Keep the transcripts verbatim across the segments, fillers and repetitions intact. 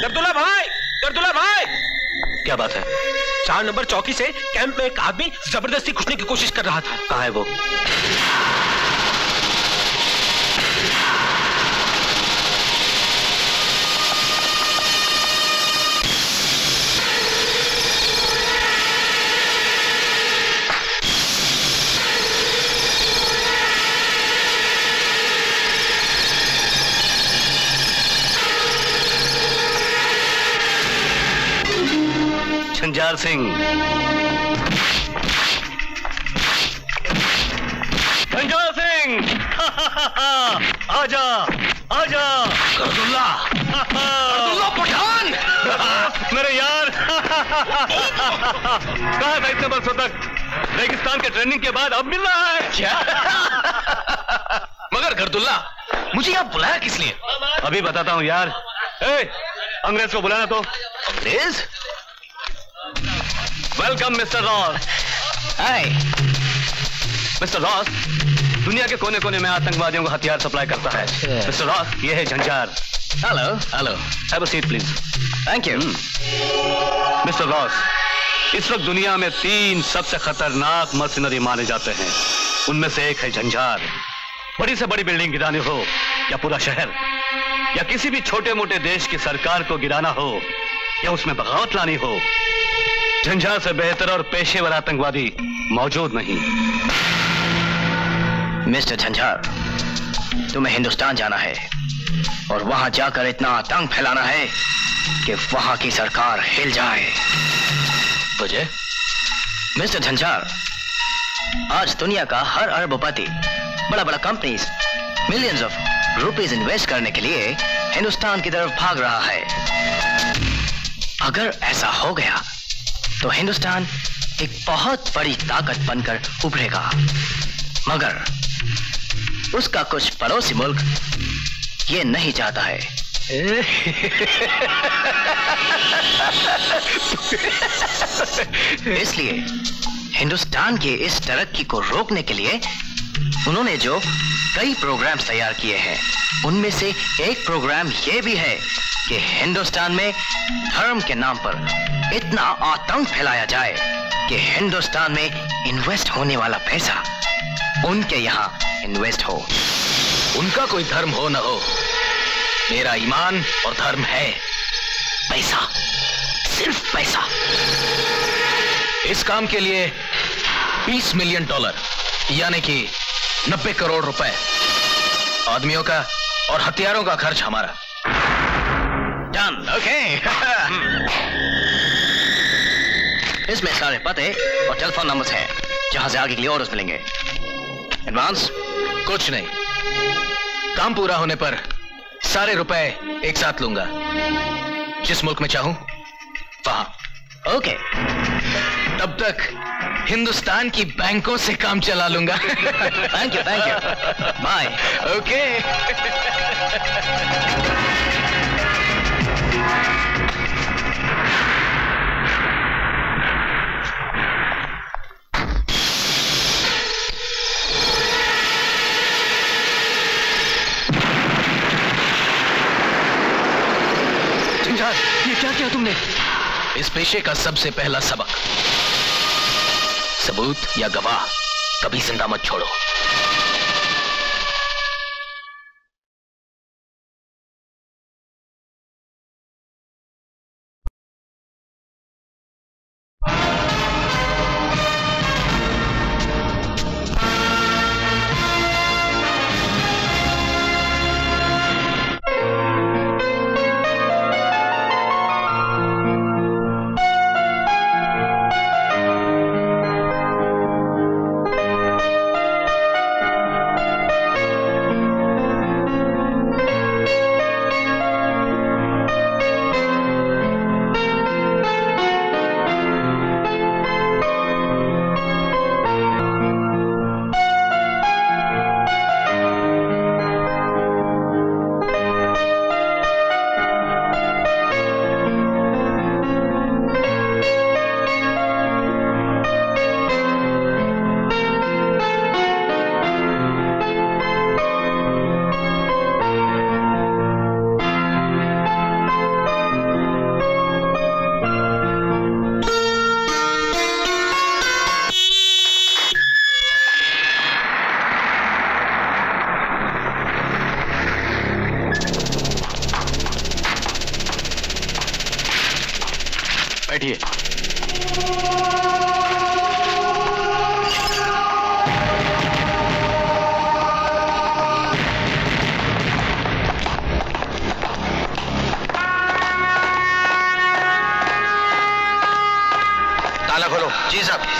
गर्दुला भाई, गर्दुला भाई, क्या बात है? चार नंबर चौकी से कैंप में एक आदमी जबरदस्ती घुसने की कोशिश कर रहा था। कहाँ है वो? झंझार सिंह, झंझार सिंह, आजा, आजा, गर्दुला, गर्दुला पठान, मेरे यार, कहाँ है इतने बरसों तक? रेगिस्तान के ट्रेनिंग के बाद अब मिल रहा है क्या? मगर गर्दुला, मुझे यहाँ बुलाया किस लिए? अभी बताता हूँ यार। ए, अंग्रेज को बुलाना तो। अंग्रेज? Welcome mister Ross. Hi mister Ross, दुनिया के कोने कोने में आतंकवादियों को हथियार सप्लाई करता है। मिस्टर रॉस, ये है Jhanjhar. Hello hello, have a seat please. Thank you. Mister Ross, इस वक्त दुनिया में तीन सबसे खतरनाक मर्सनरी माने जाते हैं। उनमें से एक है झंझार। बड़ी से बड़ी बिल्डिंग गिरानी हो या पूरा शहर या किसी भी छोटे मोटे देश की सरकार को गिराना हो या उसमें बगावत लानी हो, झंझार से बेहतर और पेशेवर आतंकवादी मौजूद नहीं। मिस्टर झंझार, तुम्हें हिंदुस्तान जाना है और वहां जाकर इतना आतंक फैलाना है कि वहां की सरकार हिल जाए। तुझे? मिस्टर झंझार, आज दुनिया का हर अरबपति, बड़ा बड़ा companies millions of rupees invest करने के लिए हिंदुस्तान की तरफ भाग रहा है। अगर ऐसा हो गया तो हिंदुस्तान एक बहुत बड़ी ताकत बनकर उभरेगा, मगर उसका कुछ पड़ोसी मुल्क ये नहीं चाहता है। इसलिए हिंदुस्तान की इस तरक्की को रोकने के लिए उन्होंने जो कई प्रोग्राम्स तैयार किए हैं, उनमें से एक प्रोग्राम ये भी है कि हिंदुस्तान में धर्म के नाम पर इतना आतंक फैलाया जाए कि हिंदुस्तान में इन्वेस्ट होने वाला पैसा उनके यहाँ इन्वेस्ट हो। उनका कोई धर्म हो ना हो, मेरा ईमान और धर्म है पैसा, सिर्फ पैसा। इस काम के लिए बीस मिलियन डॉलर यानी कि नब्बे करोड़ रुपए आदमियों का और हथियारों का खर्च हमारा। Done. Okay. इसमें सारे पते और टेलीफोन नंबर्स हैं, जहां से आगे के लिए ऑर्डर्स मिलेंगे। एडवांस? कुछ नहीं, काम पूरा होने पर सारे रुपए एक साथ लूंगा, जिस मुल्क में चाहूं वहां। ओके, तब तक हिंदुस्तान की बैंकों से काम चला लूंगा। Thank you, thank you, bye. Okay. ये क्या किया तुमने? इस पेशे का सबसे पहला सबक, सबूत या गवाह कभी जिंदा मत छोड़ो। बैठिए। ताला खोलो। जी साहब।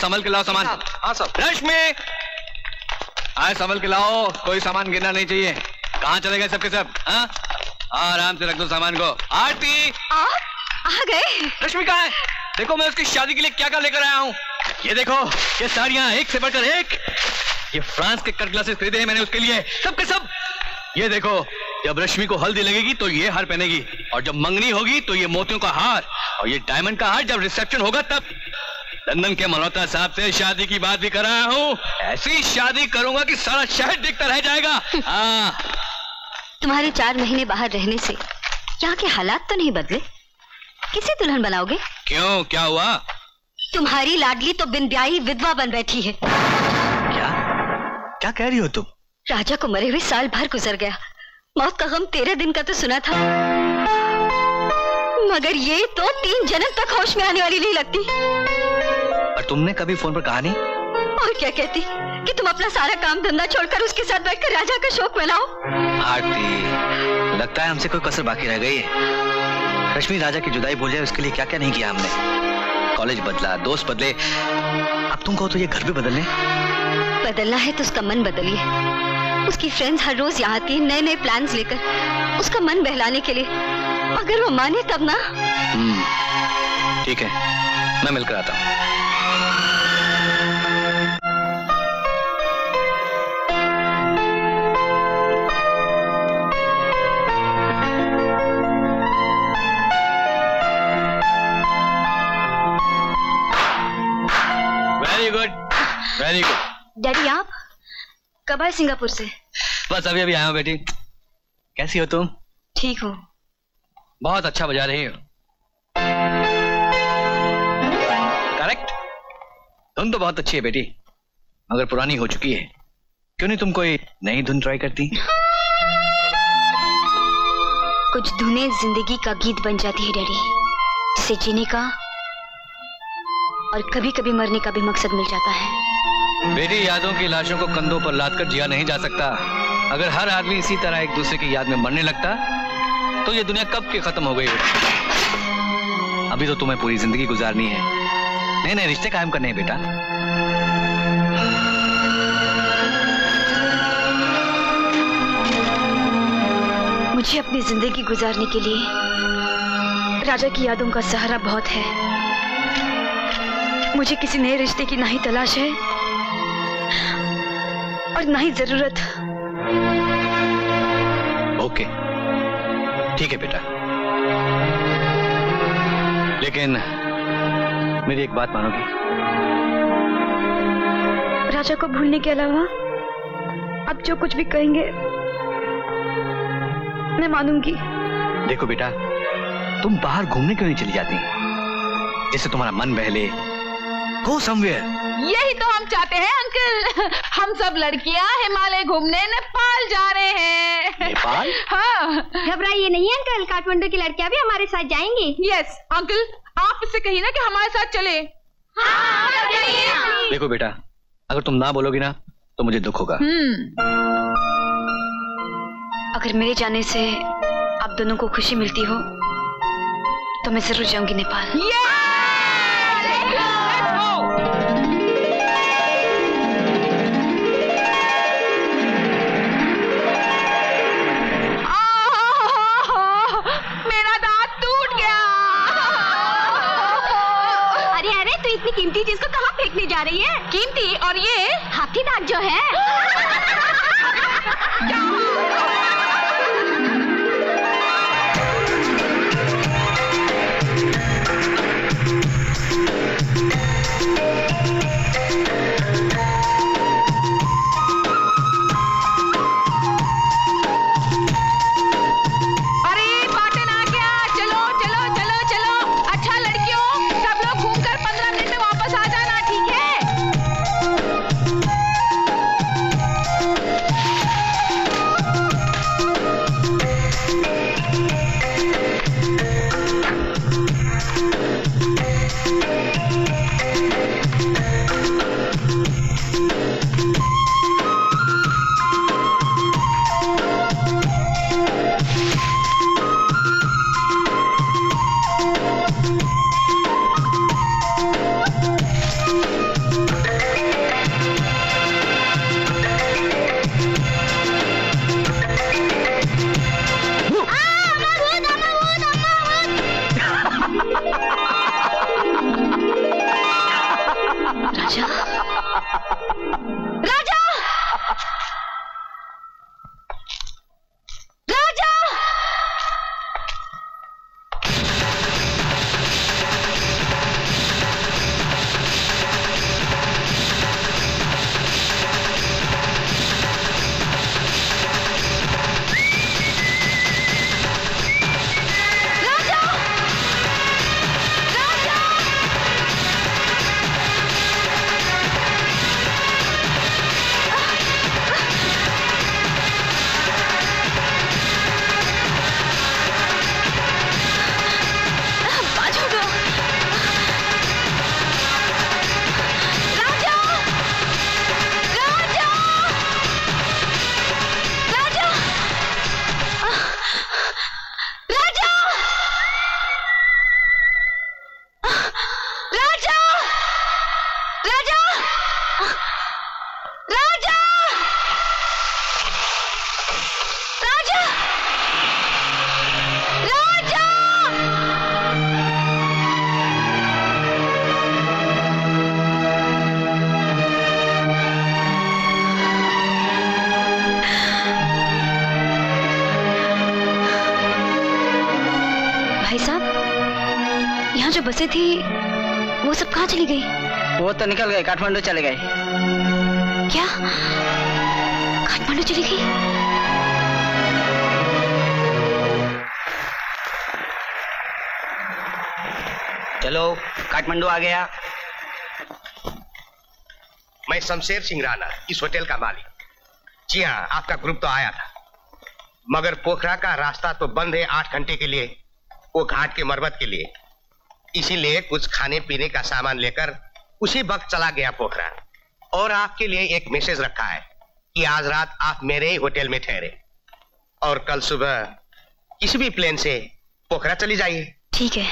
संभल के लाओ सामान। हाँ साहब। रश में आए, संभल के लाओ, कोई सामान गिरना नहीं चाहिए। कहाँ चले गए सबके सब? हाँ आराम से रख दो सामान को। आरती आप आ गए। रश्मि कहाँ है? देखो मैं उसकी शादी के लिए क्या क्या लेकर आया हूँ। ये देखो, ये साड़ियाँ एक से बढ़कर एक। ये फ्रांस के कट ग्लासेस खरीदे हैं मैंने उसके लिए, सबके सब। ये देखो, जब रश्मि को हल्दी लगेगी तो ये हार पहनेगी, और जब मंगनी होगी तो ये मोतियों का हार, और ये डायमंड का हार जब रिसेप्शन होगा तब। लंदन के मल्होत्रा साहब से शादी की बात भी कर रहा हूँ, ऐसी शादी करूंगा कि सारा शहर दिखता रह जाएगा। आ। तुम्हारे चार महीने बाहर रहने से यहाँ के हालात तो नहीं बदले? किसे दुल्हन बनाओगे? क्यों, क्या हुआ? तुम्हारी लाडली तो बिन ब्याही विधवा बन बैठी है। क्या क्या कह रही हो तुम? राजा को मरे हुए साल भर गुजर गया, मौत का गम तेरह दिन का तो सुना था, मगर ये तो तीन जन्म तक होश में आने वाली नहीं लगती। और तुमने कभी फोन पर कहा नहीं? और क्या कहती कि तुम अपना सारा काम धंधा छोड़कर उसके साथ बैठकर राजा का शोक मनाओ। आरती, लगता है हमसे कोई कसर बाकी रह गई है। रश्मि राजा की जुदाई भूल जाए उसके लिए क्या क्या नहीं किया हमने। कॉलेज बदला, दोस्त बदले, अब तुम कहो तो ये घर भी बदलने। बदलना है तो उसका मन बदलिए। उसकी फ्रेंड्स हर रोज यहाँ आती नए नए प्लान्स लेकर उसका मन बहलाने के लिए, अगर वो माने तब ना। ठीक है, मैं मिलकर आता हूँ। Very good, very good. Daddy आप कब आए सिंगापुर से? बस अभी अभी आया हूँ बेटी। कैसी हो तुम? ठीक हो। बहुत अच्छा बजा रही हो। करेक्ट, धुन तो बहुत अच्छी है बेटी, मगर पुरानी हो चुकी है। क्यों नहीं तुम कोई नई धुन ट्राई करती? कुछ धुनें जिंदगी का गीत बन जाती है डैडी, जिसे जीने का और कभी कभी मरने का भी मकसद मिल जाता है। मेरी यादों की लाशों को कंधों पर लाद कर जिया नहीं जा सकता। अगर हर आदमी इसी तरह एक दूसरे की याद में मरने लगता तो ये दुनिया कब की खत्म हो गई होती। अभी तो तुम्हें पूरी जिंदगी गुजारनी है, नए नए रिश्ते कायम करने हैं बेटा। मुझे अपनी जिंदगी गुजारने के लिए राजा की यादों का सहारा बहुत है। मुझे किसी नए रिश्ते की ना ही तलाश है और ना ही जरूरत। ओके, ठीक है बेटा, लेकिन मेरी एक बात मानोगी? राजा को भूलने के अलावा आप जो कुछ भी कहेंगे मैं मानूंगी। देखो बेटा, तुम बाहर घूमने क्यों नहीं चली जाती, जिससे तुम्हारा मन बहले? Go somewhere। यही तो हम चाहते हैं अंकल। हम सब लड़कियां हिमालय घूमने नेपाल जा रहे हैं। नेपाल? हाँ। घबराइए नहीं अंकल, काठमांडू की लड़कियां भी हमारे साथ जाएंगी। यस अंकल, आप इससे कहिए ना कि हमारे साथ चले। हाँ, हाँ, देखो बेटा, अगर तुम ना बोलोगी ना तो मुझे दुख होगा। अगर मेरे जाने से आप दोनों को खुशी मिलती हो तो मैं जरूर जाऊंगी नेपाल। इतनी कीमती चीज को कहाँ फेंकने जा रही है? कीमती? और ये हाथी दांत जो है। अरे बाटे ना क्या, चलो चलो चलो चलो। अच्छा लड़कियों, सब लोग घूमकर वापस आ जाना, ठीक है? बसें थी वो सब कहाँ चली गई? वो तो निकल गए, काठमांडू चले गए। क्या काठमांडू चली गई? चलो काठमांडू आ गया। मैं शमशेर सिंह राणा, इस होटल का मालिक। जी हाँ, आपका ग्रुप तो आया था, मगर पोखरा का रास्ता तो बंद है आठ घंटे के लिए, वो घाट के मरम्मत के लिए। इसीलिए कुछ खाने पीने का सामान लेकर उसी वक्त चला गया पोखरा। और आपके लिए एक मैसेज रखा है कि आज रात आप मेरे ही होटल में ठहरे और कल सुबह किसी भी प्लेन से पोखरा चली जाइए। ठीक है।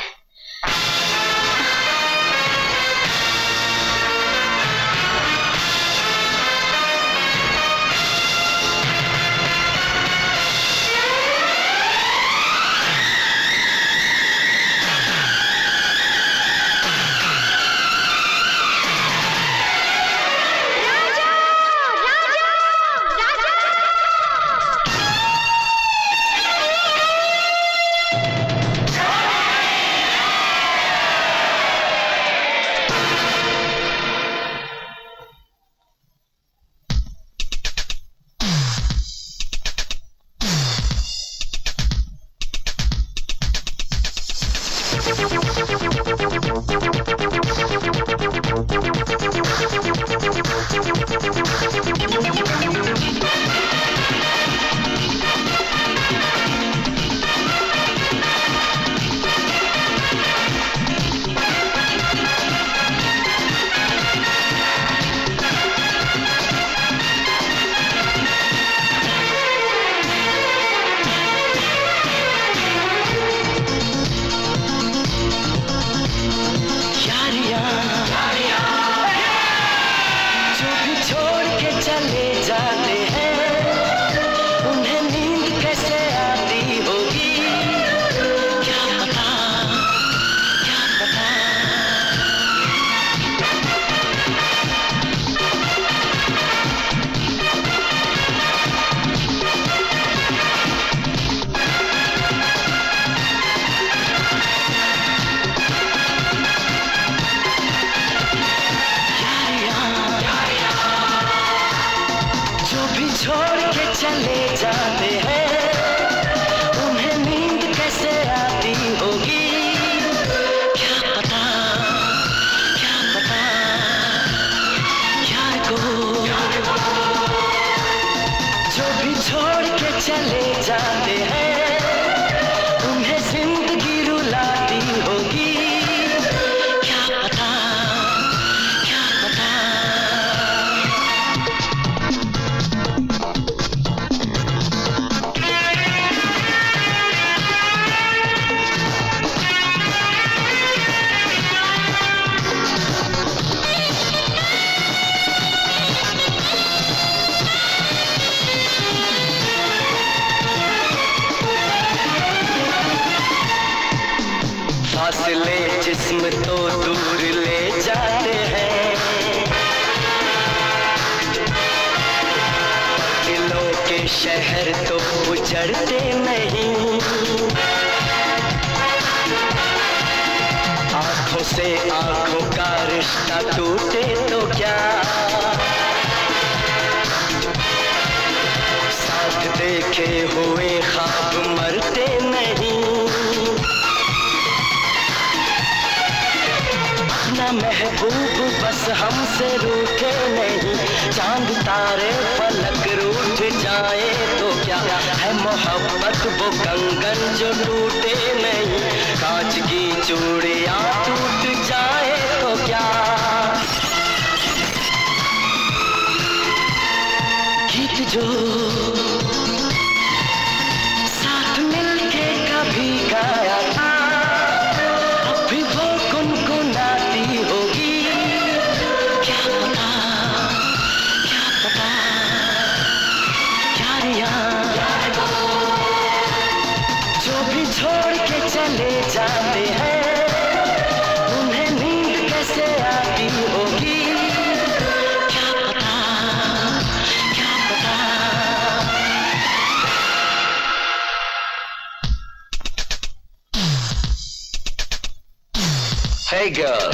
Hey girl,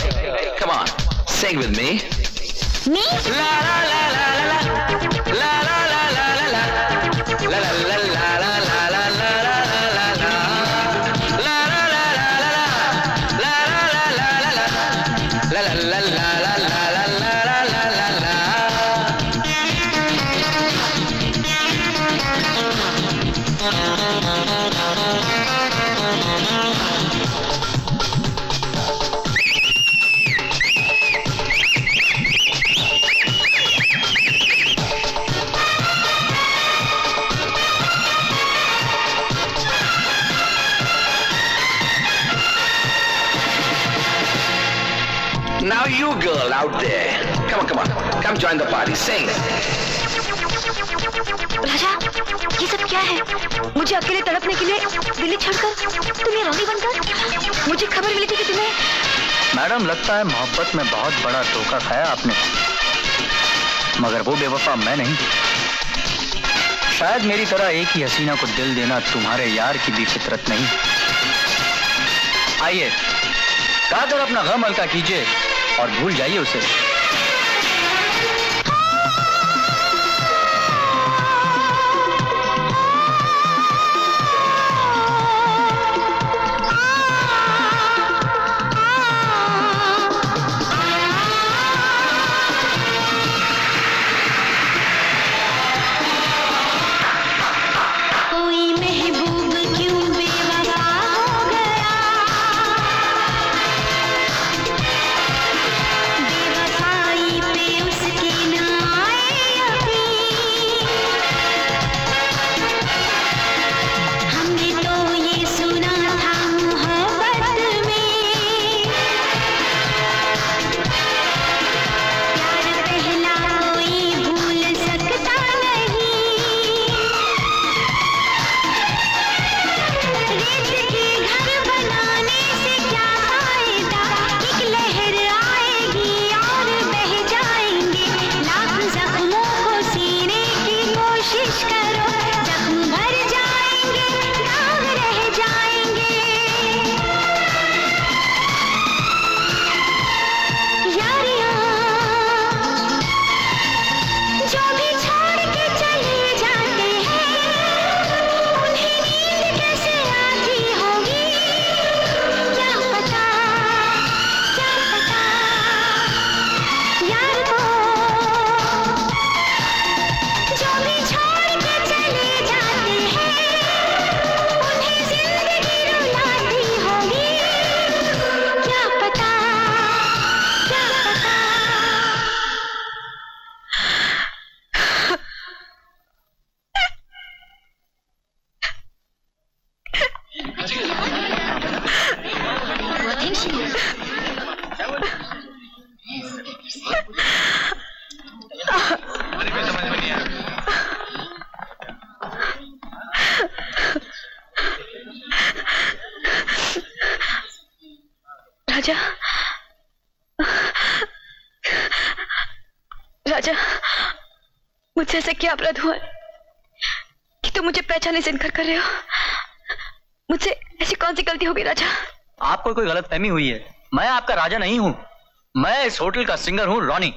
come on, sing with me. Me? La la la la la la la la la la la la la la la la la la la la Come join the party, sing. राजा, ये सब क्या है? मुझे अकेले तड़पने के लिए दिल्ली छोड़कर तुम ये रौनी बनकर? मुझे खबर मिली थी कि तुम्हें। मैडम, लगता है मोहब्बत में बहुत बड़ा धोखा खाया आपने, मगर वो बेवफा मैं नहीं। शायद मेरी तरह एक ही हसीना को दिल देना तुम्हारे यार की भी फितरत नहीं। आइए, गाकर अपना गम हल्का कीजिए और भूल जाइए उसे। कोई गलतफहमी हुई है, मैं आपका राजा नहीं हूं, मैं इस होटल का सिंगर हूं रॉनी।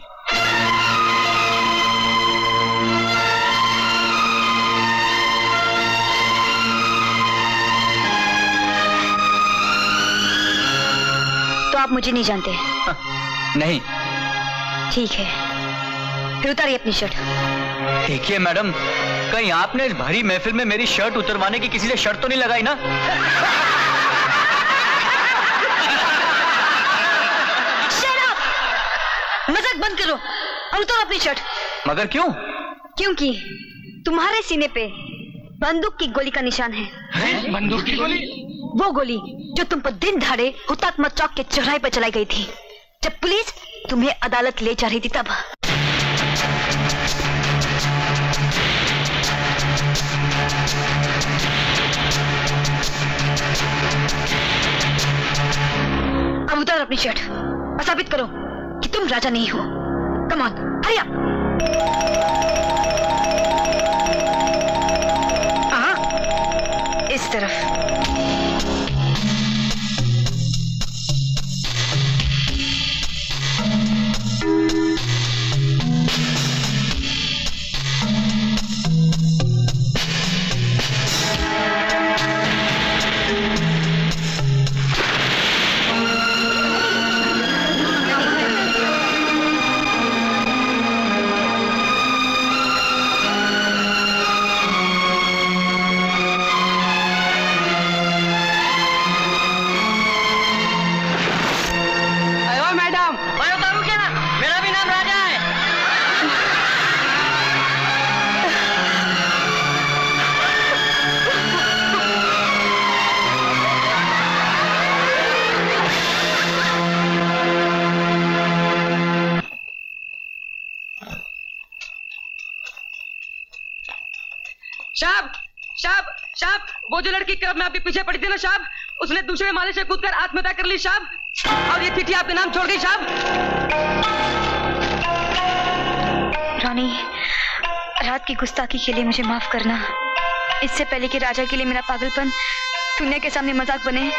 तो आप मुझे नहीं जानते? हाँ, नहीं। ठीक है, फिर उतारिए अपनी शर्ट। देखिए मैडम, कहीं आपने इस भारी महफिल में मेरी शर्ट उतरवाने की किसी से शर्त तो नहीं लगाई ना? मजाक बंद करो और उतारो अपनी शर्ट। मगर क्यों? क्योंकि तुम्हारे सीने पे बंदूक की गोली का निशान है। हैं? बंदूक की गोली? वो गोली जो तुम पर दिन दहाड़े हुतात्मा चौक के चौराहे पर चलाई गई थी, जब पुलिस तुम्हें अदालत ले जा रही थी तब। अब उतारो अपनी शर्ट और साबित करो कि तुम राजा नहीं हो। Come on, hurry up. हाँ, इस तरफ। साहब साहब साहब वो जो लड़की क्लब में आपके पीछे पड़ी थी ना साहब, उसने दूसरे माले से कूदकर आत्महत्या कर ली साहब, और ये चिट्ठी आपके नाम छोड़ गई साहब। रानी, रात की गुस्ताखी के लिए मुझे माफ करना। इससे पहले कि राजा के लिए मेरा पागलपन दुनिया के सामने मजाक बने,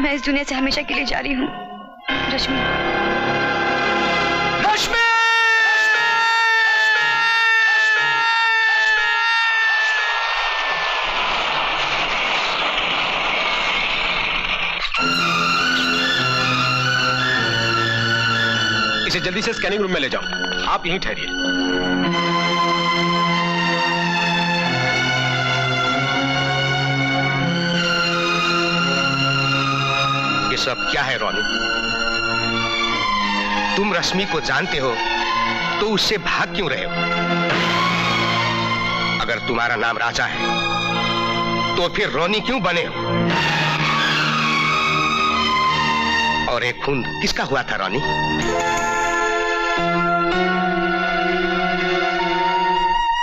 मैं इस दुनिया से हमेशा के लिए जा रही हूँ। रश्मि, रश्मि, इसे जल्दी से स्कैनिंग रूम में ले जाओ। आप यहीं ठहरिए। ये सब क्या है रोनी? तुम रश्मि को जानते हो तो उससे भाग क्यों रहे हो? अगर तुम्हारा नाम राजा है तो फिर रोनी क्यों बने हो? और एक खून किसका हुआ था रोनी?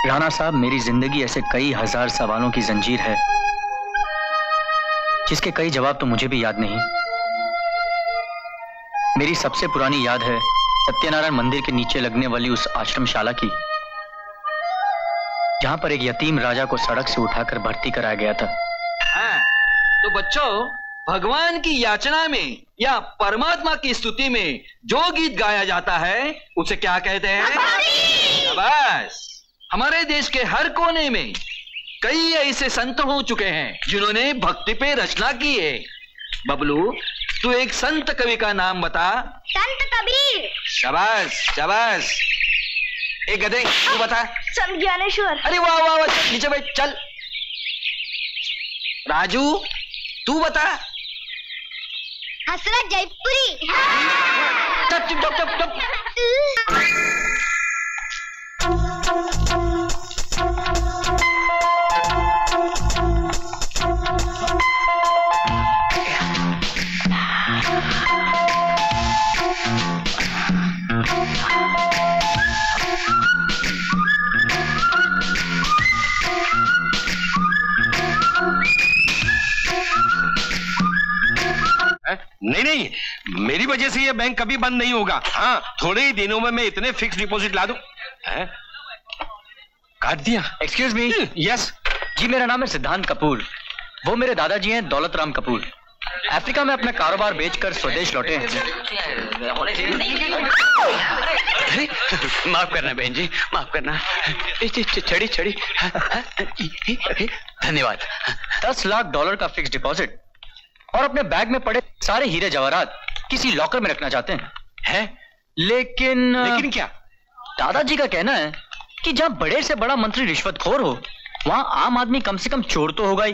राणा साहब, मेरी जिंदगी ऐसे कई हजार सवालों की जंजीर है जिसके कई जवाब तो मुझे भी याद नहीं। मेरी सबसे पुरानी याद है सत्यनारायण मंदिर के नीचे लगने वाली उस आश्रमशाला की, जहां पर एक यतीम राजा को सड़क से उठाकर भर्ती कराया गया था। हाँ, तो बच्चों, भगवान की याचना में या परमात्मा की स्तुति में जो गीत गाया जाता है उसे क्या कहते हैं? बस, हमारे देश के हर कोने में कई ऐसे संत हो चुके हैं जिन्होंने भक्ति पे रचना की है। बबलू, तू एक संत कवि का नाम बता। संत कबीर। शाबाश शाबाश। एक गधे, तू बता। संत ज्ञानेश्वर। अरे वाह वाह वाह, नीचे बैठ। चल राजू, तू बता। हसरत जयपुरी। चुप चुप चुप चुप चुप। नहीं नहीं, मेरी वजह से ये बैंक कभी बंद नहीं होगा। हाँ, थोड़े ही दिनों में मैं इतने फिक्स डिपॉजिट ला दूं। काट दिया। Excuse me. यस जी, मेरा नाम है सिद्धांत कपूर। वो मेरे दादाजी हैं दौलत राम कपूर। अफ्रीका में अपना कारोबार बेचकर स्वदेश लौटे हैं। माफ करना बहन जी, माफ करना। छड़ी छड़ी। धन्यवाद। दस लाख डॉलर का फिक्स डिपॉजिट और अपने बैग में पड़े सारे हीरे जवाहरात किसी लॉकर में रखना चाहते हैं, है? लेकिन लेकिन क्या? दादाजी का कहना है कि जहां बड़े से बड़ा मंत्री रिश्वतखोर हो, वहां आम आदमी कम से कम चोर तो होगा ही।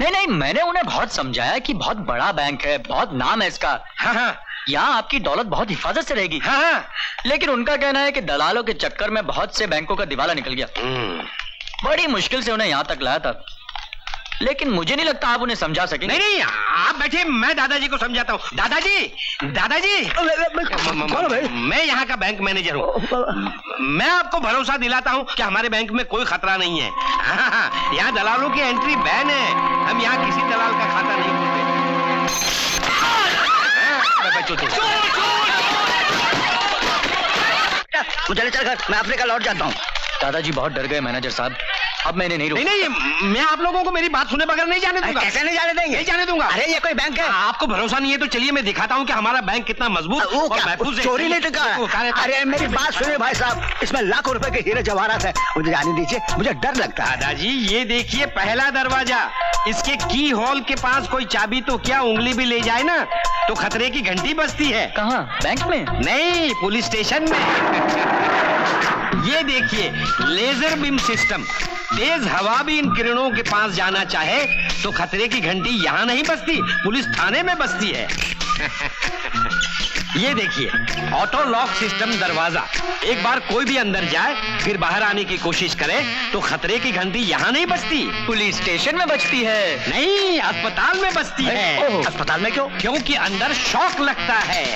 नहीं नहीं, मैंने उन्हें बहुत समझाया कि बहुत बड़ा बैंक है, बहुत नाम है इसका। हाँ हाँ, यहाँ आपकी दौलत बहुत हिफाजत से रहेगी। हाँ हाँ, लेकिन उनका कहना है कि दलालों के चक्कर में बहुत से बैंकों का दिवाला निकल गया। बड़ी मुश्किल से उन्हें यहाँ तक लाया था, लेकिन मुझे नहीं लगता आप उन्हें समझा सकेंगे। नहीं नहीं, आप बैठे, मैं दादाजी को समझाता हूँ। दादाजी, दादाजी, मैं यहाँ का बैंक मैनेजर हूँ। मैं आपको भरोसा दिलाता हूँ कि हमारे बैंक में कोई खतरा नहीं है। हाँ, यहाँ दलालों की एंट्री बैन है। हम यहाँ किसी दलाल का खाता नहीं खोलते। तू चले चल घर, मैं अफ्रीका लौट जाता हूँ। दादाजी बहुत डर गए मैनेजर साहब, अब मैंने नहीं रोका। नहीं नहीं, मैं आप लोगों को मेरी बात सुने बगैर नहीं जाने दूंगा। कैसे नहीं जाने देंगे? नहीं जाने दूंगा। अरे ये कोई बैंक है? आपको भरोसा नहीं है तो चलिए मैं दिखाता हूँ कि हमारा बैंक कितना मजबूत और महफूज है। चोरी नहीं टका। अरे मेरी बात सुनिए भाई साहब, इसमें लाखों रुपए के हीरे जवाहरात है, मुझे जाने दीजिए, मुझे डर लगता है। दादाजी ये देखिए, पहला दरवाजा, इसके की होल के पास कोई चाबी तो क्या उंगली भी ले जाए ना तो खतरे की घंटी बजती है। कहाँ? बैंक में नहीं, पुलिस स्टेशन में। ये देखिए, लेजर बीम सिस्टम, तेज हवा भी इन किरणों के पास जाना चाहे तो खतरे की घंटी यहाँ नहीं बजती, पुलिस थाने में बजती है। ये देखिए, ऑटो लॉक सिस्टम दरवाजा, एक बार कोई भी अंदर जाए फिर बाहर आने की कोशिश करे तो खतरे की घंटी यहाँ नहीं बजती, पुलिस स्टेशन में बजती है। नहीं, अस्पताल में बजती है। अस्पताल में क्यों? क्योंकि अंदर शॉक लगता है।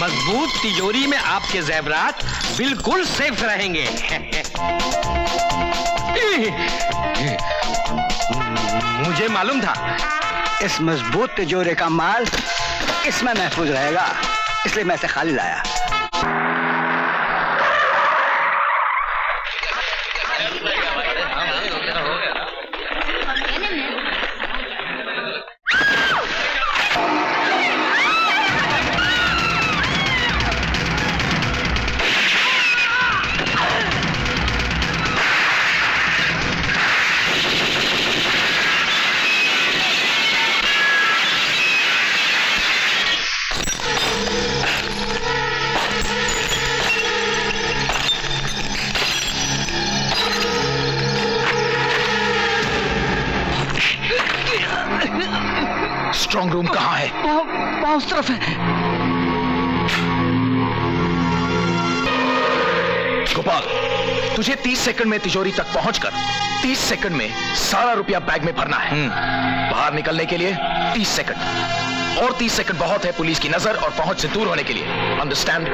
मजबूत तिजोरी में आपके जेवरात बिल्कुल सेफ रहेंगे। मुझे मालूम था इस मजबूत तिजोरी का माल इसमें महफूज रहेगा, इसलिए मैं इसे खाली लाया। स्ट्रॉन्ग रूम कहाँ है? वहाँ उस तरफ है। गोपाल, तुझे तीस सेकंड में तिजोरी तक पहुंचकर तीस सेकंड में सारा रुपया बैग में भरना है। बाहर निकलने के लिए तीस सेकंड और तीस सेकंड बहुत है पुलिस की नजर और पहुंच से दूर होने के लिए। Understand?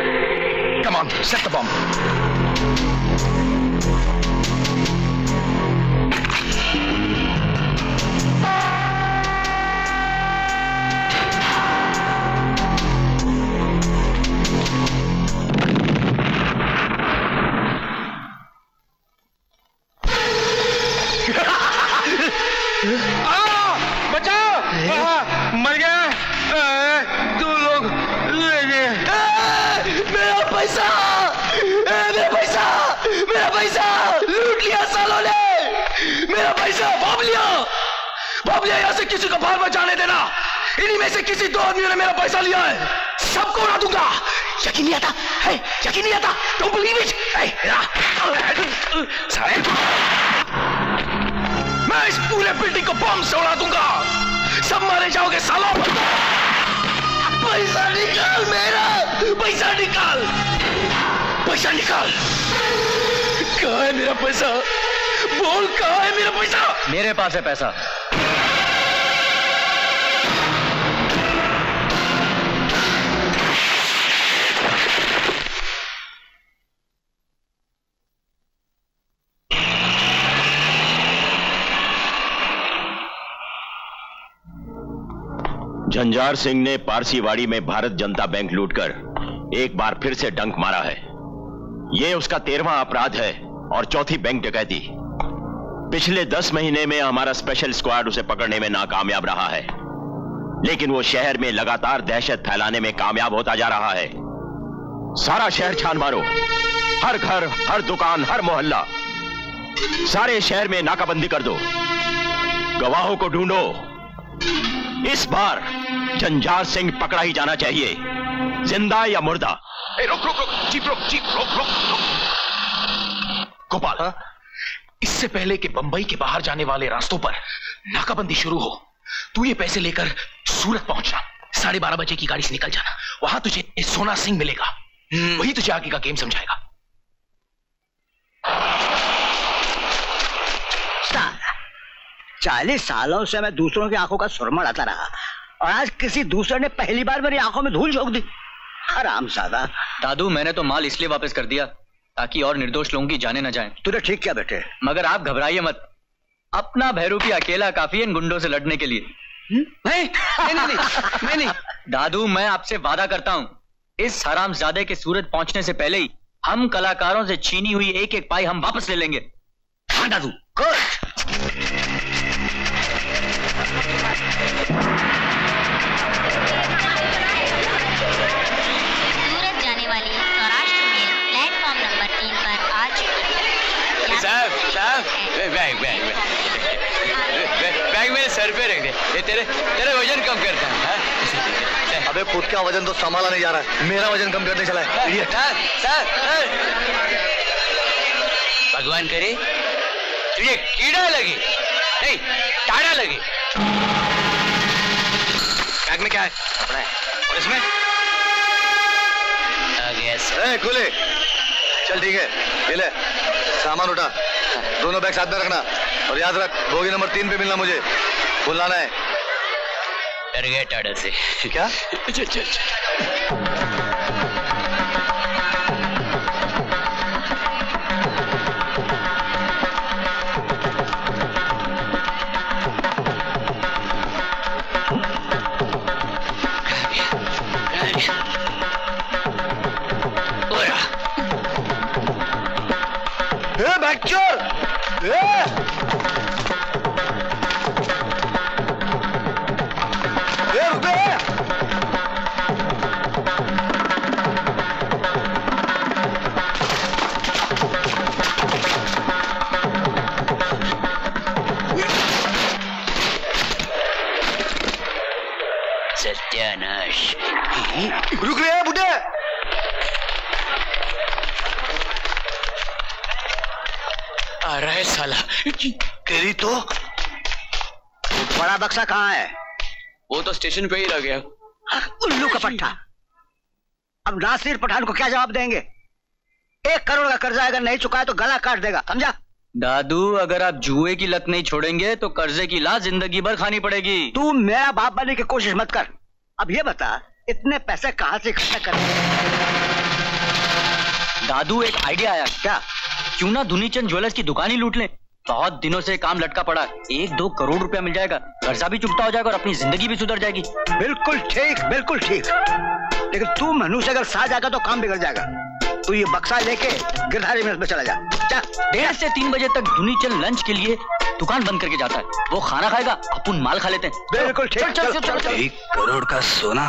Come on, set the bomb. किसी को बाहर मत जाने देना। इन्हीं में से किसी दो आदमियों ने मेरा पैसा लिया है। सबको उड़ा दूंगा। यकीन नहीं आता है, यकीन नहीं आता। Don't believe it. मैं इस पूरे बिल्डिंग को बम से उड़ा दूंगा। सब मारे जाओगे सालों। पैसा निकाल मेरा, पैसा निकाल, पैसा निकाल। कहाँ है मेरा पैसा? बोल, कहाँ है मेरा पैसा? मेरे पास है पैसा। झंझार सिंह ने पारसीवाड़ी में भारत जनता बैंक लूटकर एक बार फिर से डंक मारा है। यह उसका तेरहवां अपराध है और चौथी बैंक डकैती। पिछले दस महीने में हमारा स्पेशल स्क्वाड उसे पकड़ने में नाकामयाब रहा है, लेकिन वो शहर में लगातार दहशत फैलाने में कामयाब होता जा रहा है। सारा शहर छान मारो, हर घर, हर दुकान, हर मोहल्ला, सारे शहर में नाकाबंदी कर दो, गवाहों को ढूंढो। इस बार झंझार सिंह पकड़ा ही जाना चाहिए, जिंदा या मुर्दा। ए, रुक रुक रुक, जीप रुक, जीप रुक रुक रुक। गोपाल, इससे पहले कि बंबई के बाहर जाने वाले रास्तों पर नाकाबंदी शुरू हो, तू ये पैसे लेकर सूरत पहुंचना। साढ़े बारह बजे की गाड़ी से निकल जाना। वहां तुझे सोना सिंह मिलेगा, वही तुझे आगे का गेम समझाएगा। चालीस सालों से मैं दूसरों की आंखों का सुरमा उड़ाता रहा और आज किसी दूसरे ने पहली बार मेरी आंखों में धूल झोंक दी। हरामजादा। दादू, मैंने तो माल इसलिए वापस कर दिया ताकि और निर्दोष लोगों की जाने न जाएं। तूने ठीक किया बेटे, मगर आप घबराइए मत। अपना भैरूपी अकेला काफी है इन गुंडों से लड़ने के लिए। नहीं, नहीं, नहीं, नहीं, नहीं। दादू, मैं आपसे वादा करता हूँ, इस हरामजादे के सूरत पहुँचने से पहले ही हम कलाकारों से छीनी हुई एक एक पाई हम वापस ले लेंगे। हाँ दादू। सूरत जाने वाली सौराष्ट्र मेल प्लेटफॉर्म नंबर तीन पर आज साहब साहब बैग बैग बैग मेरे सर पे रख दे, ये तेरे तेरा वजन कम करता है। अबे खुद का वजन तो संभाला नहीं जा रहा है, मेरा वजन कम करने चला है। ये भगवान करे तुझे कीड़ा लगे, नहीं टाड़ा लगे। बैग में क्या है? कपड़ा है। और इसमें? आ गया सर। ए, खुले। चल ठीक है, ले सामान उठा। दोनों बैग साथ में रखना और याद रख, बोगी नंबर तीन पे मिलना, मुझे बुलाना है। डर गया टाड़ा से। क्या? चल चल चल। ए बच्चों ए रुको सत्यानाश रुक रहे बुढ़े आ रहा है साला तेरी तो बड़ा बक्सा कहाँ है? वो तो स्टेशन पे ही रह गया। उल्लू का पट्टा। अब नासिर पठान को क्या जवाब देंगे? एक करोड़ का कर्जा अगर नहीं चुकाया तो गला काट देगा, समझा? दादू अगर आप जुए की लत नहीं छोड़ेंगे तो कर्जे की लात जिंदगी भर खानी पड़ेगी। तू मेरा बाप बनने की कोशिश मत कर। अब ये बता इतने पैसे कहाँ से इकट्ठा करेंगे? दादू एक आइडिया आया। क्या? क्यों ना धुनी चंद ज्वेलर्स की दुकान ही लूट लें। बहुत दिनों से काम लटका पड़ा, एक दो करोड़ रुपया मिल जाएगा, कर्जा भी चुकता हो जाएगा और अपनी जिंदगी भी सुधर जाएगी। बिल्कुल ठीक, बिल्कुल ठीक। लेकिन तू मनु से अगर साथ जाएगा तो काम बिगड़ जाएगा। तू ये बक्सा लेके गिरधारी में चला जा। डेढ़ से तीन बजे तक धुनी चंद लंच के लिए दुकान बंद करके जाता है। वो खाना खाएगा, अपन माल खा लेते हैं। बिल्कुल ठीक। एक करोड़ का सोना।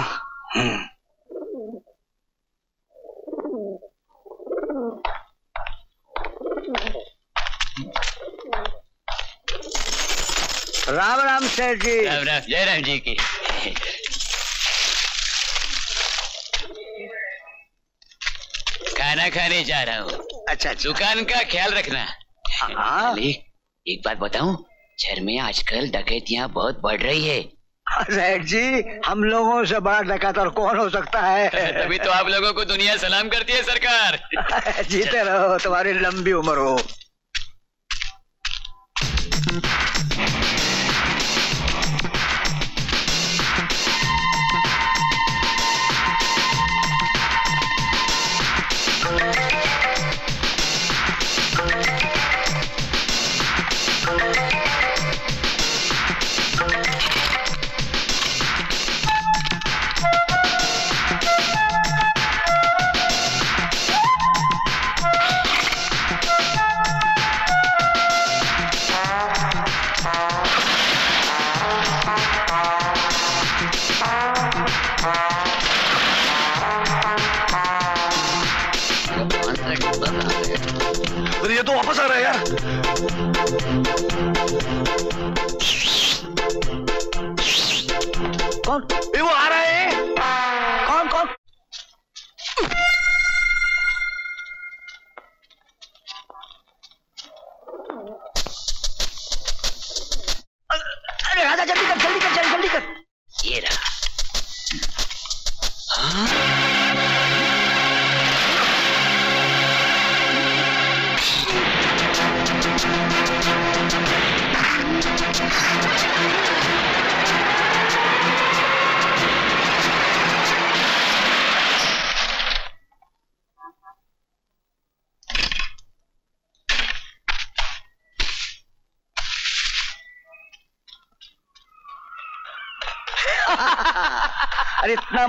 राम राम सर जी। राम राम। जय राम जी की। खाना खाने जा रहा हूँ। अच्छा, दुकान का ख्याल रखना। हाँ। एक बात बताऊँ, शहर में आजकल डकैतियाँ बहुत बढ़ रही है। सेठ जी, हम लोगों से बड़ा डकैत और कौन हो सकता है? तभी तो आप लोगों को दुनिया सलाम करती है सरकार। जीते रहो, तुम्हारी लंबी उम्र हो।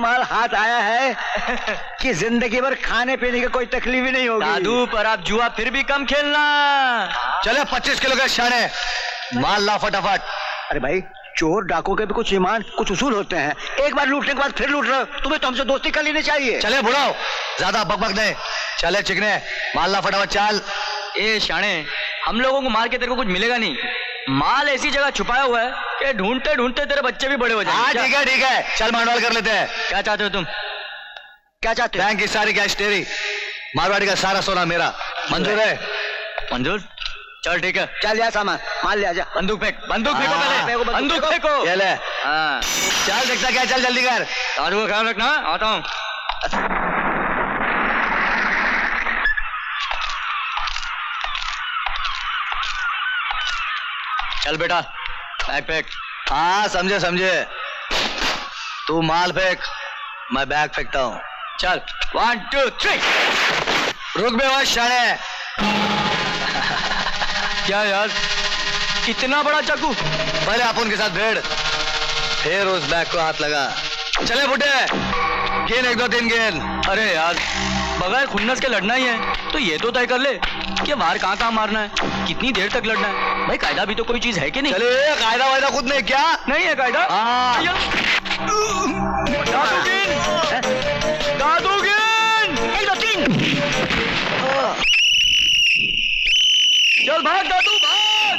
माल हाथ आया है कि जिंदगी भर खाने पीने की कोई तकलीफ ही नहीं होगी। दादू पर आप जुआ फिर भी कम खेलना। चलो पच्चीस किलो का शाने माल ला फटाफट। अरे भाई, चोर डाकू के भी कुछ ईमान कुछ उसूल होते हैं। एक बार लूटने के बाद फिर लूट रहे हो, तुम्हें तो हमसे दोस्ती कर लेनी चाहिए। चले बुलाओ, ज्यादा बकबक नहीं। चले चिकने, माल ला फटाफट। चाल ए शाने, हम लोगों को मार के तेरे को कुछ मिलेगा नहीं। माल ऐसी जगह छुपाया हुआ है कि ढूंढते ढूंढते तेरे बच्चे भी बड़े हो जाएंगे। ठीक है ठीक है, चल मारवाड़ कर लेते हैं। क्या चाहते हो तुम? क्या चाहते हो? बैंक की सारी कैश तेरी, मारवाड़ी का सारा सोना मेरा। मंजूर है? मंजूर। चल ठीक है, चल लिया सामान, माल ले आजा। बंदूक फेंक, बंदूक फेंको, पहले बंदूक फेंको। चल चल देखता क्या, चल जल्दी कर। दारू का ख्याल रखना, आता हूँ। चल बेटा, बैग फेंक। हाँ समझे समझे, तू माल फेंक, मैं बैग फेंकता हूँ। चल वन टू थ्री। रुक बे वो शाने। क्या यार, कितना बड़ा चाकू। पहले आप उनके साथ भेड़, फिर उस बैग को हाथ लगा। चले बुटे, गेन एक दो तीन गेन। अरे यार, बगैर खुन्नस के लड़ना ही है तो ये तो तय कर ले कि मार कहाँ कहाँ मारना है, कितनी देर तक लड़ना है। भाई कायदा भी तो कोई चीज है कि नहीं? चले कायदा वायदा खुद नहीं, क्या नहीं है कायदा? चल भाग दादू भाग।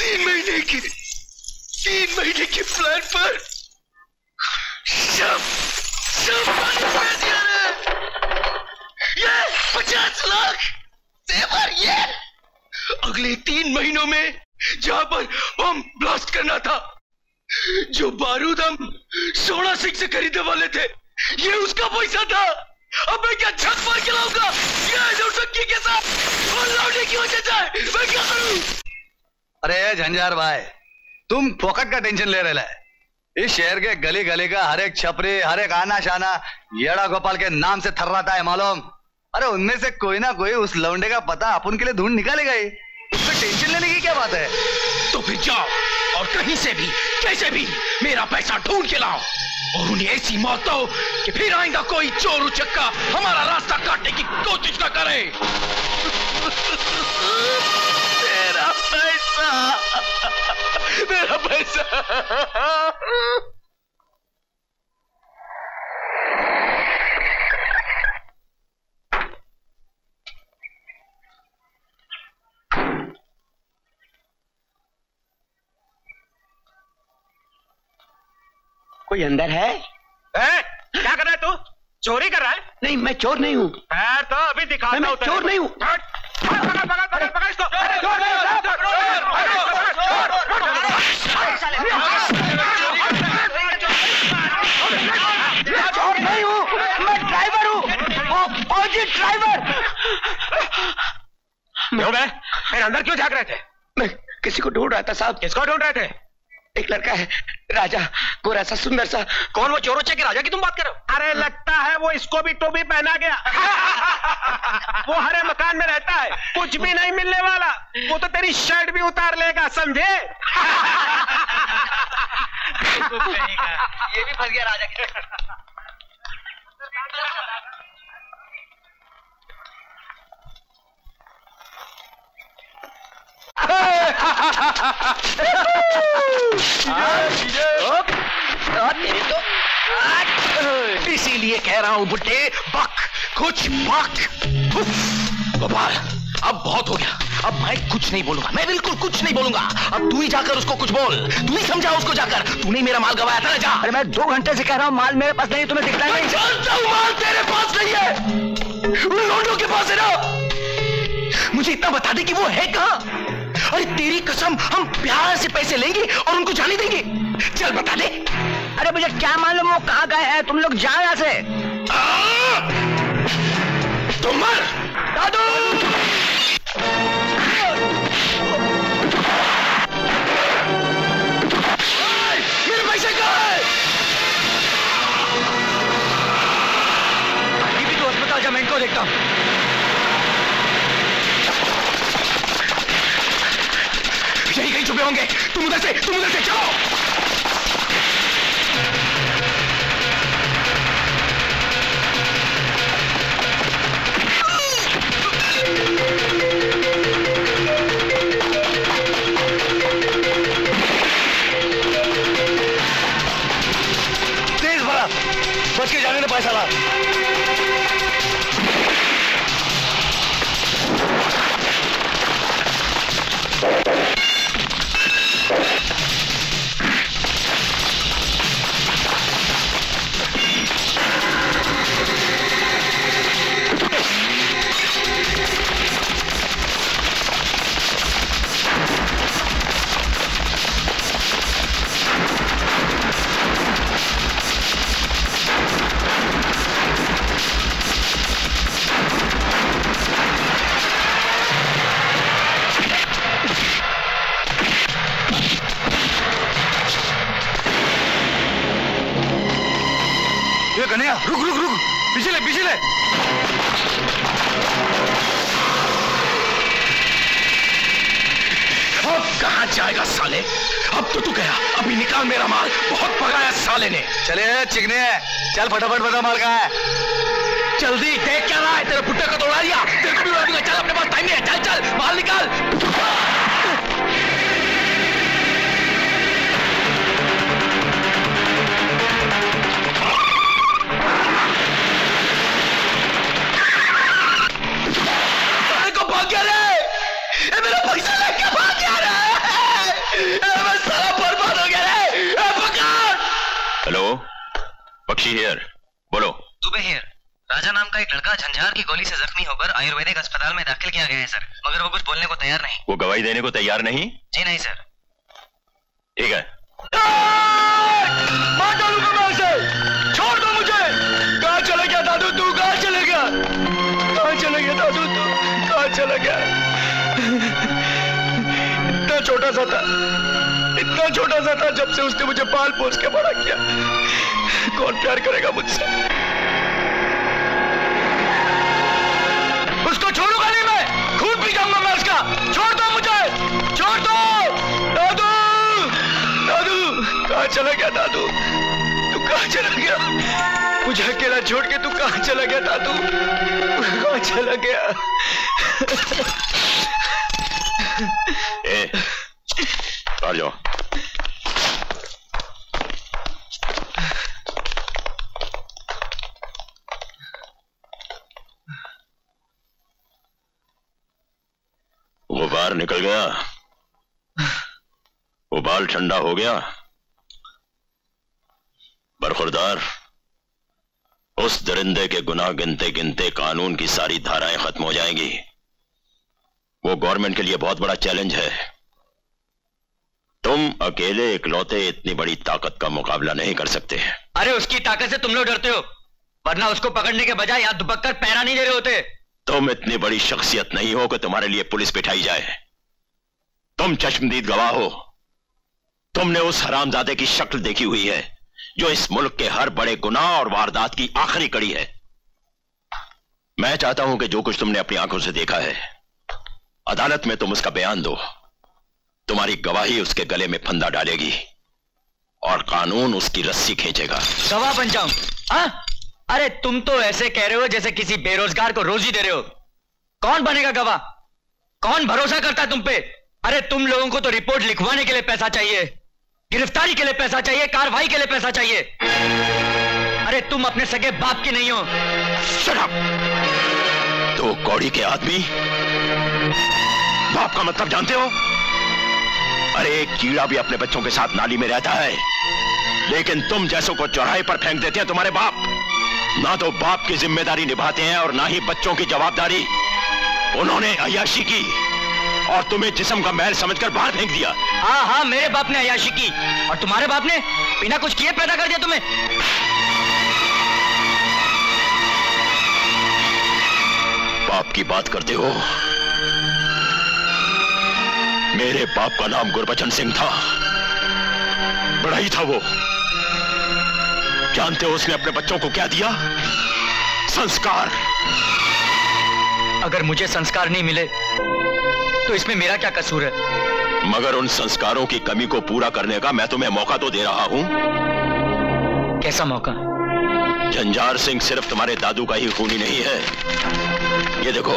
तीन महीने के तीन महीने के प्लान पर सब सब बंद दिया है। ये पचास लाख देवर ये अगले तीन महीनों में जहाँ पर बम ब्लास्ट करना था, जो बारूद हम सोना सिंह से खरीदने वाले थे, ये उसका पैसा था। अब मैं क्या छत पर खिलाऊंगा? के साथ लौटने की वजह से मैं क्या करूं? अरे झंझार भाई, तुम पॉकेट का टेंशन ले रहे है। इस शहर के गली गली का हर एक छपरी, हर एक आना शाना येड़ा गोपाल के नाम से थर्राता है मालूम। अरे उनमें से कोई ना कोई उस लौंडे का पता अपन के लिए ढूंढ निकालेगा ही। उसमें टेंशन लेने की क्या बात है? तो फिर जाओ और कहीं से भी कैसे भी मेरा पैसा ढूंढ के लाओ और उन्हें ऐसी मौत दो कि फिर आइंदा कोई चोर उचक्का हमारा रास्ता काटने की कोशिश न करे। मेरा पैसा, मेरा पैसा। कोई अंदर है? ए, क्या कर रहा है तू? चोरी कर रहा है? नहीं, मैं चोर नहीं हूँ। तो अभी दिखा, मैं चोर नहीं हूँ। चोर नहीं हूँ, मैं ड्राइवर हूँ। ड्राइवर अंदर क्यों झाँक रहे थे? मैं किसी को ढूंढ रहा था साहब। किसको ढूंढ रहे थे? एक लड़का है राजा, गोरा सा सुंदर सा। कौन वो चोरोचे के राजा की तुम बात कर रहे हो? अरे लगता है वो इसको भी टोपी पहना गया। वो हरे मकान में रहता है, कुछ भी नहीं मिलने वाला। वो तो तेरी शर्ट भी उतार लेगा, समझे? ये भी फंस गया राजा की। तो इसीलिए कह रहा हूं बुड्ढे, बक कुछ बक। गोपाल अब बहुत हो गया, अब मैं कुछ नहीं बोलूंगा, मैं बिल्कुल कुछ नहीं बोलूंगा। अब तू ही जाकर उसको कुछ बोल, तू ही समझा उसको जाकर। तूने मेरा माल गवाया था ना, जा। अरे मैं दो घंटे से कह रहा हूं माल मेरे पास नहीं, तुम्हें दिखता नहीं। जानता हूं माल तेरे पास नहीं है, उन लोगों के पास है ना। मुझे इतना बता दे कि वो है कहां। अरे तेरी कसम, हम प्यार से पैसे लेंगे और उनको जाने देंगे। चल बता दे। अरे मुझे क्या मालूम वो कहाँ गए हैं, तुम लोग जाओ यहाँ से। तुम मर दादू। मेरे पैसे कहाँ हैं? अभी भी तो अस्पताल जा, मैं इनको देखता हूँ। यही कहीं छुपे होंगे। तुम उधर से, तुम उधर से चलो। तेज भरा बच के जाने ने पैसा ला। लग जाएगा साले। अब तो तू गया, अभी निकाल मेरा माल, बहुत भगाया साले ने। चले चिकने, चल फटाफट बता माल कहाँ है। जल्दी देख क्या रहा है, तेरे पुट्टे को दौड़ा दिया, तेरे को भी उड़ा दूंगा। चल अपने पास टाइम नहीं है, चल चल माल निकाल। बख्शी हियर, बोलो। दुबे हियर। राजा नाम का एक लड़का झंझार की गोली से जख्मी होकर आयुर्वेदिक अस्पताल में दाखिल किया गया है सर, मगर वो कुछ बोलने को तैयार नहीं। वो गवाही देने को तैयार नहीं? जी नहीं सर। ठीक है, मार डालूंगा मैं उसे। छोड़ दो मुझे। कहाँ चले गया दादू तू? कहाँ चले गया? कहाँ चले गया दादू तू? कहाँ चले गया? इतना छोटा सा था, इतना छोटा सा था, जब से उसने मुझे पाल पोस के बड़ा किया। कौन प्यार करेगा मुझसे? उसको छोड़ूंगा नहीं मैं, खून पी जाऊंगा मैं उसका। छोड़ दो मुझे, छोड़ दो। दादू, दादू कहाँ चला गया? दादू तू कहाँ चला गया? मुझे अकेला छोड़ के तू कहाँ चला गया? दादू कहाँ चला गया? ए, आ जाओ। वो बाहर निकल गया, वो बाल ठंडा हो गया। बरखुरदार, उस दरिंदे के गुनाह गिनते गिनते कानून की सारी धाराएं खत्म हो जाएंगी। वो गवर्नमेंट के लिए बहुत बड़ा चैलेंज है। तुम अकेले इकलौते इतनी बड़ी ताकत का मुकाबला नहीं कर सकते। अरे उसकी ताकत से तुम लोग डरते हो, वरना उसको पकड़ने के बजाय यहाँ दुबक कर पैरा नहीं दे रहे होते। तुम इतनी बड़ी शख्सियत नहीं हो कि तुम्हारे लिए पुलिस बिठाई जाए। तुम चश्मदीद गवाह हो। तुमने उस हरामजादे की शक्ल देखी हुई है जो इस मुल्क के हर बड़े गुनाह और वारदात की आखिरी कड़ी है। मैं चाहता हूं कि जो कुछ तुमने अपनी आंखों से देखा है, अदालत में तुम उसका बयान दो। तुम्हारी गवाही उसके गले में फंदा डालेगी और कानून उसकी रस्सी खींचेगा। गवाह बन जाऊं? अरे तुम तो ऐसे कह रहे हो जैसे किसी बेरोजगार को रोजी दे रहे हो। कौन बनेगा गवाह? कौन भरोसा करता है तुम पे? अरे तुम लोगों को तो रिपोर्ट लिखवाने के लिए पैसा चाहिए, गिरफ्तारी के लिए पैसा चाहिए, कार्रवाई के लिए पैसा चाहिए। अरे तुम अपने सगे बाप की नहीं हो। Shut up! तो कौड़ी के आदमी, बाप का मतलब जानते हो? अरे कीड़ा भी अपने बच्चों के साथ नाली में रहता है, लेकिन तुम जैसों को चौराहे पर फेंक देते हैं तुम्हारे बाप। ना तो बाप की जिम्मेदारी निभाते हैं और ना ही बच्चों की जवाबदारी। उन्होंने अय्याशी की और तुम्हें जिस्म का महल समझकर बाहर फेंक दिया। हाँ हाँ, मेरे बाप ने अय्याशी की और तुम्हारे बाप ने बिना कुछ किए पैदा कर दिया तुम्हें। बाप की बात करते हो? मेरे बाप का नाम गुरबचन सिंह था, बड़ा ही था वो। जानते हो उसने अपने बच्चों को क्या दिया? संस्कार। अगर मुझे संस्कार नहीं मिले तो इसमें मेरा क्या कसूर है? मगर उन संस्कारों की कमी को पूरा करने का मैं तुम्हें मौका तो दे रहा हूं। कैसा मौका? झंझार सिंह सिर्फ तुम्हारे दादू का ही खूनी नहीं है। ये देखो,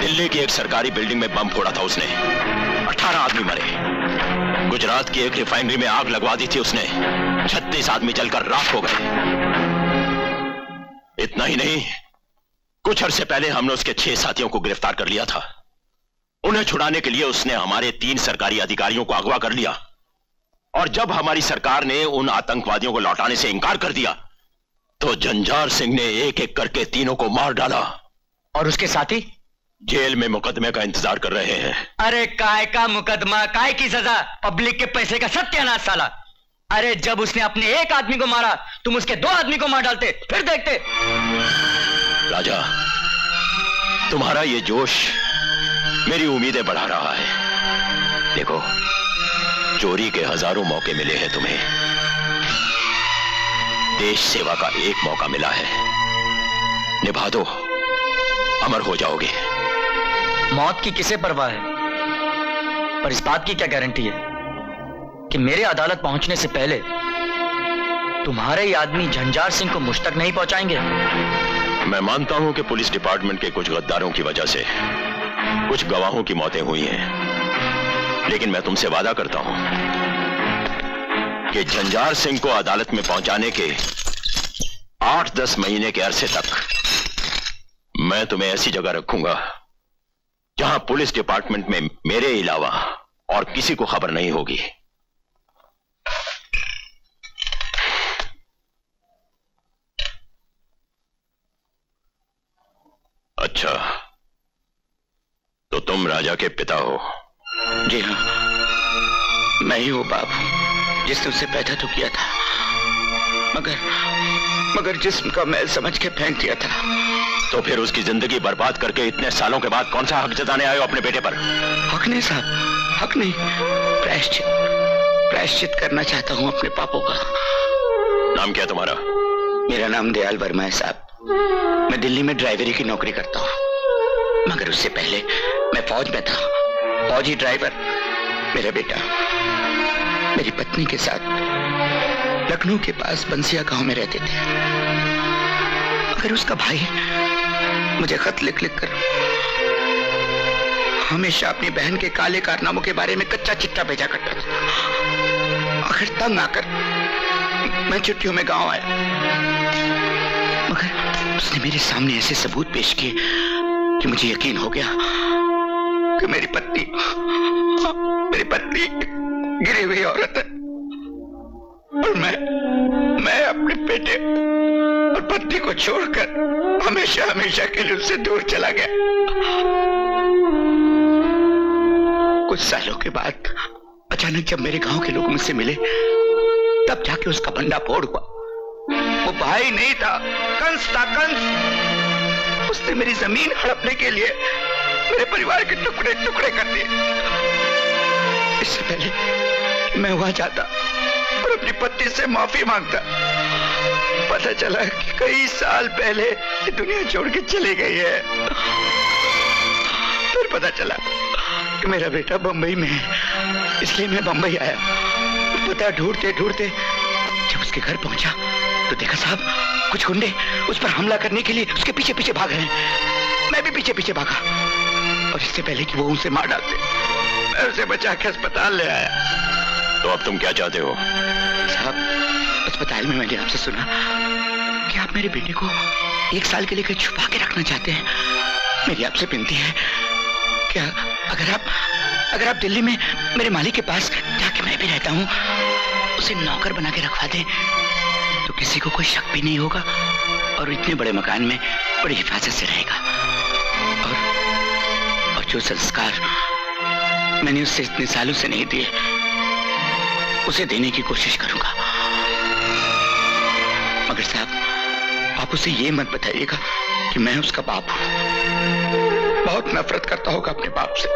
दिल्ली की एक सरकारी बिल्डिंग में बम फोड़ा था उसने, अठारह आदमी मरे। गुजरात की एक रिफाइनरी में आग लगवा दी थी उसने, छत्तीस आदमी जलकर राख हो गए। इतना ही नहीं, कुछ अरसे पहले हमने उसके छह साथियों को गिरफ्तार कर लिया था। उन्हें छुड़ाने के लिए उसने हमारे तीन सरकारी अधिकारियों को अगवा कर लिया, और जब हमारी सरकार ने उन आतंकवादियों को लौटाने से इंकार कर दिया तो झंझार सिंह ने एक एक करके तीनों को मार डाला। और उसके साथी जेल में मुकदमे का इंतजार कर रहे हैं। अरे काय का मुकदमा, काय की सजा, पब्लिक के पैसे का सत्यानाश साला। अरे जब उसने अपने एक आदमी को मारा, तुम उसके दो आदमी को मार डालते, फिर देखते। राजा, तुम्हारा ये जोश मेरी उम्मीदें बढ़ा रहा है। देखो, चोरी के हजारों मौके मिले हैं तुम्हें, देश सेवा का एक मौका मिला है, निभा दो, अमर हो जाओगे। मौत की किसे परवाह है? पर इस बात की क्या गारंटी है कि मेरे अदालत पहुंचने से पहले तुम्हारे ही आदमी झंझार सिंह को मुझ तक नहीं पहुंचाएंगे? मैं मानता हूं कि पुलिस डिपार्टमेंट के कुछ गद्दारों की वजह से कुछ गवाहों की मौतें हुई हैं, लेकिन मैं तुमसे वादा करता हूं कि झंझार सिंह को अदालत में पहुंचाने के आठ दस महीने के अरसे तक मैं तुम्हें ऐसी जगह रखूंगा जहां पुलिस डिपार्टमेंट में मेरे अलावा और किसी को खबर नहीं होगी। अच्छा, तो तुम राजा के पिता हो? जी हाँ, मैं ही वो बाप हूं जिसने उसे पैदा तो किया था, मगर मगर जिस्म का मैल समझ के फेंक दिया था। तो फिर उसकी जिंदगी बर्बाद करके इतने सालों के बाद कौन सा हक जताने आए हो अपने बेटे पर? हक नहीं साहब, हक नहीं, प्रायश्चित प्रायश्चित करना चाहता हूँ अपने पापों का। नाम क्या है तुम्हारा? मेरा नाम दयाल वर्मा है साहब। मैं दिल्ली में ड्राइवरी की नौकरी करता हूँ, मगर उससे पहले मैं फौज में था। फौजी ड्राइवर मेरा बेटा मेरी पत्नी के साथ लखनऊ के पास बंसिया गाँव में रहते थे। मगर उसका भाई मुझे खत लिख लिख कर हमेशा अपनी बहन के काले कारनामों के बारे में कच्चा चिट्ठा भेजा करता था। आखिर तंग आकर मैं छुट्टियों में गांव आया, मगर उसने मेरे सामने ऐसे सबूत पेश किए कि मुझे यकीन हो गया कि मेरी पत्नी मेरी पत्नी गिरी हुई औरत है और मैं मैं अपने बेटे और पत्नी को छोड़कर हमेशा हमेशा के लिए उससे दूर चला गया। कुछ सालों के बाद अचानक जब मेरे गांव के लोग मुझसे मिले तब जाके उसका भंडाफोड़ हुआ। वो भाई नहीं था, कंस था, कंस। उसने मेरी जमीन हड़पने के लिए मेरे परिवार के टुकड़े टुकड़े कर दिए। इससे पहले मैं वहां जाता और अपनी पत्नी से माफी मांगता, पता चला कि कई साल पहले दुनिया छोड़ के चली गई है। फिर पता चला कि मेरा बेटा बंबई में है, इसलिए मैं बंबई आया। पता ढूंढते ढूंढते जब उसके घर पहुंचा तो देखा साहब कुछ गुंडे उस पर हमला करने के लिए उसके पीछे पीछे भाग रहे हैं। मैं भी पीछे पीछे भागा और इससे पहले कि वो उसे मार डालते मैं उसे बचा के अस्पताल ले आया। तो अब तुम क्या चाहते हो? साहब अस्पताल में मैंने आपसे सुना कि आप मेरे बेटे को एक साल के लिए छुपा के रखना चाहते हैं। मेरी आपसे विनती है क्या अगर आप अगर आप दिल्ली में मेरे मालिक के पास जाके मैं भी रहता हूँ उसे नौकर बना के रखवा दें तो किसी को कोई शक भी नहीं होगा और इतने बड़े मकान में बड़ी हिफाजत से रहेगा। और, और जो संस्कार मैंने उससे इतने सालों से नहीं दिए उसे देने की कोशिश करूंगा। मगर साहब आप उसे ये मत बताइएगा कि मैं उसका बाप हूं। बहुत नफरत करता होगा अपने बाप से,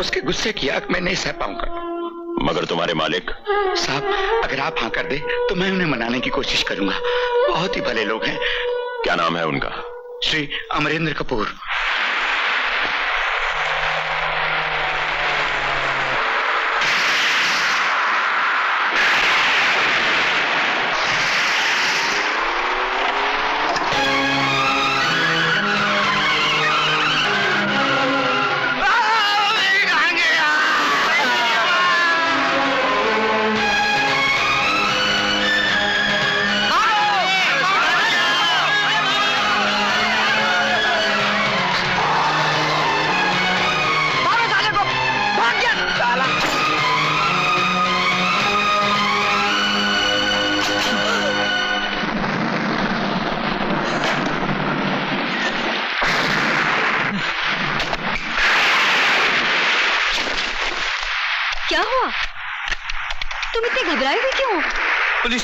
उसके गुस्से की आग मैं नहीं सह पाऊंगा। मगर तुम्हारे मालिक? साहब अगर आप हाँ कर दे तो मैं उन्हें मनाने की कोशिश करूंगा, बहुत ही भले लोग हैं। क्या नाम है उनका? श्री अमरेंद्र कपूर।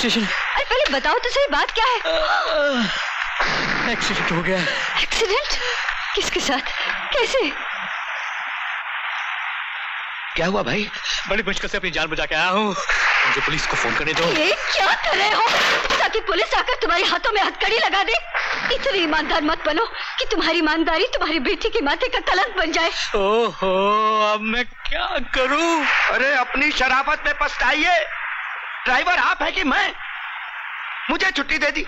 स्टेशन। अरे पहले बताओ तो सही बात क्या है? एक्सीडेंट हो गया। एक्सीडेंट? किसके साथ, कैसे? क्या हुआ भाई? बड़ी मुश्किल से अपनी जान बचा के आया हूँ। मुझे पुलिस को फोन करने दो। ये क्या कर रहे हो? ताकि पुलिस आकर तुम्हारे हाथों में हथकड़ी लगा दे। इतने ईमानदार मत बनो कि तुम्हारी ईमानदारी तुम्हारी बेटी के माथे का कलंक बन जाए। ओहो, अब मैं क्या करूं? अरे अपनी शराफत में पछताइए। ड्राइवर आप है कि मैं? मुझे छुट्टी दे दी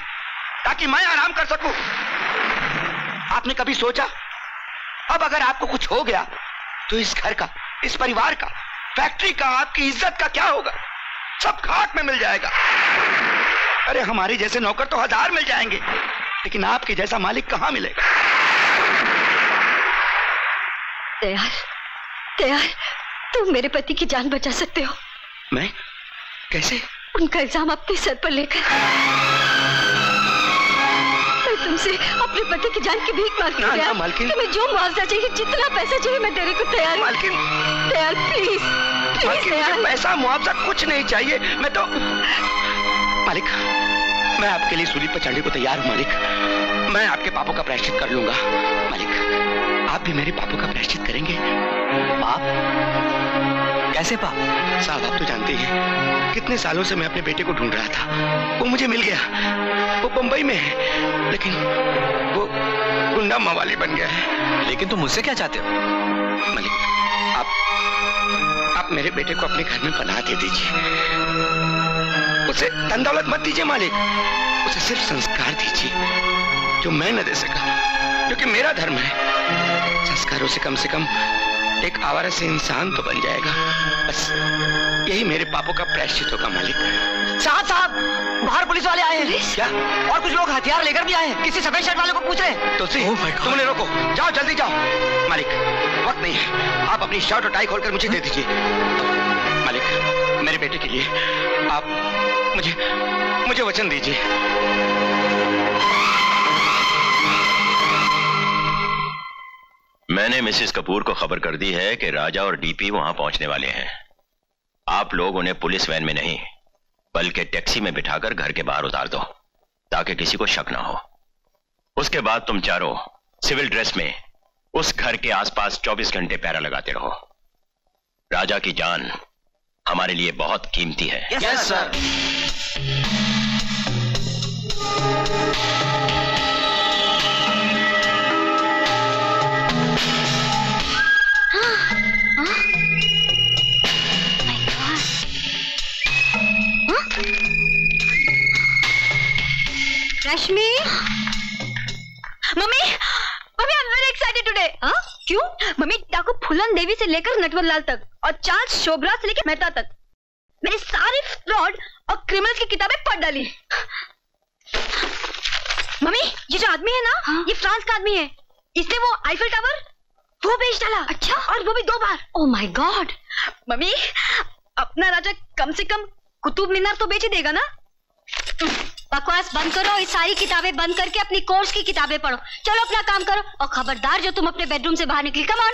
ताकि मैं आराम कर सकूं। आपने कभी सोचा अब अगर आपको कुछ हो गया तो इस घर का, इस परिवार का, फैक्ट्री का, आपकी इज्जत का क्या होगा? सब खाक में मिल जाएगा। अरे हमारे जैसे नौकर तो हजार मिल जाएंगे, लेकिन आपके जैसा मालिक कहाँ मिलेगा? दयाल, दयाल, तुम मेरे पति की जान बचा सकते हो। मैं? कैसे? उनका इल्जाम अपने सर पर लेकर मैं तुमसे अपने पति की जान की भीख मांगती हूं। ना, ना, मालकिन। तुम्हें जो मुआवजा चाहिए, जितना पैसा चाहिए, मैं देने को तैयार हूं। मालकिन, दयाल प्लीज, प्लीज दयाल। पैसा मुआवजा कुछ नहीं चाहिए। मैं तो मालिक, मैं आपके लिए सूली पर चढ़ने को तैयार हूँ मालिक। मैं आपके पापों का प्रायश्चित कर लूंगा मालिक। आप भी मेरे पापों का प्रायश्चित करेंगे? पाप? कैसे पाप? साहब आप तो जानते हैं कितने सालों से मैं अपने बेटे को ढूंढ रहा था। वो मुझे मिल गया। वो बंबई में है, लेकिन वो गुंडा मवाली बन गया है। लेकिन तुम मुझसे क्या चाहते हो मलिक? आप आप मेरे बेटे को अपने घर में पनाह दे दीजिए। उसे धन दौलत मत दीजिए मालिक, उसे सिर्फ संस्कार दीजिए जो मैं न दे सका, क्योंकि मेरा धर्म है। संस्कारों से कम से कम एक आवारा से इंसान तो बन जाएगा। बस यही मेरे पापों का प्रायश्चित होगा मालिक। साहब साहब, बाहर पुलिस वाले आए हैं। क्या? और कुछ लोग हथियार लेकर भी आए हैं। किसी सफेद शर्ट वाले को पूछ रहे हैं। तो सी, तुम ले रोको। जाओ, जल्दी जाओ। मालिक, वक्त नहीं है। आप अपनी शर्ट और टाई खोलकर मुझे दे दीजिए। मालिक, मेरे बेटे के लिए आप मुझे मुझे वचन दीजिए। मैंने मिसेस कपूर को खबर कर दी है कि राजा और डीपी वहां पहुंचने वाले हैं। आप लोग उन्हें पुलिस वैन में नहीं बल्कि टैक्सी में बिठाकर घर के बाहर उतार दो ताकि किसी को शक ना हो। उसके बाद तुम चारों सिविल ड्रेस में उस घर के आसपास चौबीस घंटे पहरा लगाते रहो। राजा की जान हमारे लिए बहुत कीमती है। Yes sir. Rashmi, mummy, mummy, I'm very excited today. हाँ? क्यों? मम्मी डाकू फुलन देवी से लेकर नटवरलाल तक और चार्ल्स शोभरा से लेकर मेहता तक मैंने सारी फ्रॉड और क्रिमिनल्स की किताबें पढ़ डाली। मम्मी, ये जो आदमी है ना, हाँ? ये फ्रांस का आदमी है, इसने वो आईफिल टावर वो बेच डाला। अच्छा? और वो भी दो बार। ओ माई गॉड। मम्मी, अपना राजा कम से कम कुतुब मीनार तो बेच ही देगा ना। बकवास बंद करो। ये सारी किताबें बंद करके अपनी कोर्स की किताबें पढ़ो। चलो अपना काम करो। और खबरदार जो तुम अपने बेडरूम से बाहर निकली। Come on.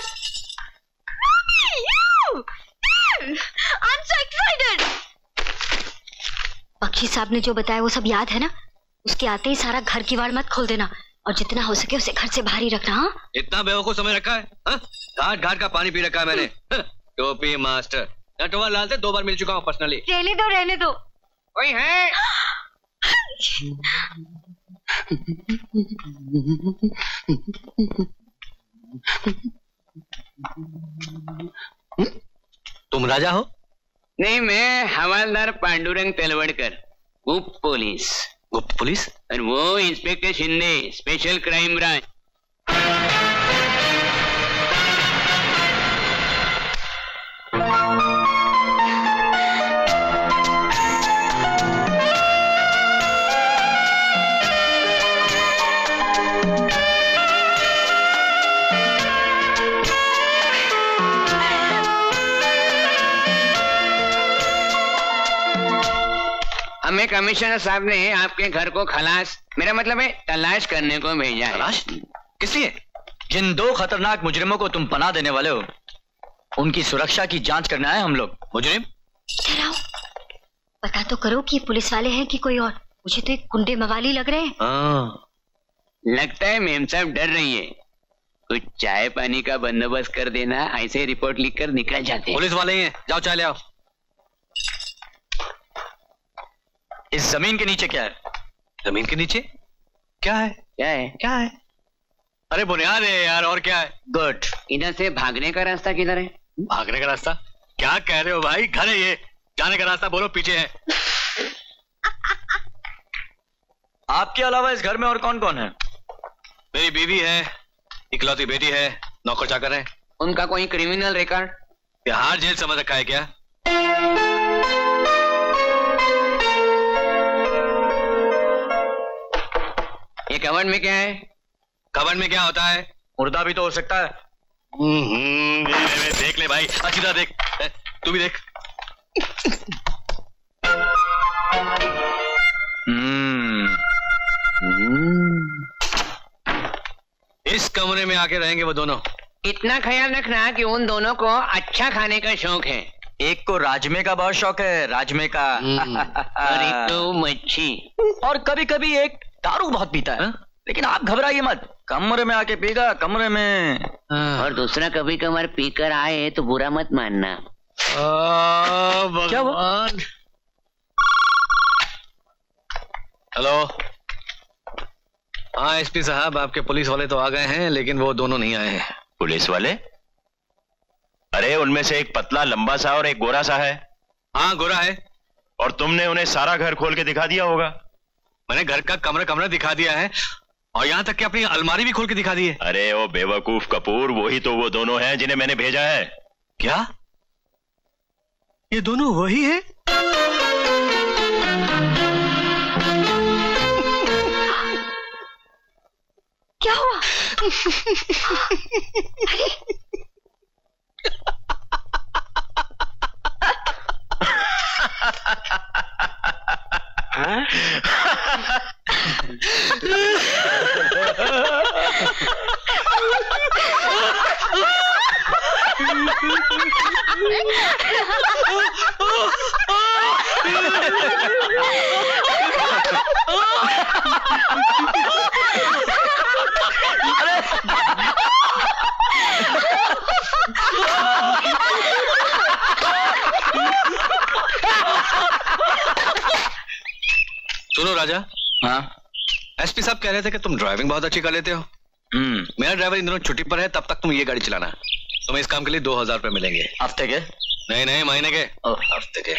I am so excited. Bakshi साहब ने जो बताया वो सब याद है ना? उसके आते ही सारा घर की वाड़ मत खोल देना और जितना हो सके उसे घर से बाहर ही रखना। हाँ? इतना बेवकूफ समझ रखा है। घाट घाट का पानी पी रखा है मैंने। टोपी मास्टर नटवरलाल से दो बार मिल चुका हूँ पर्सनली। रहने दो, रहने दो। कोई है? तुम राजा हो? नहीं, मैं हवालदार पांडुरंग तेलवड़कर, गुप्त पुलिस। गुप्त पुलिस? और वो inspector Shinde, special crime branch. हमें कमिश्नर साहब ने आपके घर को खलास, मेरा मतलब है तलाश करने को भेजा है। तलाश? किस लिए? जिन दो खतरनाक मुजरिमों को तुम पनाह देने वाले हो उनकी सुरक्षा की जांच करने आए हम लोग। मुजरिम? पता तो करो कि पुलिस वाले हैं कि कोई और। मुझे तो एक गुंडे मवाली लग रहे हैं। आ, लगता है मेम साहब डर रही है। कुछ चाय पानी का बंदोबस्त कर देना। ऐसे रिपोर्ट लिख कर निकल जाते। पुलिस वाले हैं, जाओ चाय ले आओ। इस जमीन के नीचे क्या है? जमीन के नीचे क्या है? क्या है? क्या है? अरे बुनियाद है यार, और क्या है? गुड। इधर से भागने का रास्ता किधर है? भागने का रास्ता? क्या कह रहे हो भाई, घर है ये, जाने का रास्ता बोलो, पीछे है। आपके अलावा इस घर में और कौन कौन है? मेरी बीवी है, इकलौती बेटी है, नौकर चाकर है। उनका कोई क्रिमिनल रिकॉर्ड? बिहार जेल समझ रखा है क्या? ये कवर में क्या है? कवर में क्या होता है? मुर्दा भी तो हो सकता है। देख ले भाई, अच्छी तरह देख, तू भी देख। इस कमरे में आके रहेंगे वो दोनों। इतना ख्याल रखना कि उन दोनों को अच्छा खाने का शौक है। एक को राजमे का बहुत शौक है, राजमे का, और तो मच्छी, और कभी कभी एक दारू बहुत पीता है। हा? लेकिन आप घबराइए मत, कमरे में आके पीगा, कमरे में। और दूसरा कभी कभार पीकर आए तो बुरा मत मानना। क्या भगवान? हेलो। हाँ एसपी साहब, आपके पुलिस वाले तो आ गए हैं, लेकिन वो दोनों नहीं आए हैं। पुलिस वाले? अरे उनमें से एक पतला लंबा सा और एक गोरा सा है। हाँ गोरा है। और तुमने उन्हें सारा घर खोल के दिखा दिया होगा। मैंने घर का कमरा कमरा दिखा दिया है, और यहाँ तक कि अपनी अलमारी भी खोल के दिखा दी है। अरे ओ बेवकूफ कपूर, वही तो वो दोनों हैं जिन्हें मैंने भेजा है। क्या ये दोनों वही है? क्या हुआ? सुनो राजा। हाँ एसपी साहब कह रहे थे कि तुम ड्राइविंग बहुत अच्छी कर लेते हो। हम्म मेरा ड्राइवर इन दिनों छुट्टी पर है, तब तक तुम ये गाड़ी चलाना। तुम्हें इस काम के लिए दो हजार रुपए मिलेंगे। हफ्ते के? नहीं नहीं महीने के। ओह हफ्ते के।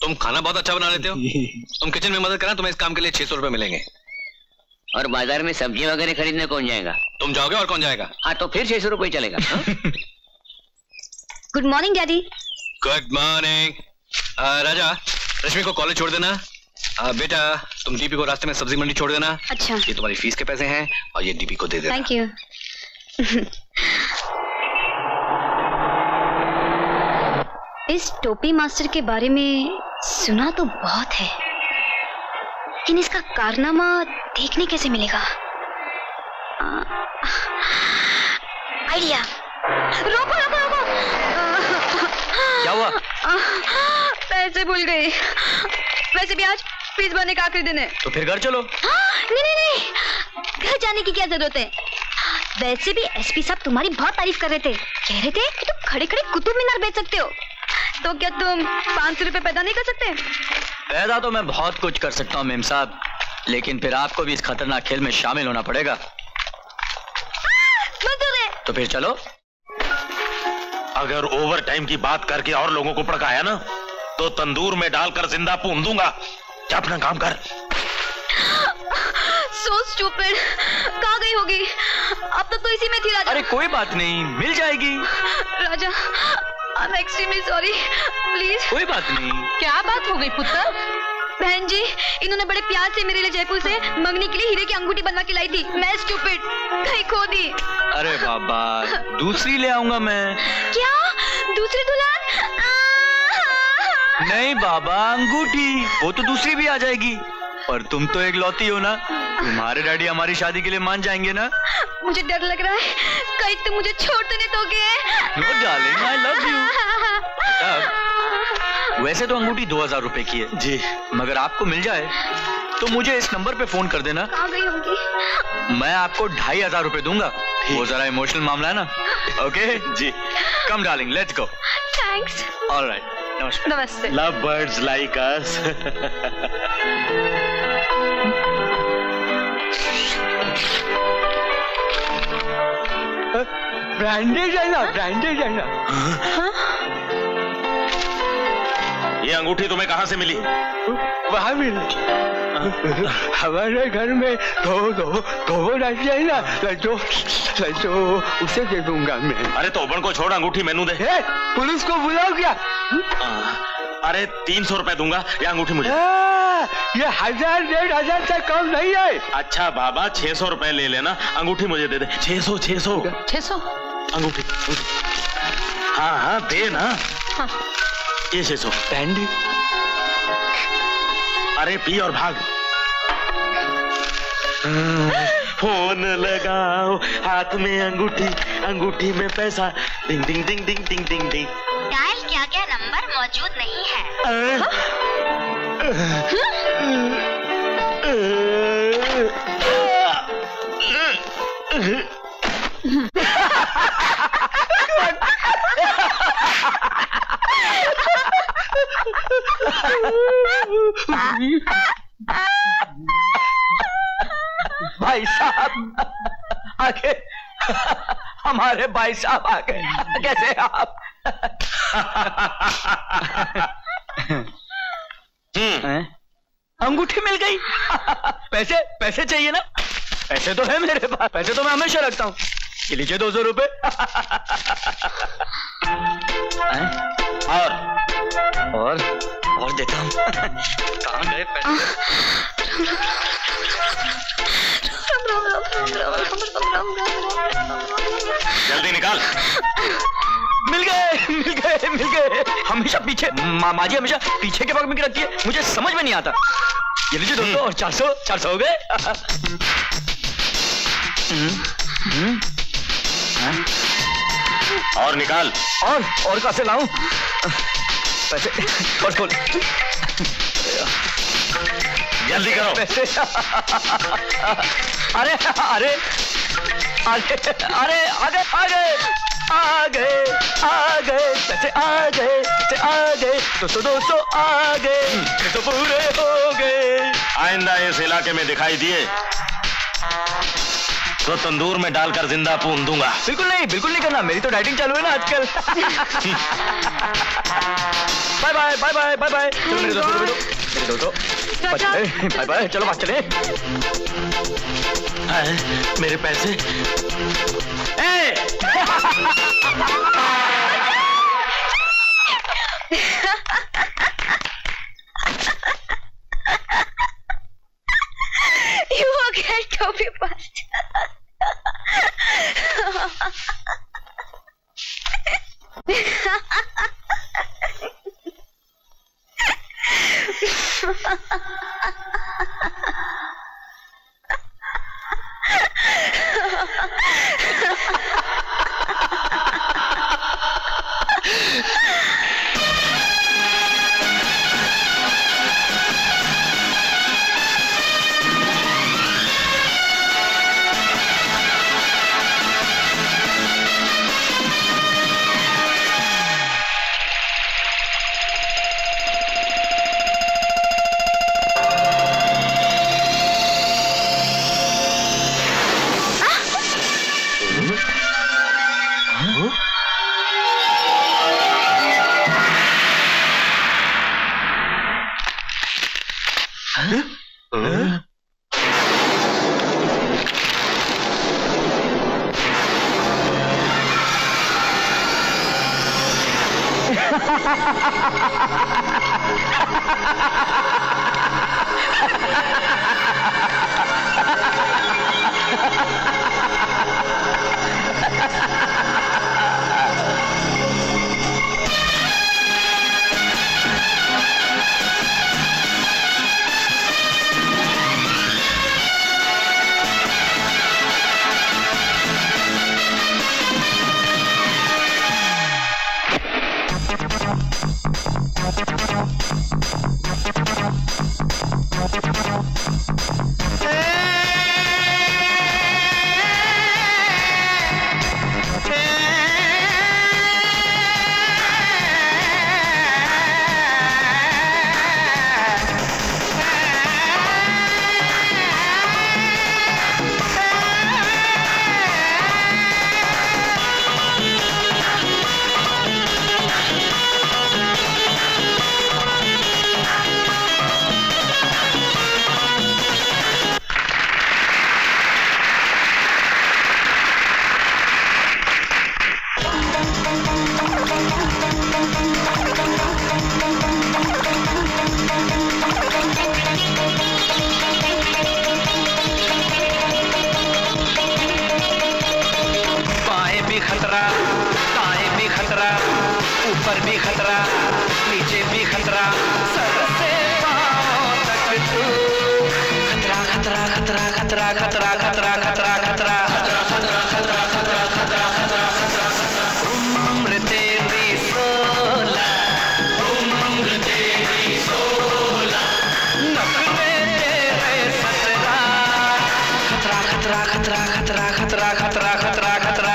तुम खाना बहुत अच्छा बना लेते हो, तुम किचन में मदद करना, तुम्हें इस काम के लिए छह सौ रुपए मिलेंगे। और बाजार में सब्जी वगैरह खरीदने कौन जाएगा? तुम जाओगे और कौन जाएगा? हाँ तो फिर छह सौ रुपये चलेगा। Good morning daddy. Good morning. Raja Rashmi को कॉलेज छोड़ देना। आ, बेटा तुम डीपी को रास्ते में सब्जी मंडी छोड़ देना। अच्छा। ये तुम्हारी फीस के पैसे हैं और ये डीपी को दे देना। Thank you. इस टोपी मास्टर के बारे में सुना तो बहुत है, लेकिन इसका कारनामा देखने कैसे मिलेगा? आइडिया। रोको रोको रोको। क्या हुआ? पैसे भूल गई। वैसे भी आज फीस भरने का आखिरी दिन है। तो फिर घर चलो। हाँ, नहीं नहीं नहीं, घर जाने की क्या जरूरत है। वैसे भी एसपी साहब तुम्हारी बहुत तारीफ कर रहे थे, कह रहे थे कि तुम खड़े खड़े कुतुब मीनार बेच सकते हो। तो क्या तुम पाँच सौ रुपए पैदा नहीं कर सकते? पैदा तो मैं बहुत कुछ कर सकता हूँ मेम साहब, लेकिन फिर आपको भी इस खतरनाक खेल में शामिल होना पड़ेगा। आ, तो फिर चलो। अगर ओवर टाइम की बात करके और लोगों को भड़काया ना तो तंदूर में डालकर जिंदा पून दूंगा। जा अपना काम कर। So stupid, कहाँ गई होगी? अब तक तो इसी में थी राजा। अरे कोई बात नहीं, मिल जाएगी। राजा I'm extremely sorry, please। कोई बात नहीं। क्या बात हो गई पुत्र? बहन जी इन्होंने बड़े प्यार से मेरे लिए जयपुर से मंगनी के लिए हीरे की अंगूठी बनवा के लाई थी, मैं स्टूपिड कहीं खो दी। अरे बाबा दूसरी ले आऊंगा मैं। क्या दूसरी दुल्हन? नहीं बाबा अंगूठी, वो तो दूसरी भी आ जाएगी, पर तुम तो एक लौती हो ना, तुम्हारे डैडी हमारी शादी के लिए मान जाएंगे ना? मुझे डर लग रहा है कहीं तुम मुझे छोड़ तो नहीं दोगे। No darling, I love you. वैसे तो अंगूठी दो हजार रुपए की है जी, मगर आपको मिल जाए तो मुझे इस नंबर पे फोन कर देना। आ गई होंगी। मैं आपको ढाई हजार रुपए दूंगा, वो जरा इमोशनल मामला है ना। Okay ji, come darling let's go. Thanks. Alright. नमस्कार। नमस्ते। Love birds like us. Branded है ना, ब्रांडेड है ना। हाँ? ये अंगूठी तुम्हें कहाँ से मिली? वहाँ मिली। हमारे घर में धो धो धो रहती है ना, तो तो उसे दे दूंगा मैं। अरे तोबन को छोड़, अंगूठी मैनू दे। पुलिस को बुलाओ क्या? अरे तीन सौ रुपए दूंगा, ये अंगूठी मुझे। ये हजार डेढ़ हजार से कम नहीं है। अच्छा बाबा छह सौ रुपए ले लेना, अंगूठी मुझे दे दे। छह सौ छह सौ छह सौ अंगूठी। हाँ हाँ दे ना। हाँ। ये छह सौ पैंडी। अरे पी और भाग। फोन लगाओ, हाथ में अंगूठी, अंगूठी में पैसा। डिंग डिंग डिंग डिंग डिंग डिंग डिंग। डायल क्या क्या नंबर मौजूद नहीं है। हाँ? भाई साहब आ गए, हमारे भाई साहब आ गए। कैसे आप? अंगूठी मिल गई। पैसे पैसे चाहिए ना? पैसे तो है मेरे पास, पैसे तो मैं हमेशा रखता हूँ। ये लीजिए दो सौ रुपए। और और और देता हूँ। कहाँ गए पैसे? जल्दी निकाल। मिल गए मिल गए मिल गए। हमेशा पीछे मामा जी, हमेशा पीछे के भाग में रखती है, मुझे समझ में नहीं आता। ये लीजिए दोस्तों, और चार सौ चार सौ हो गए। और निकाल। और और कहाँ से लाऊं पैसे? और खोल जल्दी करो पैसे। अरे अरे अरे अरे आ गए आ गए आ गए आ गए पैसे, आ गए पैसे, आ गए दोस्तों दोस्तों आ गए। तो पूरे हो गए। आइंदा इस इलाके में दिखाई दिए तो तंदूर में डालकर जिंदा पून दूंगा। बिल्कुल नहीं, बिल्कुल नहीं करना। मेरी तो डाइटिंग चालू है ना आजकल। Bye bye bye bye bye bye. चलो मेरे दोस्तों, मेरे दोस्तों बाय बाय। चलो बात चले। मेरे पैसे। You are going to be bust. ऊपर भी खतरा नीचे भी खतरा, सर से पांव तक तू खतरा खतरा खतरा खतरा खतरा खतरा खतरा खतरा खतरा खतरा खतरा खतरा खतरा खतरा। उम्र तेरी सोलह, उम्र तेरी सोलह, नखरे तेरे सत्रह, खतरा खतरा खतरा खतरा खतरा खतरा खतरा खतरा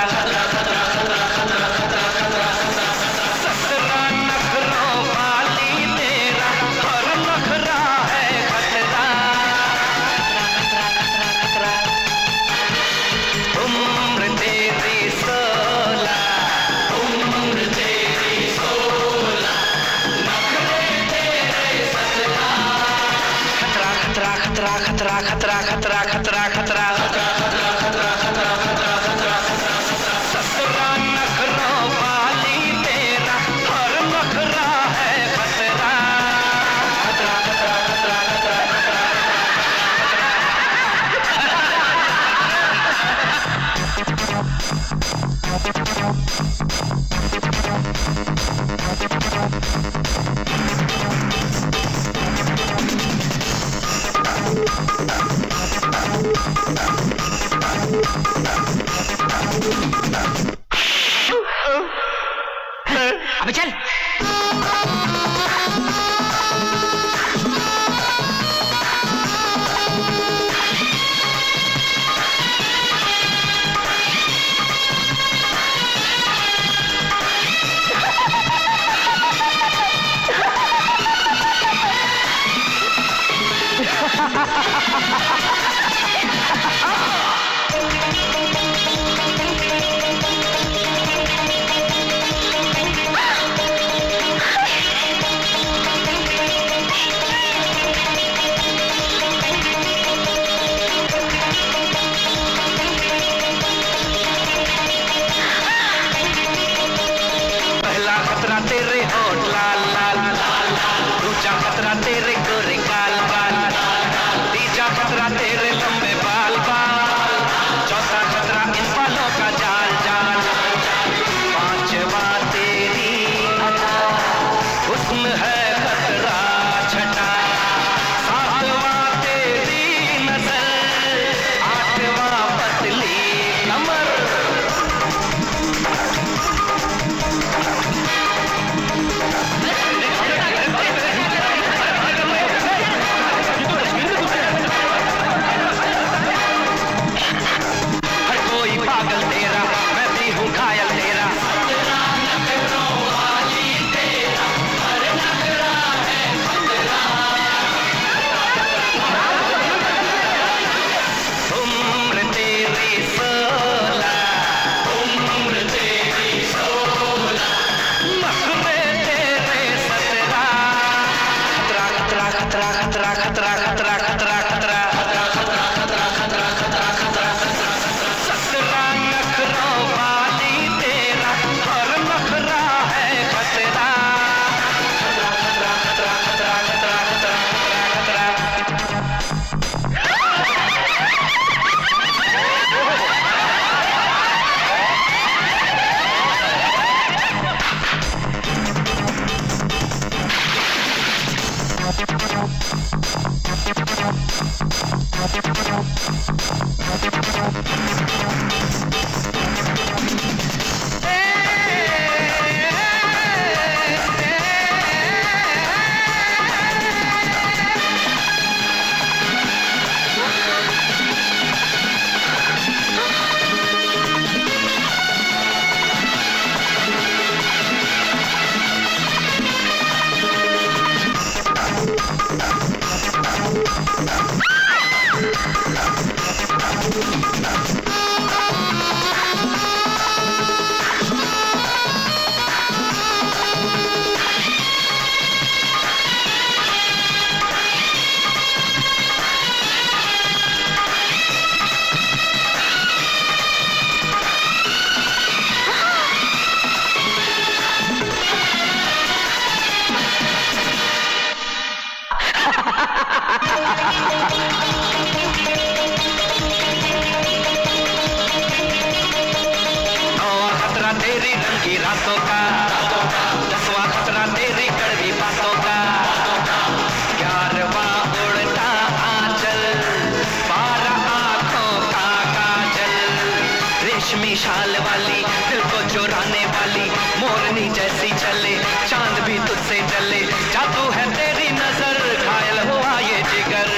वाली, दिल को चुराने वाली, मोरनी जैसी चले चांद भी तुझसे जले, जादू है तेरी नजर, घायल हुआ ये जिगर,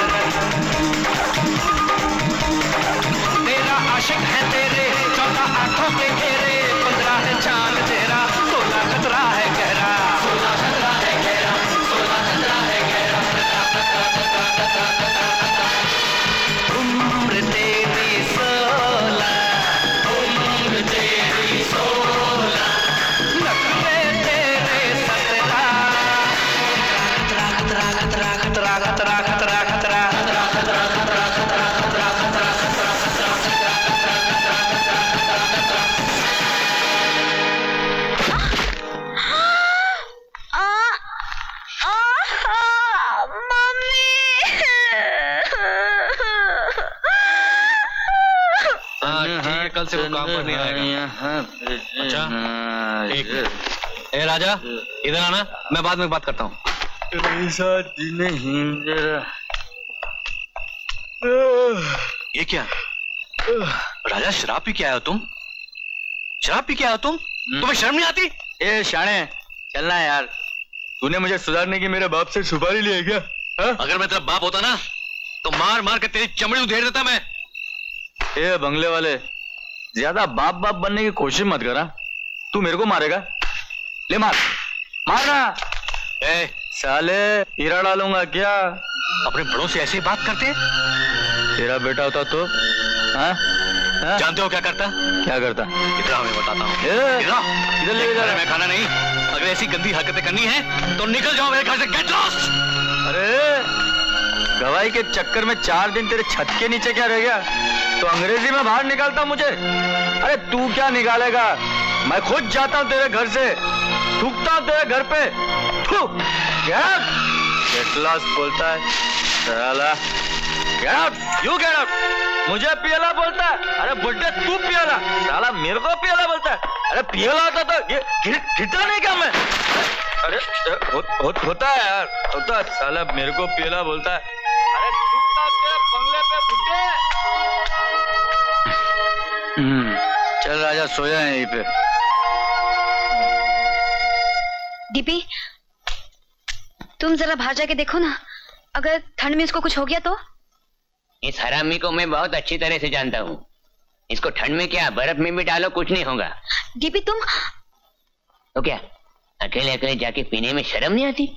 तेरा आशिक है तेरे चौदह आंखों के घेरे, पंद्रह है चांद तेरा, सोलह खतरा है गहरा, सोलह खतरा है गहरा, सोलह खतरा है गहरा, उम्र तेरी सोलह, उम्र तेरी सोलह, नखरे तेरे सतरा, खतरा खतरा खतरा खतरा खतरा खतरा खतरा खतरा खतरा खतरा खतरा खतरा खतरा खतरा खतरा खतरा कल से वो काम पर नहीं आएगा। अच्छा ठीक है। ए राजा इधर आना, मैं बाद में बात करता हूँ। ये क्या राजा, शराब पी के आए हो तुम? शराब पी के आए हो तुम? तुम्हें शर्म नहीं आती? ए शाणे चलना है यार, तूने मुझे सुधारने की मेरे बाप से सुपारी ली है क्या? हा? अगर मैं तेरा बाप होता ना तो मार मार कर तेरी चमड़ी उधेड़ देता मैं। ए बंगले वाले, ज्यादा बाप बाप बनने की कोशिश मत करा, तू मेरे को मारेगा, ले मार मारना। ए साले हीरा डालूंगा क्या? अपने बड़ों से ऐसे ही बात करते? तेरा बेटा होता तो हा? हा? जानते हो क्या करता? क्या करता? इधर हमें बताता हूँ, इधर ले जा रहा मैं खाना नहीं। अगर ऐसी गंदी हरकतें करनी है तो निकल जाओ मेरे घर से, गेट लॉस्ट। अरे गवाही के चक्कर में चार दिन तेरे छत के नीचे क्या रह गया? तो अंग्रेजी में बाहर निकालता मुझे। अरे तू क्या निकालेगा, मैं खुद जाता हूँ तेरे घर से, थूकता हूँ तेरे घर पे। गेट लॉस्ट बोलता है, get out, you get out. मुझे पियला बोलता है, अरे बुड्ढे तू पियला। साला मेरे को पियला बोलता है, अरे पियला होता तो गिरता नहीं क्या मैं? अरे हो, हो, होता है यार, होता है। साला मेरे को पियला बोलता है, अरे टूटता तेरे बंगले पे फुटे। चल राजा सो जाए यहीं पे। दीपी तुम जरा बाहर जाके देखो ना, अगर ठंड में इसको कुछ हो गया तो? इस हरामी को मैं बहुत अच्छी तरह से जानता हूँ, इसको ठंड में क्या बर्फ में भी डालो कुछ नहीं होगा। दीपी तुम तो क्या अकेले अकेले जाके पीने में शर्म नहीं आती?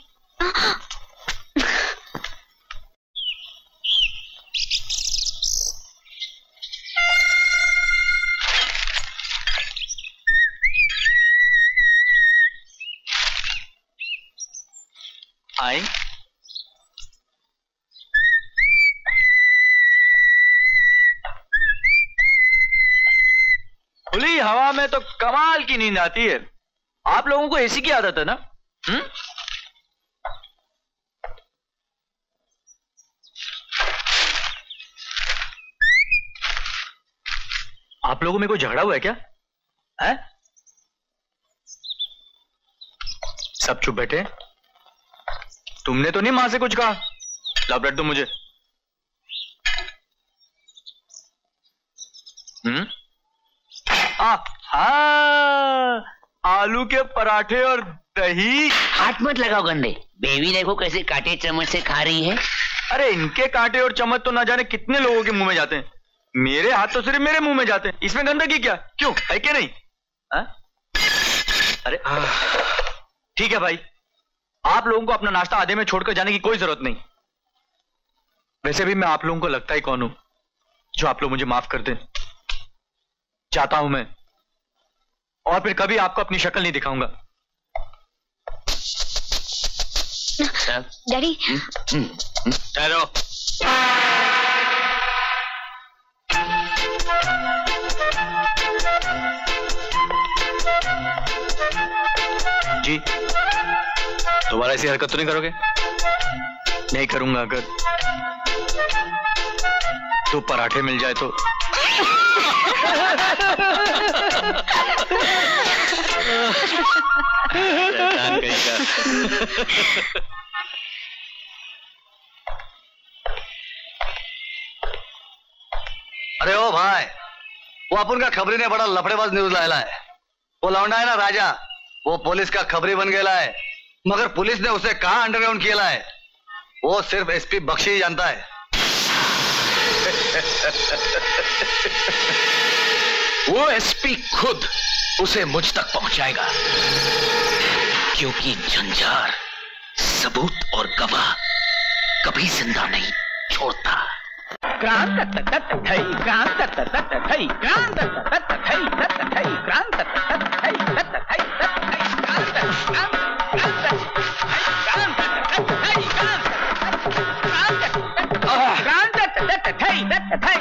आई खुली हवा में तो कमाल की नींद आती है, आप लोगों को एसी की आदत है ना? हम्म? आप लोगों में कोई झगड़ा हुआ है क्या? है? सब चुप बैठे, तुमने तो नहीं मां से कुछ कहा? ला ब्रेड दो मुझे। हम्म? आ, हाँ आलू के पराठे और दही। हाथ मत लगाओ गंदे, बेबी देखो कैसे कांटे चम्मच से खा रही है। अरे इनके कांटे और चम्मच तो ना जाने कितने लोगों के मुंह में जाते हैं, मेरे हाथ तो सिर्फ मेरे मुंह में जाते हैं, इसमें गंदगी क्या? क्यों है क्या नहीं? आ? अरे ठीक है भाई, आप लोगों को अपना नाश्ता आधे में छोड़कर जाने की कोई जरूरत नहीं। वैसे भी मैं आप लोगों को लगता ही कौन हूं जो आप लोग मुझे माफ कर दें। चाहता हूं मैं, और फिर कभी आपको अपनी शक्ल नहीं दिखाऊंगा। डैडी ठहरो, जी दोबारा ऐसी हरकत तो नहीं करोगे? नहीं करूंगा। अगर तो पराठे मिल जाए तो। अरे ओ भाई वो अपन का खबरी ने बड़ा लफड़ेबाज न्यूज लाया है। वो लौंडा है ना राजा, वो पुलिस का खबरी बन गया है, मगर पुलिस ने उसे कहाँ अंडरग्राउंड किया है वो सिर्फ एसपी बख्शी ही जानता है। वो एसपी खुद उसे मुझ तक पहुंचाएगा, क्योंकि झंझार सबूत और गवाह कभी जिंदा नहीं छोड़ता। क्रांत तत तत थई क्रांत तत तत थई क्रांत तत तत थई तत थई क्रांत तत तत थई तत थई तत थई क्रांत तत क्रांत तत थई तत थई तत थई क्रांत तत थई तत थई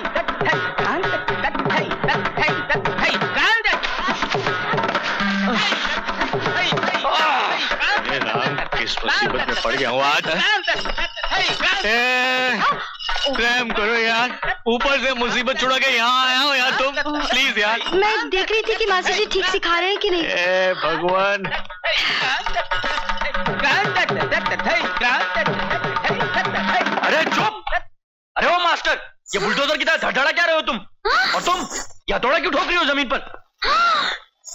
तत थई क्रांत ये राम किस मुसीबत में पड़ गया हूँ आज। प्रेम करो यार, ऊपर से मुसीबत छुड़ा के यहाँ आया हो यार तुम, प्लीज यार। मैं देख रही थी कि मासी जी ठीक सिखा रहे हैं कि नहीं। ए भगवान, अरे चुप। अरे वो मास्टर, ये बुलडोजर की तरह धड़धड़ा क्या रहे हो तुम? और तुम ये हथौड़ा क्यों ठोक रही हो जमीन पर?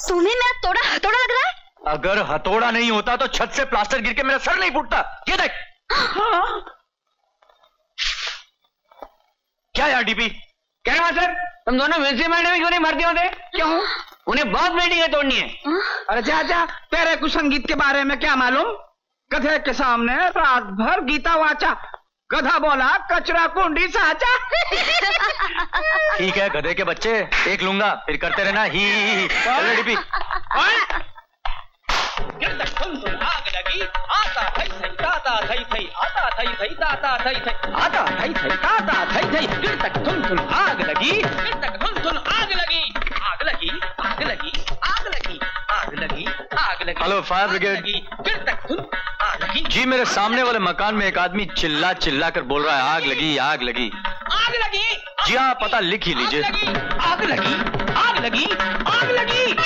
तुम्हें मेरा तोड़ा हथौड़ा लग रहा है? अगर हथौड़ा नहीं होता तो छत से प्लास्टर गिर के मेरा सर नहीं फूटता। ये देख क्या यार डीपी क्या है मास्टर, तुम दोनों म्यूजियम में क्यों नहीं मरते होते? क्यों? उन्हें बहुत मीटिंग है तोड़नी है। अरे जा जा, तेरे कुछ संगीत के बारे में क्या मालूम? गधे के सामने रात भर गीता वाचा, गधा बोला कचरा कुंडी साचा। ठीक है गधे के बच्चे, एक लूंगा फिर करते रहना ही, ही, ही। चलो डीपी हेलो फायर ब्रिगेड जी, मेरे सामने वाले मकान में एक आदमी चिल्ला चिल्ला कर बोल रहा है आग लगी आग लगी आग लगी। जी हाँ, पता लिख ही लीजिए, आग लगी आग लगी आग लगी।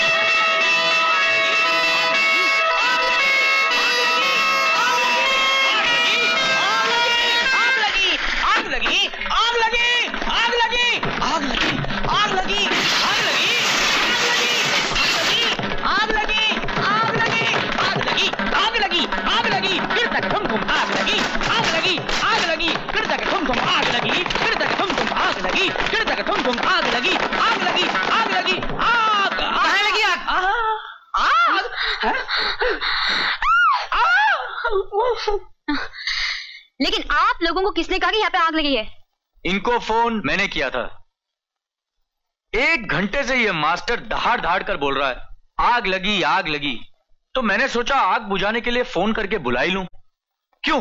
आग लगी आग लगी आग लगी आग लगी आग लगी आग लगी आग लगी आग लगी आग लगी आग लगी फिर तक तुम तुम आग लगी आग लगी आग लगी फिर तक तुम तुम आग लगी फिर तक तुम तुम आग लगी फिर तक तुम तुम आग लगी आग लगी आग लगी आग कहाँ लगी आग आग। लेकिन आप लोगों को किसने कहा कि यहाँ पे आग लगी है? इनको फोन मैंने किया था। एक घंटे से ये मास्टर दहाड़ दहाड़ कर बोल रहा है आग लगी आग लगी, तो मैंने सोचा आग बुझाने के लिए फोन करके बुलाई लूं। क्यों?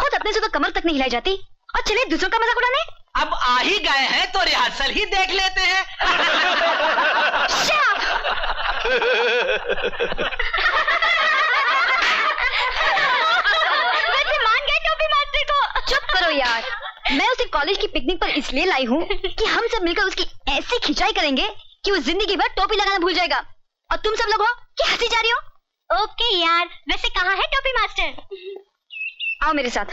खुद अपने से तो कमर तक नहीं हिलाई जाती और चले दूसरों का मजाक उड़ाने। अब आ ही गए हैं तो रिहर्सल ही देख लेते हैं। करो यार, मैं उसे कॉलेज की पिकनिक पर इसलिए लाई हूँ कि हम सब मिलकर उसकी ऐसी खिंचाई करेंगे कि वो जिंदगी भर टोपी लगाना भूल जाएगा। और तुम सब लोग हो कि हंसी जा रही हो। ओके यार, वैसे कहाँ है टोपी मास्टर? आओ मेरे साथ।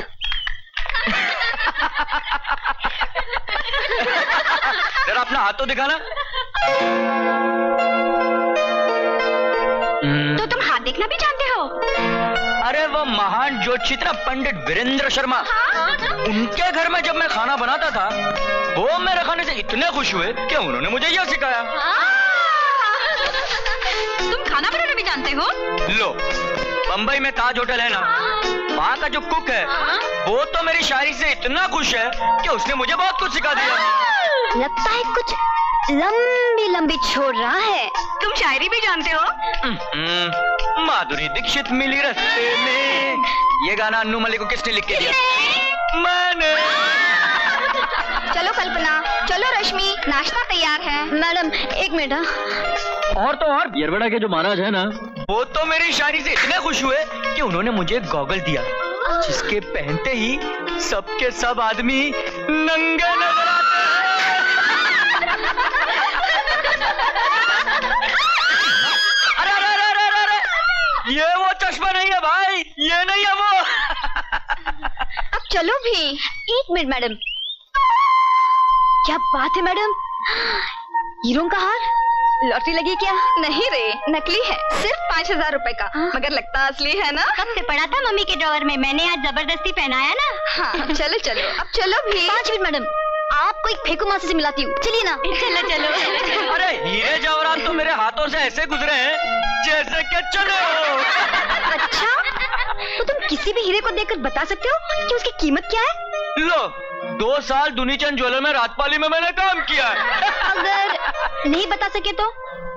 जरा अपना हाथ तो दिखाना। तो तुम हाथ देखना भी जानते हो? अरे वो महान ज्योतिषी ना पंडित वीरेंद्र शर्मा, उनके घर में जब मैं खाना बनाता था वो मेरे खाने से इतने खुश हुए कि उन्होंने मुझे यह सिखाया। तुम खाना बनाना भी जानते हो? लो, बंबई में ताज होटल है ना, वहाँ का जो कुक है वो तो मेरी शायरी से इतना खुश है कि उसने मुझे बहुत कुछ सिखा दिया। लगता है कुछ लंबी लंबी छोड़ रहा है। तुम शायरी भी जानते हो? माधुरी दीक्षित मिली रस्ते में, ये गाना अनु मलिक को किसने लिख के दिया? मैंने। चलो कल्पना, चलो रश्मि, नाश्ता तैयार है। मैडम एक मिनट। और तो और बियरबड़ा के जो महाराज है ना, वो तो मेरी शायरी से इतने खुश हुए कि उन्होंने मुझे गॉगल दिया जिसके पहनते ही सबके सब आदमी नंगे नजर आते हैं। अरे अरे अरे अरे अरे अरे, ये वो चश्मा नहीं है भाई, ये नहीं है वो। अब चलो भी। एक मिनट मैडम, क्या बात है मैडम, हीरों का हार? लॉटरी लगी क्या? नहीं रे, नकली है, सिर्फ पाँच हजार रूपए का। हाँ। मगर लगता असली है ना? कब से पड़ा था मम्मी के ड्रॉवर में, मैंने आज जबरदस्ती पहनाया ना। हाँ, चलो चलो, अब चलो भी। पाँच मिनट मैडम, आपको एक फेंकू मासी से मिलाती हूँ, चलिए ना। चलो चलो। अरे ये जवाहरात तो मेरे हाथों से ऐसे गुजरे हैं जैसे कि चलो। अच्छा, तो तुम किसी भी हीरे को देखकर बता सकते हो कि उसकी कीमत क्या है? लो, दो साल धुनी चंद ज्वेलर में रातपाली में मैंने काम किया है। अगर नहीं बता सके तो?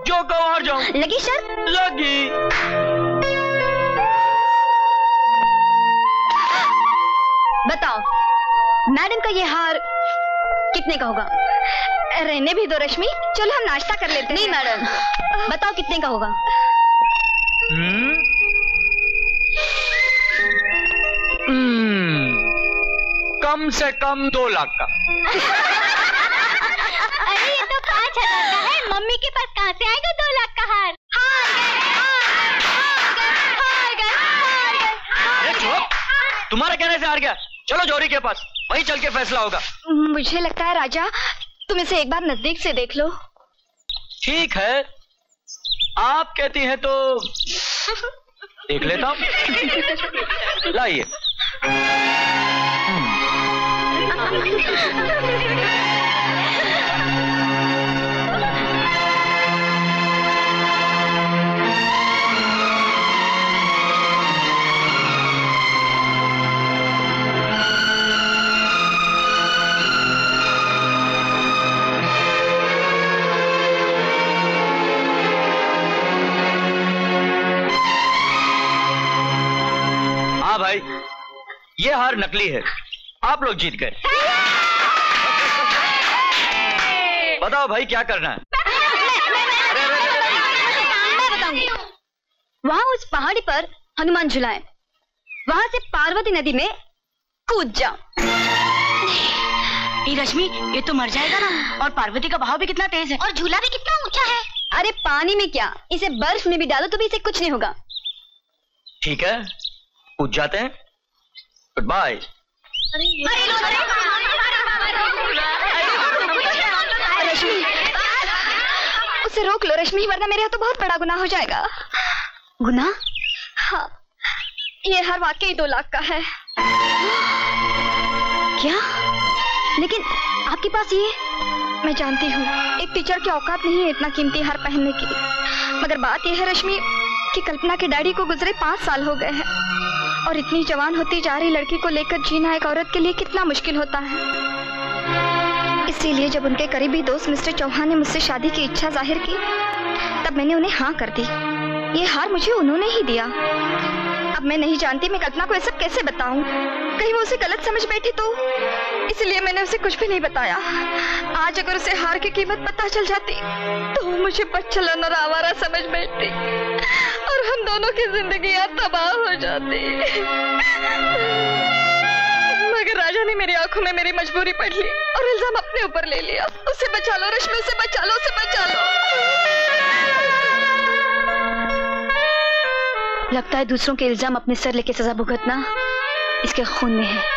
जो कहो हार जाऊँ। लगी शर्त? लगी। बताओ, मैडम का ये हार कितने का होगा? रहने भी दो रश्मि, चलो हम नाश्ता कर लेते हैं। नहीं मैडम, बताओ कितने का होगा? hmm? Hmm. कम से कम दो लाख का। अरे ये तो पाँच हजार का है, मम्मी के पास कहाँ से आएगा दो लाख का हार? तुम्हारा कहने से हार गया, चलो जोरी के पास, वहीं चल के फैसला होगा। मुझे लगता है राजा, तुम इसे एक बार नजदीक से देख लो। ठीक है, आप कहती हैं तो देख लेता हूँ। लाइए। भाई, ये हार नकली है, आप लोग जीत गए। बताओ भाई क्या करना है? मैं बताऊंगी। वहाँ उस पहाड़ी पर हनुमान झुलाए, वहाँ से पार्वती नदी में कूद जाओ। रश्मि, ये तो मर जाएगा ना, और पार्वती का बहाव भी कितना तेज है और झूला भी कितना ऊंचा है। अरे पानी में क्या, इसे बर्फ में भी डालो तो भी इसे कुछ नहीं होगा। ठीक है, पूछ जाते हैं। Goodbye. उसे रोक लो रश्मि, वरना मेरे यहाँ तो बहुत बड़ा गुनाह हो जाएगा। गुनाह? हाँ, ये हर वाकई दो लाख का है। क्या? लेकिन आपके पास ये? मैं जानती हूँ एक टीचर की औकात नहीं है इतना कीमती हार पहनने की, मगर बात यह है रश्मि कि कल्पना के डैडी को गुजरे पाँच साल हो गए हैं और इतनी जवान होती जा रही लड़की को लेकर जीना एक औरत के लिए कितना मुश्किल होता है। इसीलिए जब उनके करीबी दोस्त मिस्टर चौहान ने मुझसे शादी की इच्छा जाहिर की, तब मैंने उन्हें हाँ कर दी। ये हार मुझे उन्होंने ही दिया। अब मैं नहीं जानती मैं कल्पना को ये सब कैसे बताऊं, कहीं वो उसे गलत समझ बैठी तो, इसलिए मैंने उसे कुछ भी नहीं बताया। आज अगर उसे हार की कीमत पता चल जाती तो मुझे बच्चलन और आवारा समझ बैठती और हम दोनों की जिंदगी तबाह हो जाती। मगर राजा ने मेरी आंखों में मेरी मजबूरी पढ़ ली और इल्जाम अपने ऊपर ले लिया। उसे बचा लो रश्मि, उसे बचा लो, उसे बचा लो। लगता है दूसरों के इल्जाम अपने सर लेके सजा भुगतना इसके खून में है।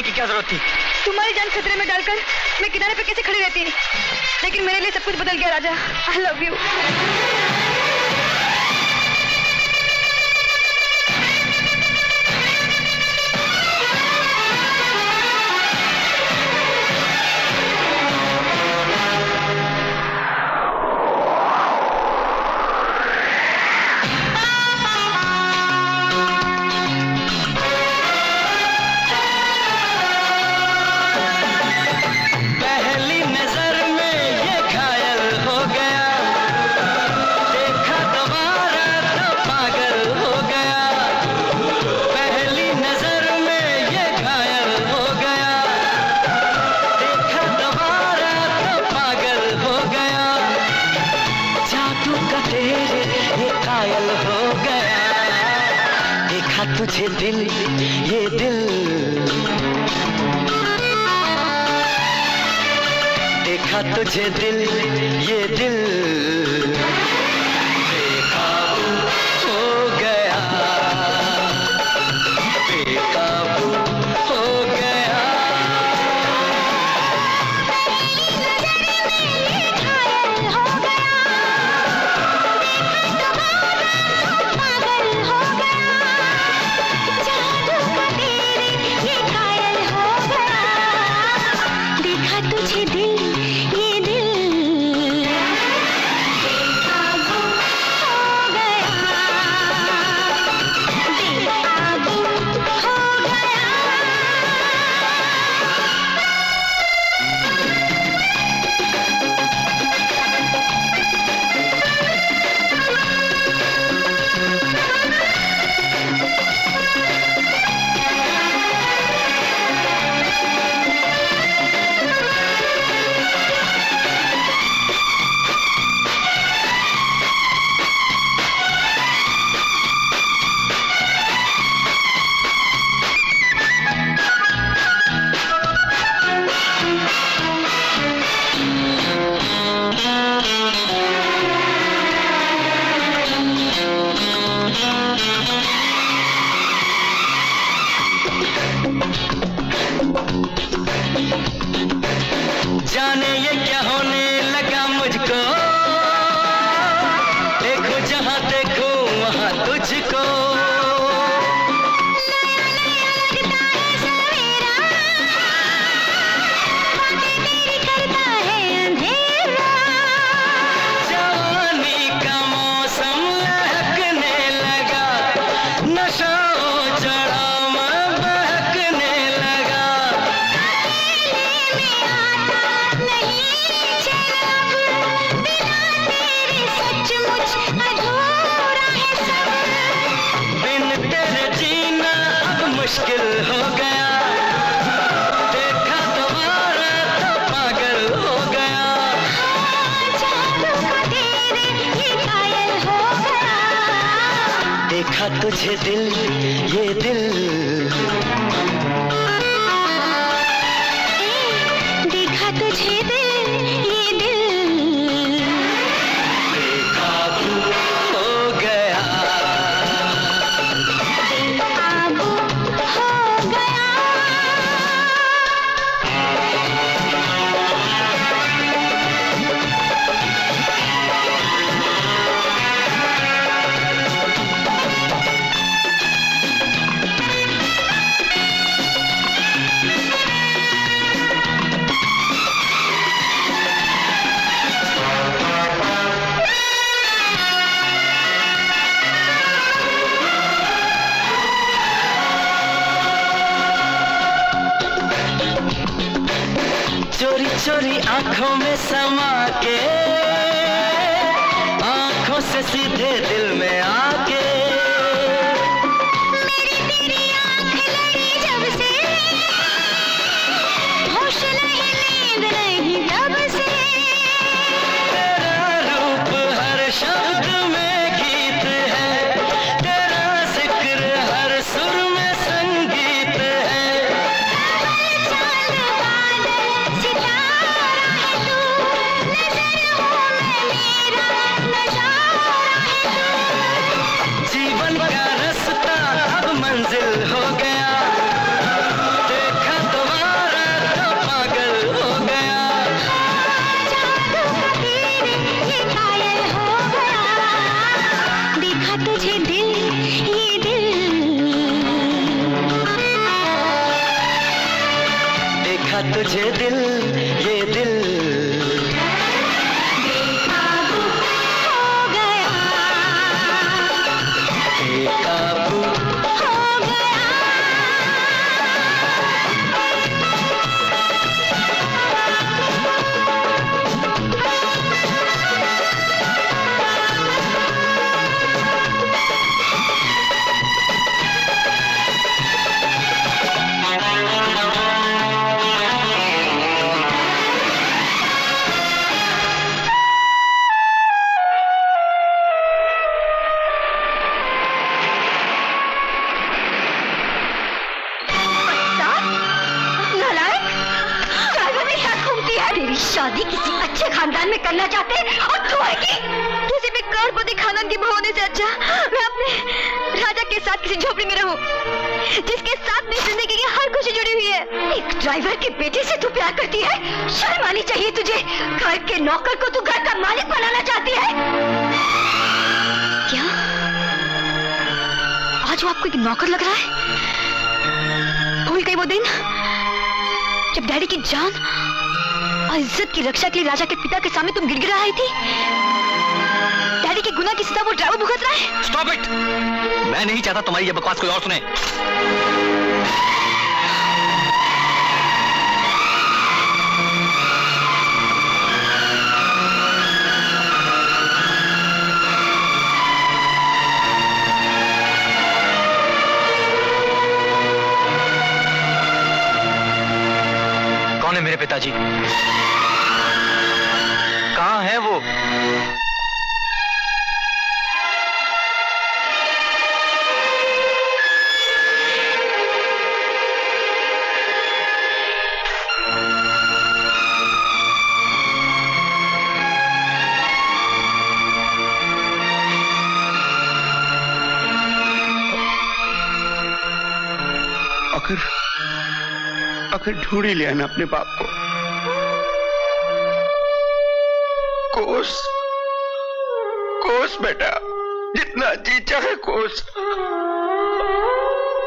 करने की क्या जरूरत थी? तुम्हारी जान खतरे में डालकर मैं किनारे पे कैसे खड़ी रहती, लेकिन मेरे लिए सब कुछ बदल गया राजा। आई लव यू। तुझे दिल ये दिल देखा, तुझे दिल ये दिल बेकाबू हो गया, बेकाबू हो गया। तुझे दिल ये दिल देखा, तुझे दिल ये दिल बेकाबू हो गया, बेकाबू हो गया। चोरी आंखों में समा के, आंखों से सीधे दिल में आके, मेरी तेरी आंख लगी जब से, होश नहीं नींद नहीं जब से, तेरा रूप हर शब्द में गीत है, तेरा जिक्र हर सुर में संगीत है। शादी किसी अच्छे खानदान में करना चाहते हैं और तू है कि किसी भी करोड़पति खानदान की बहू होने से अच्छा मैं अपने राजा के साथ किसी झोपड़ी में रहूं, जिसके साथ मेरी जिंदगी की हर खुशी जुड़ी हुई है। एक ड्राइवर के बेटे से तू प्यार करती है, शर्म आनी चाहिए तुझे। घर के नौकर को तू घर का मालिक बनाना चाहती है क्या? आज वो आपको एक नौकर लग रहा है? भूल गई वो दिन जब डैडी की जान और इज्जत की रक्षा के लिए राजा के पिता के सामने तुम गिड़गिड़ा आई थी। डैडी के गुनाह की सजा वो ड्राइवर भुगत रहा है। Stop it! मैं नहीं चाहता तुम्हारी ये बकवास कोई और सुने। मेरे पिताजी कहाँ हैं वो? आखिर ढूंढ ही लिया ना अपने बाप को। कोस कोस बेटा, जितना जी चाहे कोस।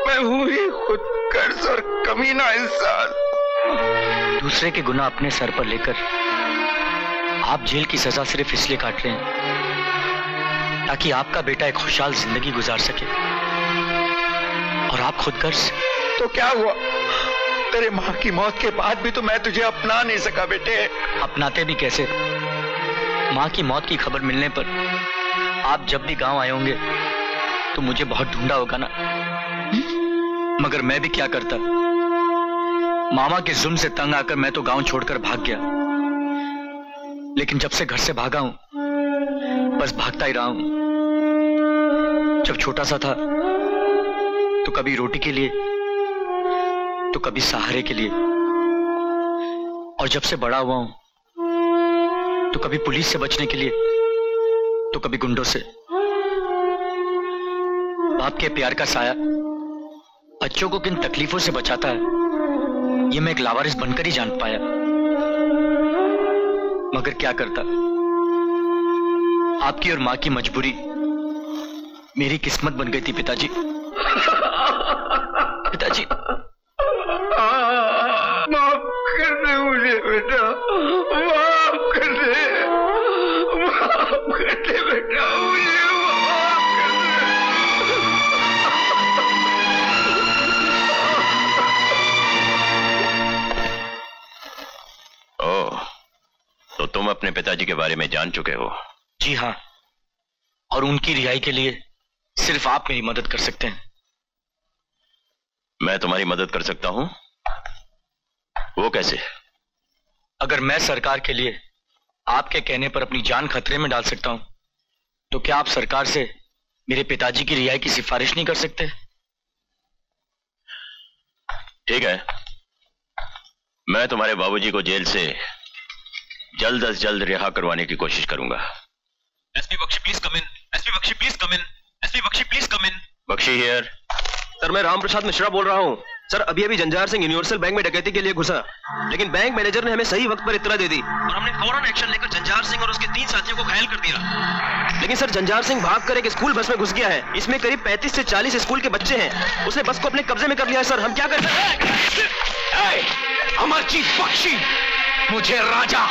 मैं हूं ही खुद कर्ज और कमीना इंसान। दूसरे के गुनाह अपने सर पर लेकर आप जेल की सजा सिर्फ इसलिए काट रहे हैं ताकि आपका बेटा एक खुशहाल जिंदगी गुजार सके, और आप खुद कर्ज। तो क्या हुआ? तेरे माँ की मौत के बाद भी तो मैं तुझे अपना नहीं सका बेटे। अपनाते भी कैसे? माँ की मौत की खबर मिलने पर आप जब भी गांव आए होंगे तो मुझे बहुत ढूंढा होगा ना, मगर मैं भी क्या करता। मामा के जुल्म से तंग आकर मैं तो गांव छोड़कर भाग गया, लेकिन जब से घर से भागा हूं बस भागता ही रहा हूं। जब छोटा सा था तो कभी रोटी के लिए तो कभी सहारे के लिए, और जब से बड़ा हुआ हूं तो कभी पुलिस से बचने के लिए तो कभी गुंडों से। बाप के प्यार का साया बच्चों को किन तकलीफों से बचाता है, ये मैं एक लावारिस बनकर ही जान पाया। मगर क्या करता, आपकी और मां की मजबूरी मेरी किस्मत बन गई थी पिताजी। पिताजी बेटा, माफ कर दे, माफ कर दे बेटा, मुझे माफ कर दे। ओ, तो तुम अपने पिताजी के बारे में जान चुके हो? जी हाँ, और उनकी रिहाई के लिए सिर्फ आप मेरी मदद कर सकते हैं। मैं तुम्हारी मदद कर सकता हूँ? वो कैसे? अगर मैं सरकार के लिए आपके कहने पर अपनी जान खतरे में डाल सकता हूं, तो क्या आप सरकार से मेरे पिताजी की रिहाई की सिफारिश नहीं कर सकते? ठीक है, मैं तुम्हारे बाबूजी को जेल से जल्द अज जल्द रिहा करवाने की कोशिश करूंगा। SP Bakshi please come in, SP Bakshi please come in, SP Bakshi please come in. Bakshi here. Sir, मैं राम प्रसाद मिश्रा बोल रहा हूँ। सर, अभी अभी झंझार सिंह यूनिवर्सल बैंक में डकैती के लिए घुसा, लेकिन बैंक मैनेजर ने हमें सही वक्त पर इत्तला दे दी और हमने फौरन एक्शन लेकर झंझार सिंह और उसके तीन साथियों को घायल कर दिया। लेकिन सर, झंझार सिंह भागकर एक स्कूल बस में घुस गया है। इसमें करीब पैंतीस से चालीस स्कूल के बच्चे हैं। उसने बस को अपने कब्जे में कर लिया है। सर, हम क्या कर सकते हैं? अमरजीत बख्शी, मुझे राजा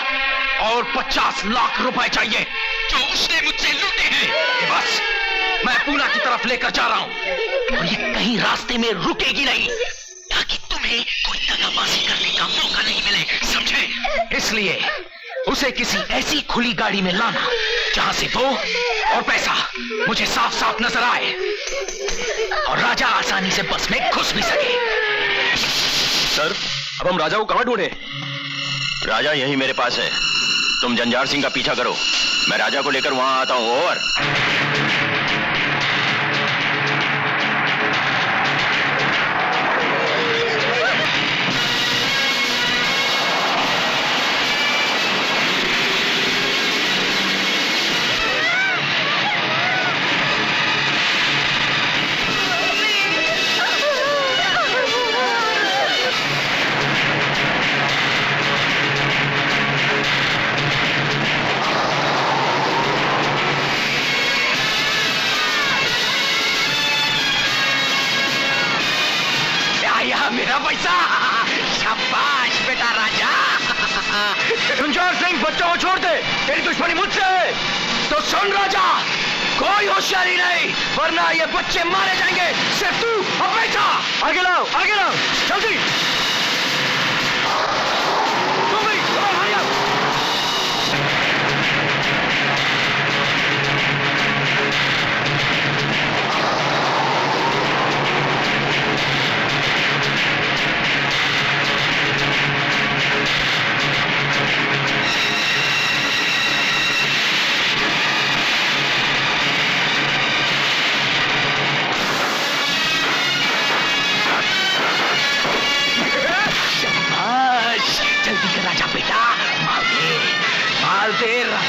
और पचास लाख रुपए चाहिए जो उसने मुझसे लूटे हैं। बस मैं पूना की तरफ लेकर जा रहा हूँ और ये कहीं रास्ते में रुकेगी नहीं, ताकि तुम्हें कोई दगाबाजी करने का मौका नहीं मिले, समझे? इसलिए उसे किसी ऐसी खुली गाड़ी में लाना जहाँ से वो और पैसा मुझे साफ साफ नजर आए और राजा आसानी से बस में घुस भी सके। सर, अब हम राजा को कहाँ ढूंढे? राजा यही मेरे पास है। तुम झंझार सिंह का पीछा करो, मैं राजा को लेकर वहां आता हूँ। और मेरा पैसा। शाबाश बेटा राजा। झंझार सिंह बच्चों को छोड़ दे, तेरी दुश्मनी मुझसे है। तो सुन राजा, कोई होशियारी नहीं, वरना ये बच्चे मारे जाएंगे। सिर्फ तू और पैसा। आगे लाओ, आगे लाओ, जल्दी।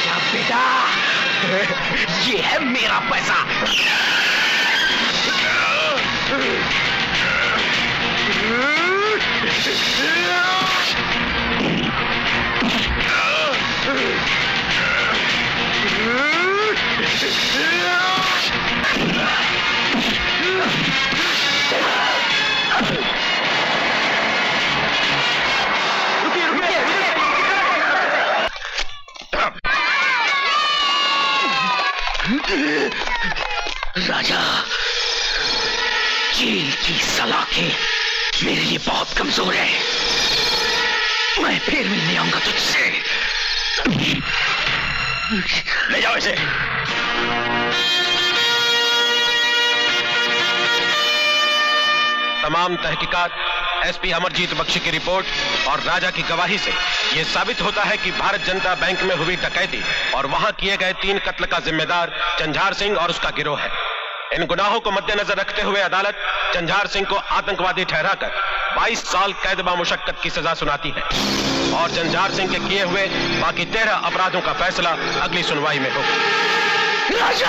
राजा बेटा, ये है मेरा पैसा। राजा, जेल की सलाखें मेरे लिए बहुत कमजोर है। मैं फिर मिलने आऊंगा तुझसे। ले जाओ इसे। तमाम तहकीकात, एसपी अमरजीत बख्शी की रिपोर्ट और राजा की गवाही से ये साबित होता है कि भारत जनता बैंक में हुई डकैती और वहां किए गए तीन कत्ल का जिम्मेदार झंझार सिंह और उसका गिरोह है। इन गुनाहों को मद्देनजर रखते हुए अदालत झंझार सिंह को आतंकवादी ठहराकर बाईस साल कैद बामुशक्कत की सजा सुनाती है और झंझार सिंह के किए हुए बाकी तेरह अपराधों का फैसला अगली सुनवाई में होगा।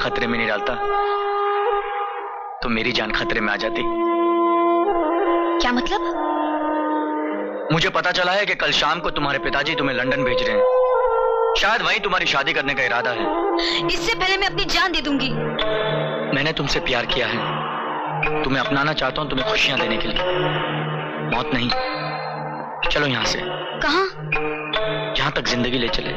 खतरे में नहीं डालता तो मेरी जान खतरे में आ जाती। क्या मतलब? मुझे पता चला है कि कल शाम को तुम्हारे पिताजी तुम्हें लंदन भेज रहे हैं। शायद वहीं तुम्हारी शादी करने का इरादा है। इससे पहले मैं अपनी जान दे दूंगी। मैंने तुमसे प्यार किया है, तुम्हें अपनाना चाहता हूँ, तुम्हें खुशियां देने के लिए, मौत नहीं। चलो यहाँ से। कहाँ? जहाँ तक जिंदगी ले चले।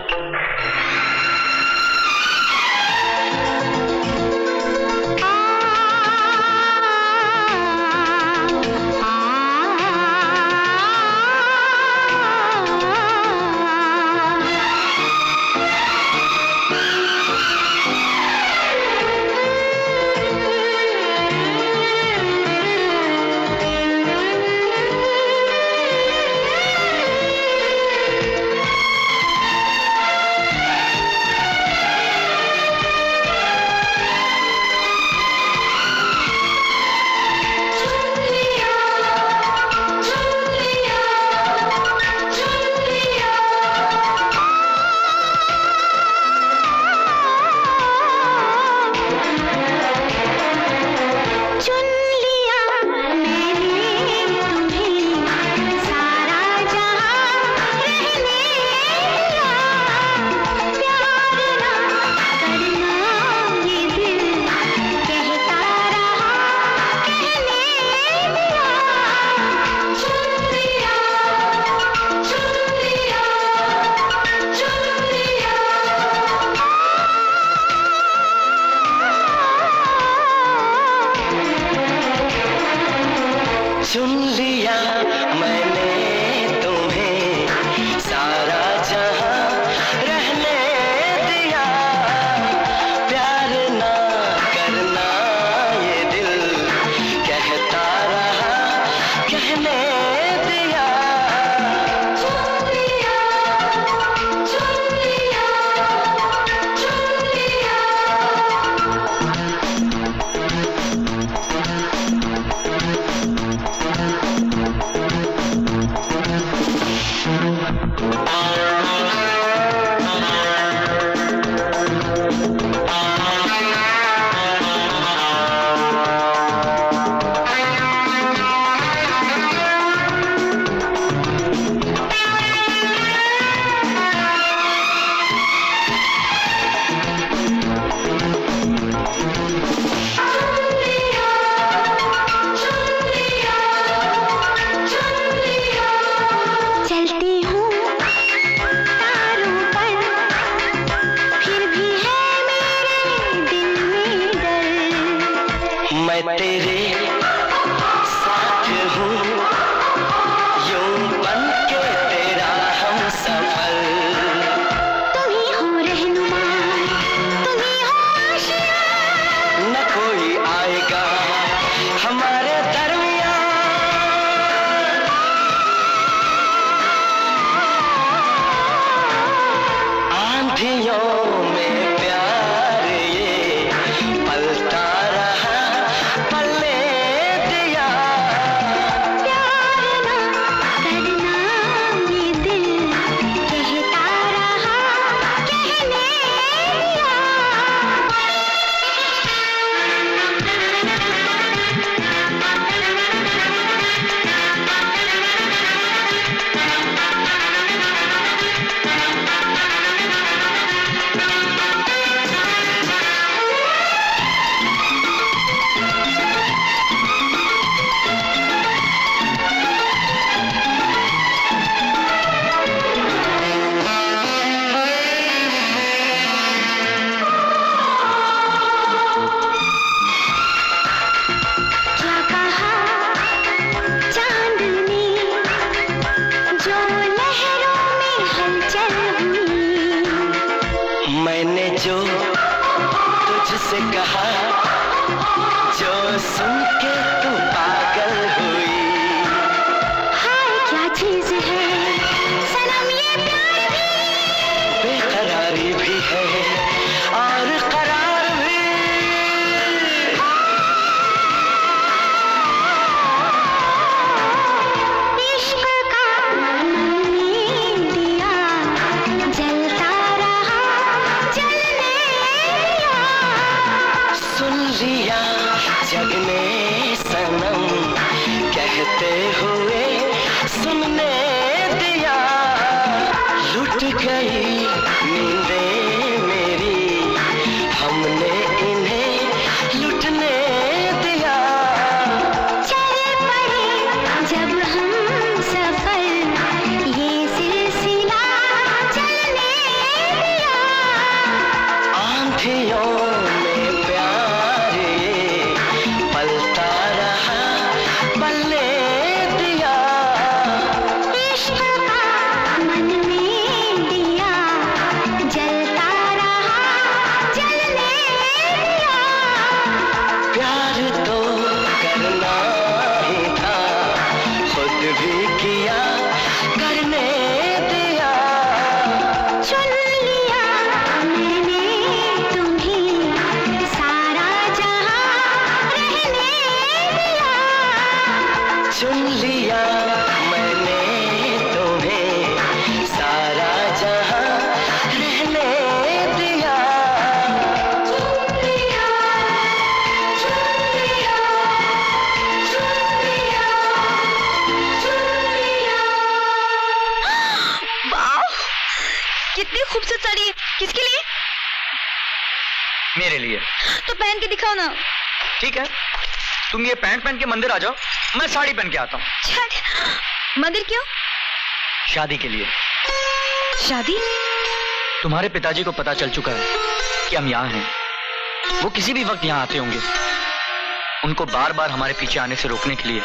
मंदिर आ जाओ, मैं साड़ी पहन के आता हूँ। मंदिर क्यों? शादी के लिए। शादी? तुम्हारे पिताजी को पता चल चुका है कि हम यहाँ हैं। वो किसी भी वक्त यहाँ आते होंगे। उनको बार बार हमारे पीछे आने से रोकने के लिए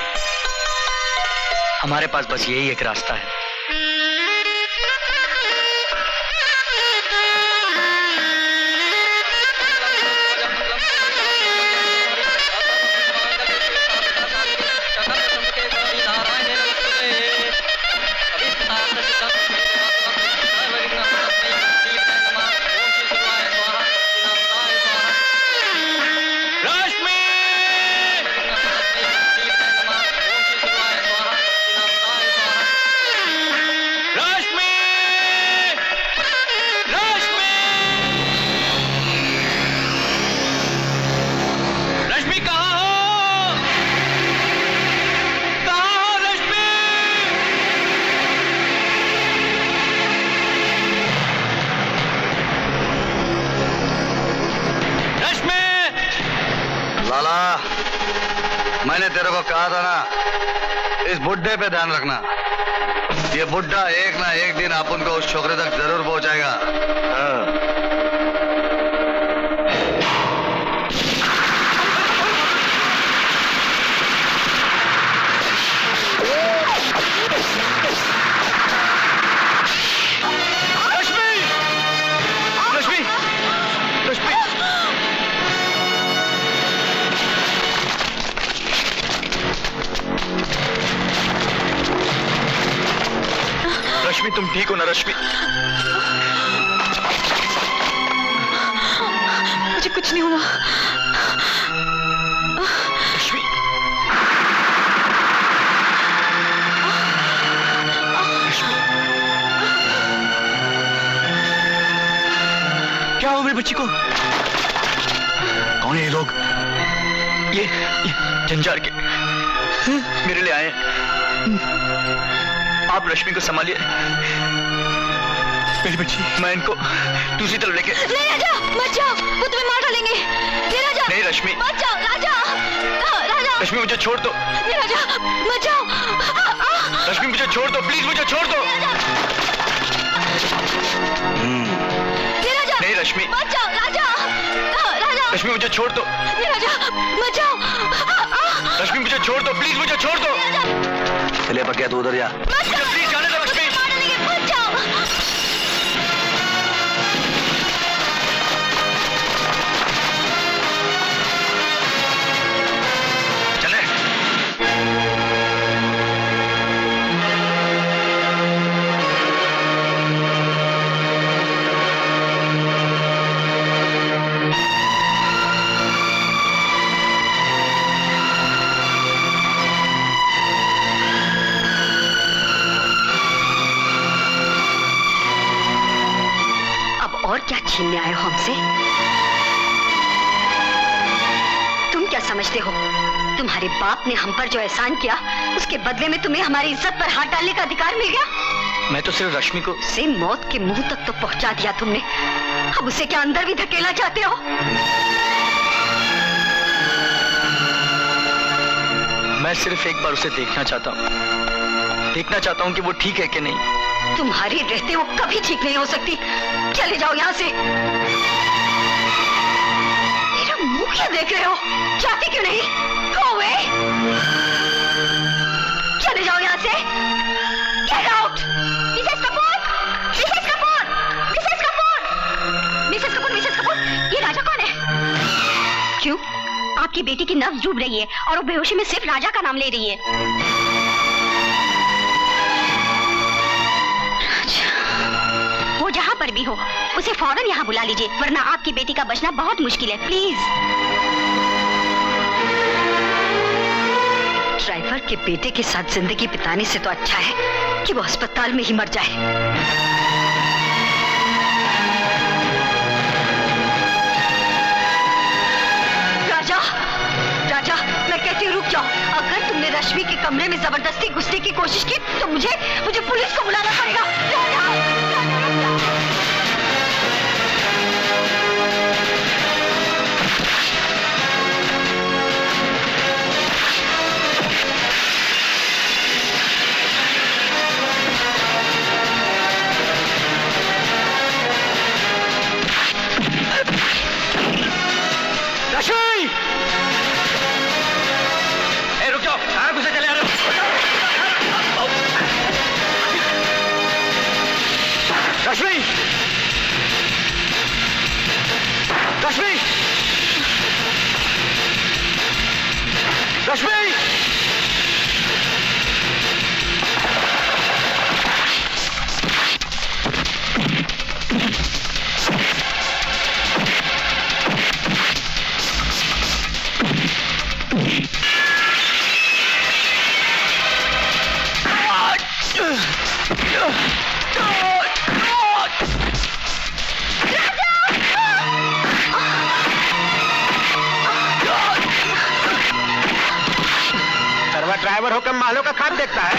हमारे पास बस यही एक रास्ता है। पे ध्यान रखना, ये बुड्ढा एक ना एक दिन आप उनको उस छोकरे तक जरूर पहुंचाएगा। तुम ठीक हो ना रश्मि? कुछ नहीं होना। लक्ष्मी, क्या हुआ मेरे बच्ची को? कौन है ये लोग? ये झंझार के मेरे लिए आए। आप रश्मि को संभालिए मेरी बच्ची, मैं इनको दूसरी तरफ लेके। नहीं राजा, मत जाओ, वो तुम्हें मार डालेंगे। नहीं राजा, नहीं रश्मि, मत जाओ राजा। राजा, रश्मि मुझे छोड़ दो। नहीं राजा, मत जाओ। रश्मि मुझे छोड़ दो, प्लीज मुझे छोड़ दो। नहीं राजा, नहीं रश्मि, मत जाओ राजा। राजा, रश्मि मुझे छोड़ दो। नहीं राजा, मत जाओ। रश्मि मुझे छोड़ दो, प्लीज मुझे छोड़ दो। चले पक्या तू उधर जा। प्लीज जाने दो रश्मि। क्या छीनने आए हो हमसे? तुम क्या समझते हो तुम्हारे बाप ने हम पर जो एहसान किया उसके बदले में तुम्हें हमारी इज्जत पर हाथ डालने का अधिकार मिल गया? मैं तो सिर्फ रश्मि को से मौत के मुंह तक तो पहुंचा दिया तुमने, अब उसे क्या अंदर भी धकेलना चाहते हो? मैं सिर्फ एक बार उसे देखना चाहता हूँ, देखना चाहता हूँ कि वो ठीक है कि नहीं। तुम्हारी रहते वो कभी ठीक नहीं हो सकती, चले जाओ यहाँ से। मेरा मुंह क्या देख रहे हो? जाते क्यों नहीं? Go away! चले जाओ यहाँ से। Get out! Mrs Kapoor, Mrs Kapoor, Mrs Kapoor, Mrs Kapoor, Mrs Kapoor, ये राजा कौन है? क्यों? आपकी बेटी की नब्ज डूब रही है और वो बेहोशी में सिर्फ राजा का नाम ले रही है। जहाँ पर भी हो उसे फौरन यहाँ बुला लीजिए, वरना आपकी बेटी का बचना बहुत मुश्किल है। प्लीज। ड्राइवर के बेटे के साथ जिंदगी बिताने से तो अच्छा है कि वो अस्पताल में ही मर जाए। रुक जाओ, अगर तुमने रश्मि के कमरे में जबरदस्ती घुसने की कोशिश की तो मुझे मुझे पुलिस को बुलाना पड़ेगा। राजा, रश्मि! ड्राइवर होकर मालों का खान देखता है।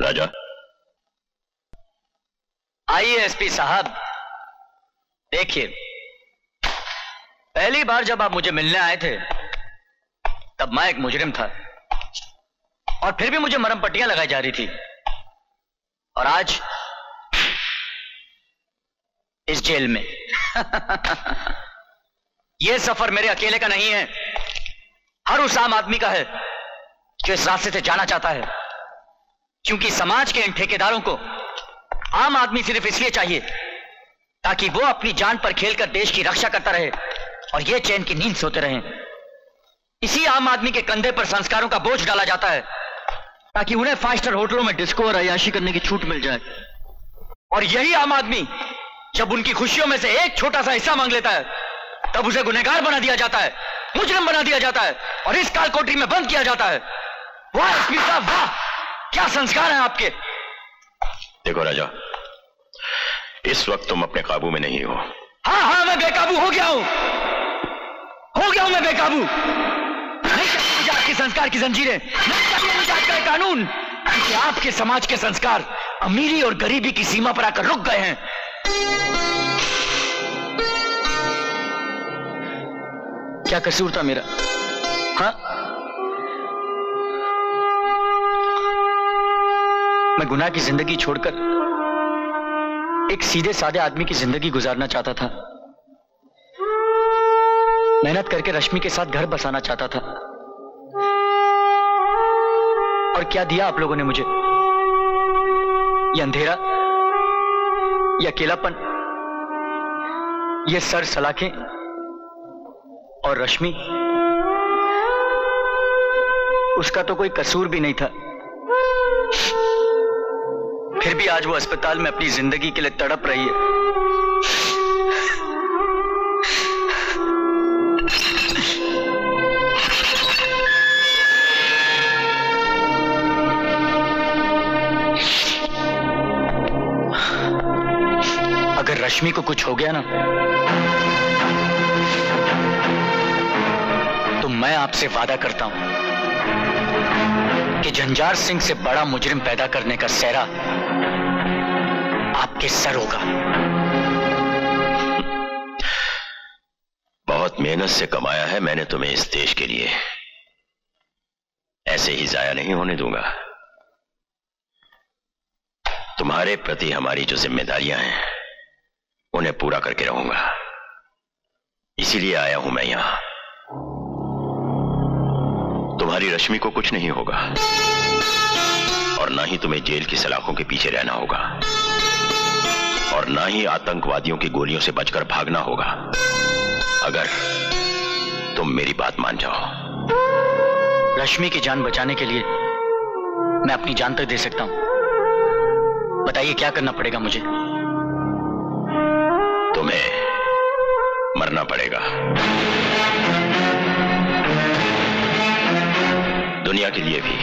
राजा, आइए एसपी साहब। देखिए, पहली बार जब आप मुझे मिलने आए थे तब मैं एक मुजरिम था और फिर भी मुझे मरहम पट्टियां लगाई जा रही थी, और आज इस जेल में। यह सफर मेरे अकेले का नहीं है, हर उस आम आदमी का है जो इस रास्ते से जाना चाहता है, क्योंकि समाज के इन ठेकेदारों को आम आदमी सिर्फ इसलिए चाहिए ताकि वो अपनी जान पर खेलकर देश की रक्षा करता रहे और ये चैन की नींद सोते रहें। इसी आम आदमी के कंधे पर संस्कारों का बोझ डाला जाता है ताकि उन्हें फाइव स्टार होटलों में डिस्को और अय्याशी करने की छूट मिल जाए। और यही आम आदमी जब उनकी खुशियों में से एक छोटा सा हिस्सा मांग लेता है तब उसे गुनहगार बना दिया जाता है, मुजरिम बना दिया जाता है और इस काल कोठरी में बंद किया जाता है। वाह एसपी साहब, वाह, क्या संस्कार है आपके। देखो राजा, इस वक्त तुम अपने काबू में नहीं हो। हाँ हाँ मैं बेकाबू हो गया हूं, हो गया हूं मैं बेकाबू। नहीं चाहिए मुझे आपके संस्कार की जंजीरें, नहीं चाहिए मुझे आपका कानून, क्योंकि आपके समाज के संस्कार अमीरी और गरीबी की सीमा पर आकर रुक गए हैं। क्या कसूर था मेरा? हाँ, मैं गुनाह की जिंदगी छोड़कर एक सीधे साधे आदमी की जिंदगी गुजारना चाहता था। मेहनत करके रश्मि के साथ घर बसाना चाहता था। और क्या दिया आप लोगों ने मुझे? ये अंधेरा, ये अकेलापन, ये सर सलाखें और रश्मि, उसका तो कोई कसूर भी नहीं था। फिर भी आज वो अस्पताल में अपनी जिंदगी के लिए तड़प रही है। अगर रश्मि को कुछ हो गया ना तो मैं आपसे वादा करता हूं कि झंझार सिंह से बड़ा मुजरिम पैदा करने का सेहरा आपके सर होगा। बहुत मेहनत से कमाया है मैंने तुम्हें इस देश के लिए, ऐसे ही जाया नहीं होने दूंगा। तुम्हारे प्रति हमारी जो जिम्मेदारियां हैं उन्हें पूरा करके रहूंगा, इसीलिए आया हूं मैं यहां। तुम्हारी रश्मि को कुछ नहीं होगा और ना ही तुम्हें जेल की सलाखों के पीछे रहना होगा और ना ही आतंकवादियों की गोलियों से बचकर भागना होगा, अगर तुम मेरी बात मान जाओ। रश्मि की जान बचाने के लिए मैं अपनी जान तक दे सकता हूं। बताइए क्या करना पड़ेगा मुझे? तुम्हें मरना पड़ेगा। दुनिया के लिए भी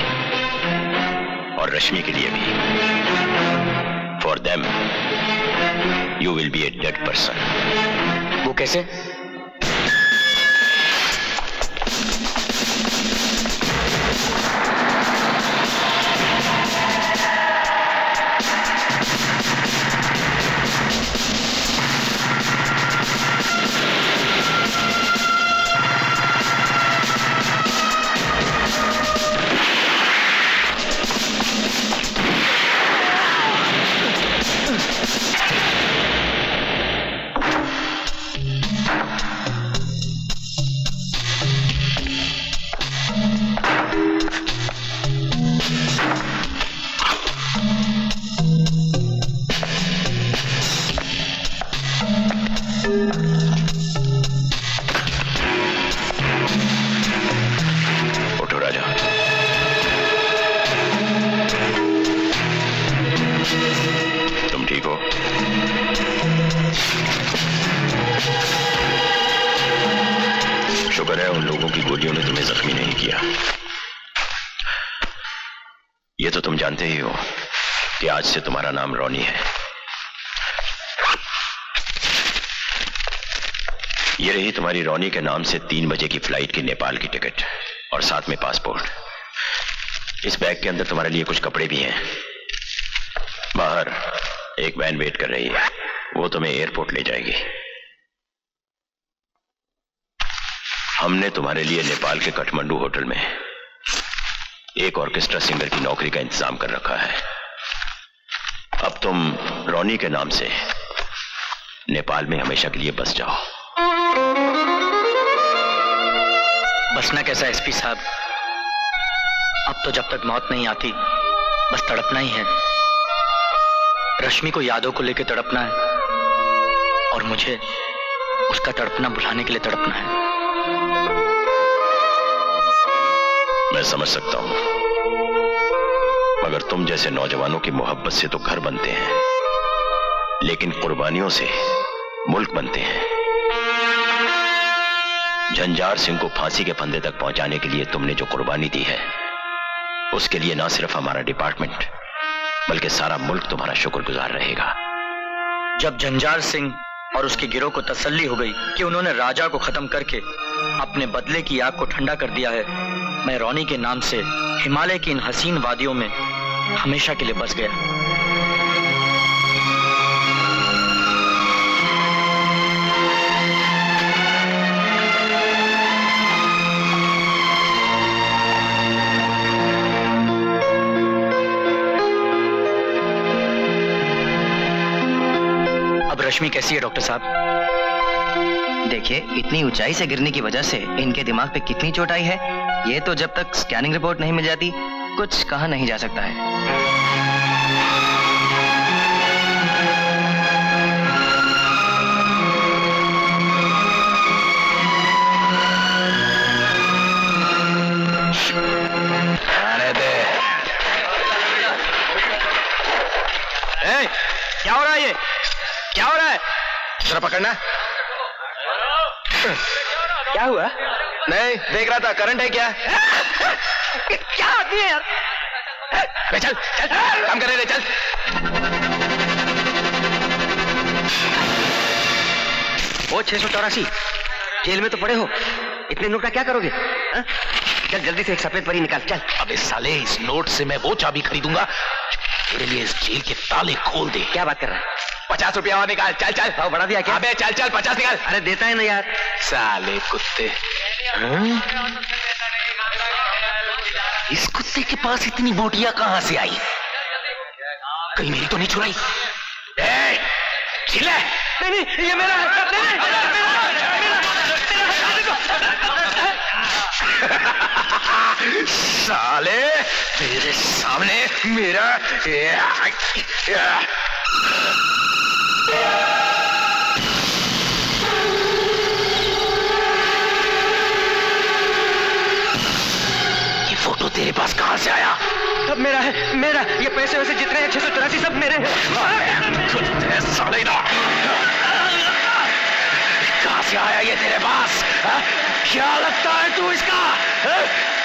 और रश्मि के लिए भी। For them You will be a dead person. वो कैसे? रोनी के नाम से तीन बजे की फ्लाइट की नेपाल की टिकट और साथ में पासपोर्ट। इस बैग के अंदर तुम्हारे लिए कुछ कपड़े भी हैं। बाहर एक वैन वेट कर रही है, वो तुम्हें एयरपोर्ट ले जाएगी। हमने तुम्हारे लिए नेपाल के काठमांडू होटल में एक ऑर्केस्ट्रा सिंगर की नौकरी का इंतजाम कर रखा है। अब तुम रोनी के नाम से नेपाल में हमेशा के लिए बस जाओ। बस मैं कैसा एसपी साहब, अब तो जब तक मौत नहीं आती बस तड़पना ही है। रश्मि को यादों को लेकर तड़पना है और मुझे उसका तड़पना भुलाने के लिए तड़पना है। मैं समझ सकता हूं, मगर तुम जैसे नौजवानों की मोहब्बत से तो घर बनते हैं, लेकिन कुर्बानियों से मुल्क बनते हैं। झंझार सिंह को फांसी के फंदे तक पहुंचाने के लिए तुमने जो कुर्बानी दी है, उसके लिए ना सिर्फ हमारा डिपार्टमेंट बल्कि सारा मुल्क तुम्हारा शुक्रगुजार रहेगा। जब झंझार सिंह और उसके गिरोह को तसल्ली हो गई कि उन्होंने राजा को खत्म करके अपने बदले की आग को ठंडा कर दिया है, मैं रोनी के नाम से हिमालय की इन हसीन वादियों में हमेशा के लिए बस गया। रश्मि कैसी है डॉक्टर साहब? देखिए, इतनी ऊंचाई से गिरने की वजह से इनके दिमाग पे कितनी चोट आई है, ये तो जब तक स्कैनिंग रिपोर्ट नहीं मिल जाती कुछ कहा नहीं जा सकता है। ए, क्या हो रहा है ये? क्या हो रहा है? जरा पकड़ना। क्या हुआ? नहीं देख रहा था, करंट है क्या? क्या आदमी है यार। चल चल काम कर रहे, चल। वो छह सौ चौरासी जेल में तो पड़े हो, इतने नोट का क्या करोगे? हा? चल जल्दी से एक सफेद परी निकाल, चल। अबे साले, इस नोट से मैं वो चाबी खरीदूंगा तेरे लिए इस जेल के ताले खोल दे। क्या बात कर रहा है? पचास रुपया और निकाल, चल चल। भाव बढ़ा दिया क्या? अबे चल चल, पचास निकाल। अरे देता है ना यार। साले कुत्ते, इस कुत्ते के पास इतनी बोटियां कहां से आई? कहीं मेरी तो नहीं चुराई? ए, चिल्ला। नहीं नहीं, ये मेरा है। नहीं नहीं, मेरा मेरा मेरा। साले तेरे सामने मेरा। ये फोटो तेरे पास कहां से आया? सब मेरा है, मेरा। ये पैसे वैसे जितने हैं, छह सौ चौरासी सब मेरे हैं। कहां से आया ये तेरे पास? हा? क्या लगता है तू इसका? हा?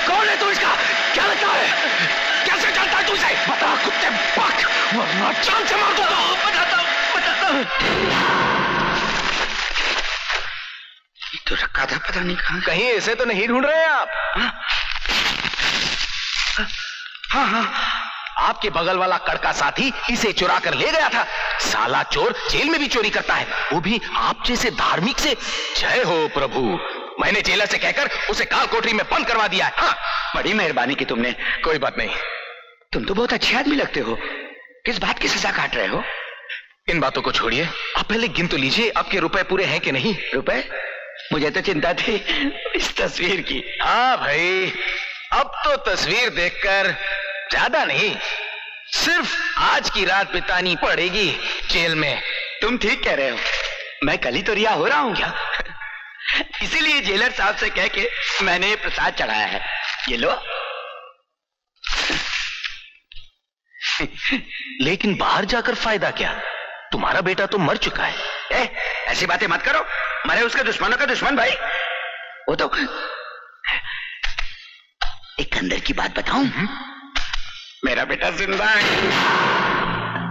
कौन है तू इसका? क्या लगता है? कैसे चलता है तुझे? बता कुत्ते बक, वरना जान से मार दूंगा। बताता हूँ, बताता हूँ। तो रखा था, पता नहीं कहाँ। कहीं ऐसे तो नहीं ढूंढ रहे आप? हाँ हाँ हा। आपके बगल वाला कड़का साथी इसे चुरा कर ले गया था। साला चोर जेल में भी चोरी करता है, वो भी आप जैसे धार्मिक से। जय हो प्रभु, मैंने जेलर से कहकर उसे काल कोठरी में बंद करवा दिया है। हाँ, बड़ी मेहरबानी की तुमने। कोई बात नहीं, तुम तो बहुत अच्छे आदमी लगते हो, किस बात की सजा काट रहे हो? इन बातों को छोड़िए, आप पहले गिन तो लीजिए आपके रुपए पूरे हैं कि नहीं। रुपए? मुझे तो चिंता थी इस तस्वीर की। हाँ भाई, अब तो तस्वीर देखकर ज्यादा नहीं, सिर्फ आज की रात बितानी पड़ेगी जेल में। तुम ठीक कह रहे हो, मैं कल ही तो रिहा हो रहा हूँ। क्या? इसीलिए जेलर साहब से कह के मैंने ये प्रसाद चढ़ाया है, ये लो। लेकिन बाहर जाकर फायदा क्या? तुम्हारा बेटा तो मर चुका है। ए, ऐसी बातें मत करो, मरे उसके दुश्मनों का दुश्मन भाई। वो तो एक अंदर की बात बताऊं? मेरा बेटा जिंदा है।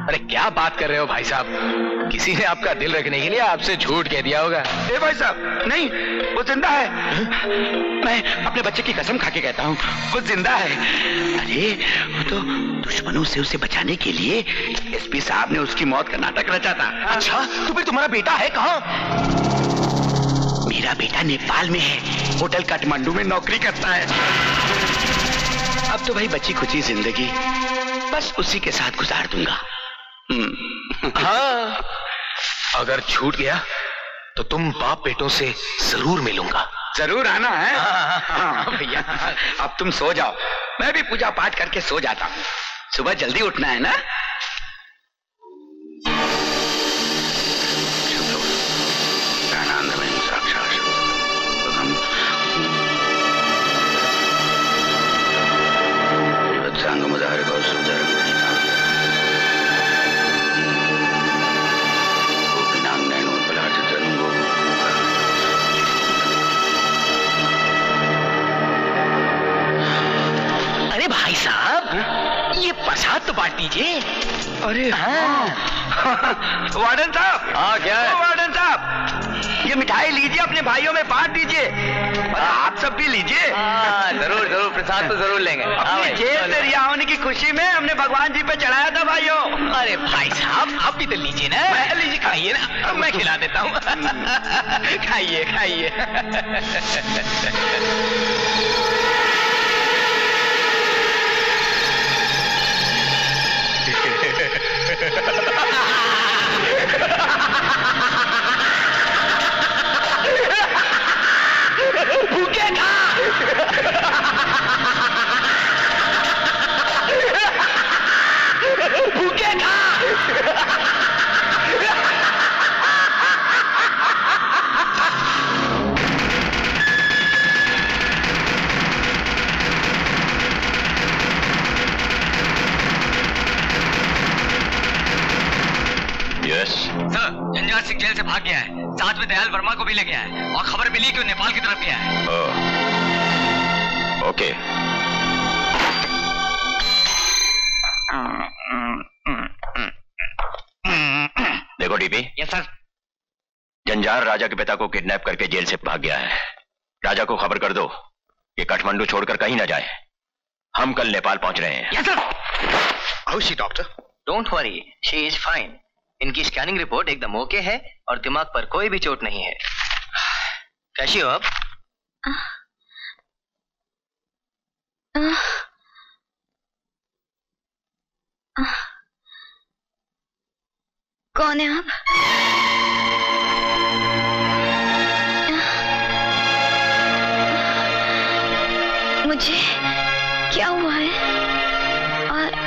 अरे क्या बात कर रहे हो भाई साहब, किसी ने आपका दिल रखने के लिए आपसे झूठ कह दिया होगा। ए भाई साहब, नहीं, वो जिंदा है। हा? मैं अपने बच्चे की कसम खा के कहता हूँ, वो जिंदा है। अरे वो तो दुश्मनों से उसे बचाने के लिए एसपी साहब ने उसकी मौत का नाटक रचा था। अच्छा, तो फिर तुम्हारा बेटा है कहाँ? मेरा बेटा नेपाल में है, होटल काठमांडू में नौकरी करता है। अब तो भाई बची खुची जिंदगी बस उसी के साथ गुजार दूंगा। हाँ, अगर छूट गया तो तुम बाप बेटों से जरूर मिलूंगा। जरूर आना है। हाँ, हाँ, भैया अब तुम सो जाओ, मैं भी पूजा पाठ करके सो जाता हूँ। सुबह जल्दी उठना है ना। प्रसाद तो बांट दीजिए। अरे हाँ, हाँ। वार्डन साहब। हाँ क्या है? वार्डन साहब ये मिठाई लीजिए, अपने भाइयों में बांट दीजिए। आप सब भी लीजिए। जरूर जरूर, प्रसाद तो जरूर लेंगे। अपने जेल से रिहा होने की खुशी में हमने भगवान जी पे चढ़ाया था भाइयों। अरे भाई साहब आप भी तो लीजिए ना। लीजिए, खाइए ना, मैं खिला देता हूँ। खाइए खाइए। भूखे था। भूखे था। सर झंझार सिंह जेल से भाग गया है, साथ में दयाल वर्मा को भी ले गया है और खबर मिली कि वो नेपाल की तरफ गया है। Okay oh. okay. देखो DP. Yes sir. Jhanjhar Raja के पिता को किडनैप करके जेल से भाग गया है। राजा को खबर कर दो कि काठमांडू छोड़कर कहीं ना जाए। हम कल नेपाल पहुंच रहे हैं। Yes sir. How is she doctor? Don't worry, she is fine. इनकी स्कैनिंग रिपोर्ट एकदम ओके है और दिमाग पर कोई भी चोट नहीं है। कैसी हो आप? कौन है आप? मुझे क्या हुआ है और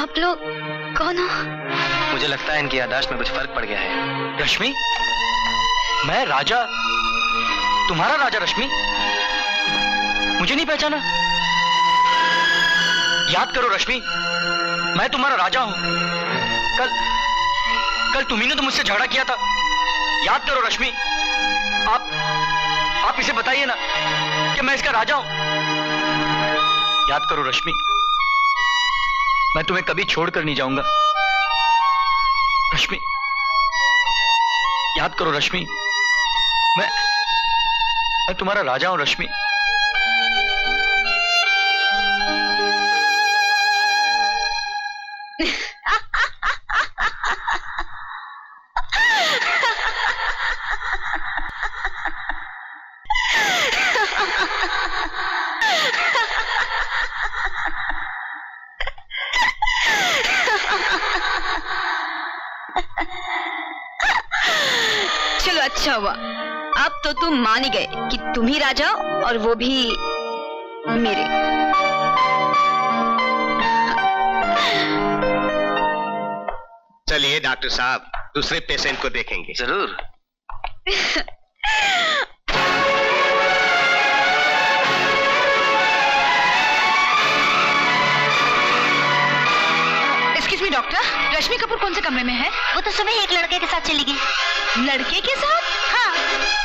आप लोग कौन हो? मुझे लगता है इनकी याददाश्त में कुछ फर्क पड़ गया है। रश्मि, मैं राजा, तुम्हारा राजा। रश्मि मुझे नहीं पहचाना? याद करो रश्मि, मैं तुम्हारा राजा हूं। कल कल तुम्ही ने तो मुझसे झगड़ा किया था। याद करो रश्मि, आप आप इसे बताइए ना कि मैं इसका राजा हूं। याद करो रश्मि, मैं तुम्हें कभी छोड़कर नहीं जाऊंगा। रश्मि याद करो रश्मि, मैं मैं तुम्हारा राजा हूं रश्मि। अच्छा हुआ, अब तो तुम मान ही गए कि तुम ही राजा और वो भी मेरे। चलिए डॉक्टर साहब, दूसरे पेशेंट को देखेंगे। जरूर। Excuse me doctor, Rashmi Kapoor कौन से कमरे में है? वो तो सुबह एक लड़के के साथ चली गई। लड़के के साथ? हाँ।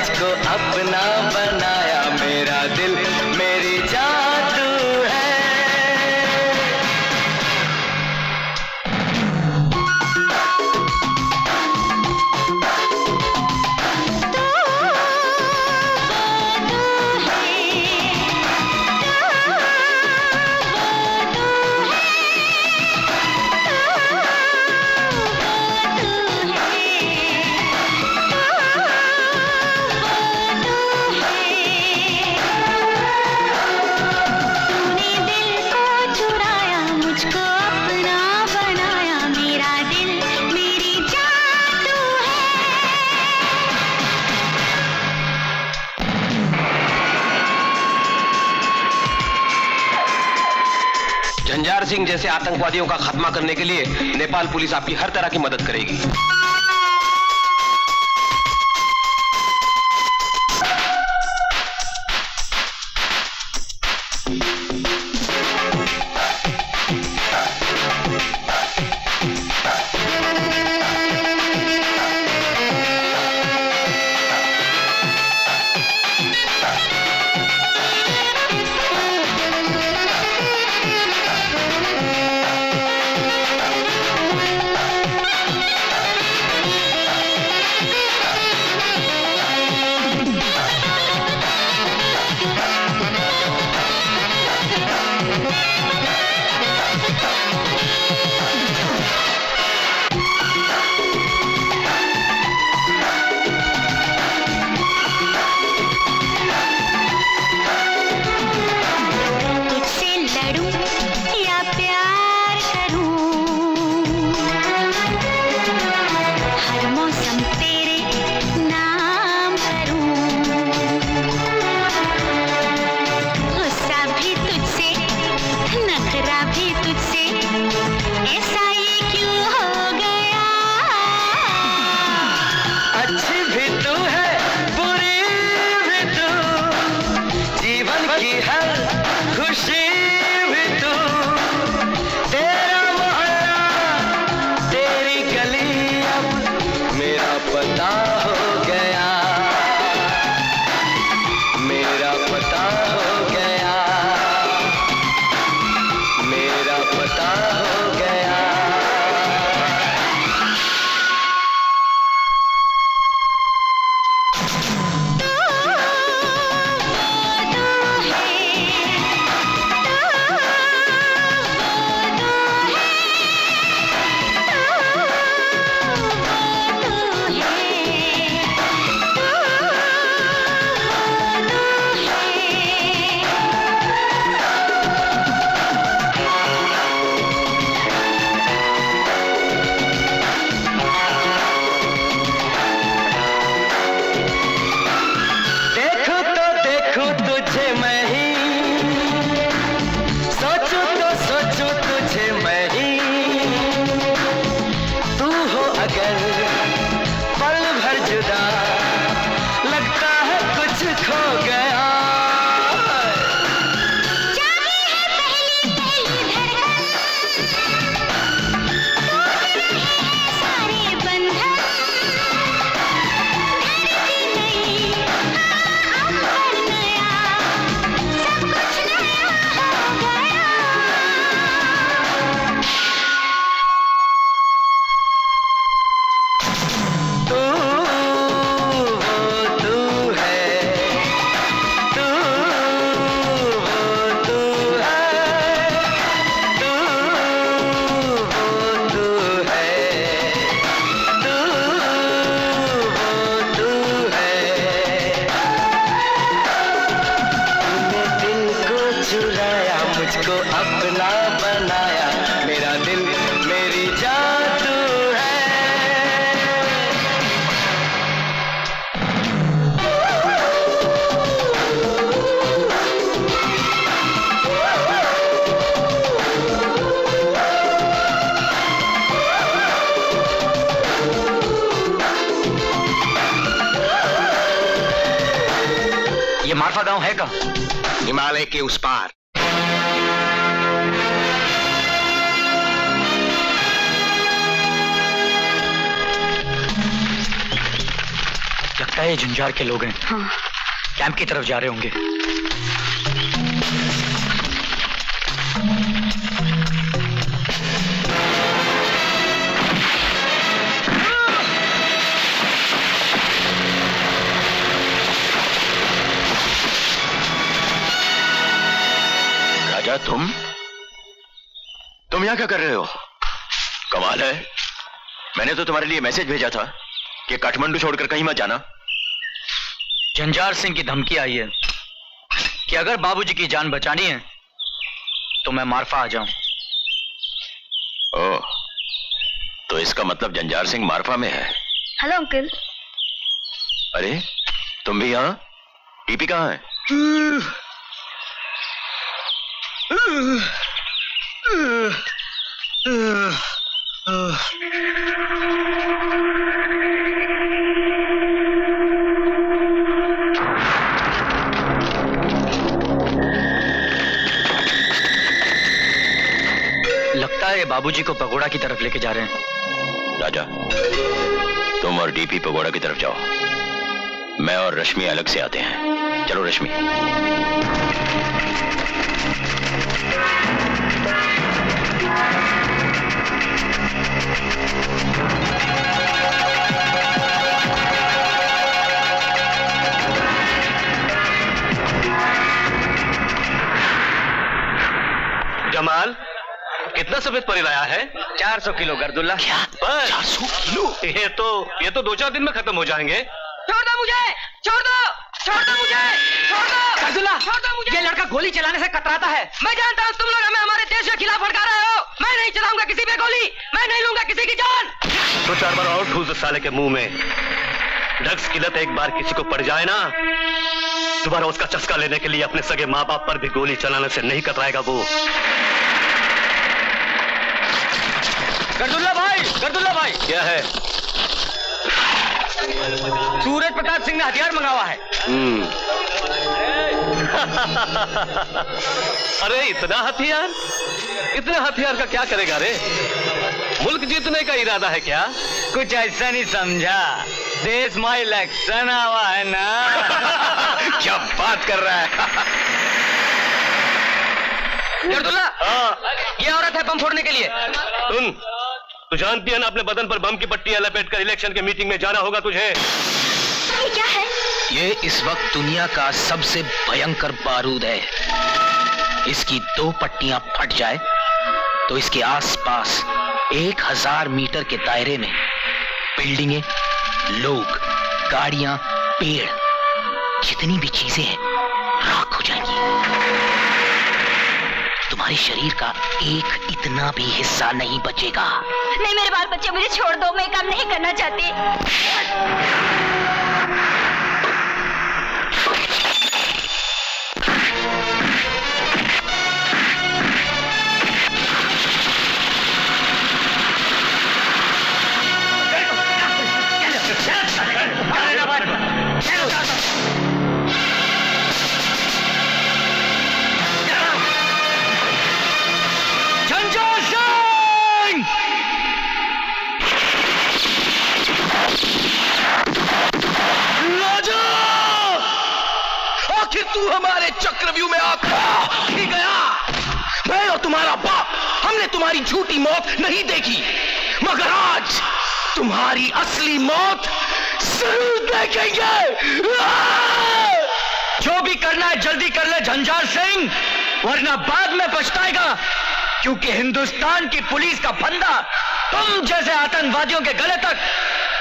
मुझको अपना बनाया मेरा दिल मेरी जादू है। तो वो तो झंझार सिंह जैसे आतंकवादियों का खात्मा करने के लिए नेपाल पुलिस आपकी हर तरह की मदद करेगी। हिमालय के उस पार लगता है ये झंझार के लोग हैं। हाँ। कैंप की तरफ जा रहे होंगे। राजा तुम तुम यहाँ क्या कर रहे हो? कमाल है, मैंने तो तुम्हारे लिए मैसेज भेजा था कि काठमांडू छोड़कर कहीं मत जाना। झंझार सिंह की धमकी आई है कि अगर बाबूजी की जान बचानी है तो मैं मारफा आ जाऊं। ओह, तो इसका मतलब झंझार सिंह मारफा में है। Hello uncle. अरे तुम भी यहाँ? टीपी कहाँ है? बाबूजी को पगोड़ा की तरफ लेके जा रहे हैं। राजा, तुम और डीपी पगोड़ा की तरफ जाओ, मैं और रश्मि अलग से आते हैं। चलो रश्मि। जमाल, कितना सफेद परी लाया है? चार सौ किलो गर्दुला। बस चार सौ किलो? ये तो ये तो दो चार दिन में खत्म हो जाएंगे। छोड़ दो मुझे, छोड़ दो, छोड़ दो मुझे, छोड़ दो गर्दुला, छोड़ दो मुझे। ये लड़का गोली चलाने से कतराता है। मैं जानता हूँ तुम लोग हमें हमारे देश के खिलाफ भड़का रहे हो। मैं नहीं चलाऊंगा किसी पे गोली, मैं नहीं लूंगा किसी की जान। दो चार बार और ठूस साले के मुँह में। ड्रग्स की लत एक बार किसी को पड़ जाए ना, दोबारा उसका चस्का लेने के लिए अपने सगे माँ बाप पर भी गोली चलाने से नहीं कतराएगा वो। गर्दुल्ला भाई, गर्दुल्ला भाई। क्या है? सूरज प्रताप सिंह ने हथियार मंगावा है। अरे इतना हथियार, इतना हथियार का क्या करेगा रे? मुल्क जीतने का इरादा है क्या? कुछ ऐसा नहीं समझा, देश में इलेक्शन आवा है ना। क्या बात कर रहा है। गर्दुल्ला, ये औरत है बम फोड़ने के लिए। सुन, तू जानती है ना अपने बदन पर बम की पट्टियां लपेटकर इलेक्शन के मीटिंग में जाना होगा तुझे। ये क्या है? ये इस वक्त दुनिया का सबसे भयंकर बारूद है। इसकी दो पट्टियां फट जाए तो इसके आसपास एक हजार मीटर के दायरे में बिल्डिंगें, लोग, गाड़ियां, पेड़, जितनी भी चीजें हैं राख हो जाएंगी। तुम्हारे शरीर का एक इतना भी हिस्सा नहीं बचेगा। नहीं मेरे बाल बच्चे, मुझे छोड़ दो, मैं काम नहीं करना चाहती। तू हमारे चक्रव्यूह में आकर ही गया। मैं और तुम्हारा बाप, हमने तुम्हारी झूठी मौत नहीं देखी, मगर आज तुम्हारी असली मौत जरूर देखेंगे। जो भी करना है जल्दी कर ले झंझार सिंह, वरना बाद में पछताएगा, क्योंकि हिंदुस्तान की पुलिस का फंदा तुम जैसे आतंकवादियों के गले तक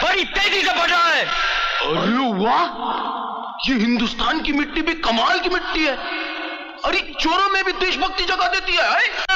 बड़ी तेजी से बढ़ रहा है। अरे वाह, ये हिंदुस्तान की मिट्टी भी कमाल की मिट्टी है। अरे चोरों में भी देशभक्ति जगा देती है।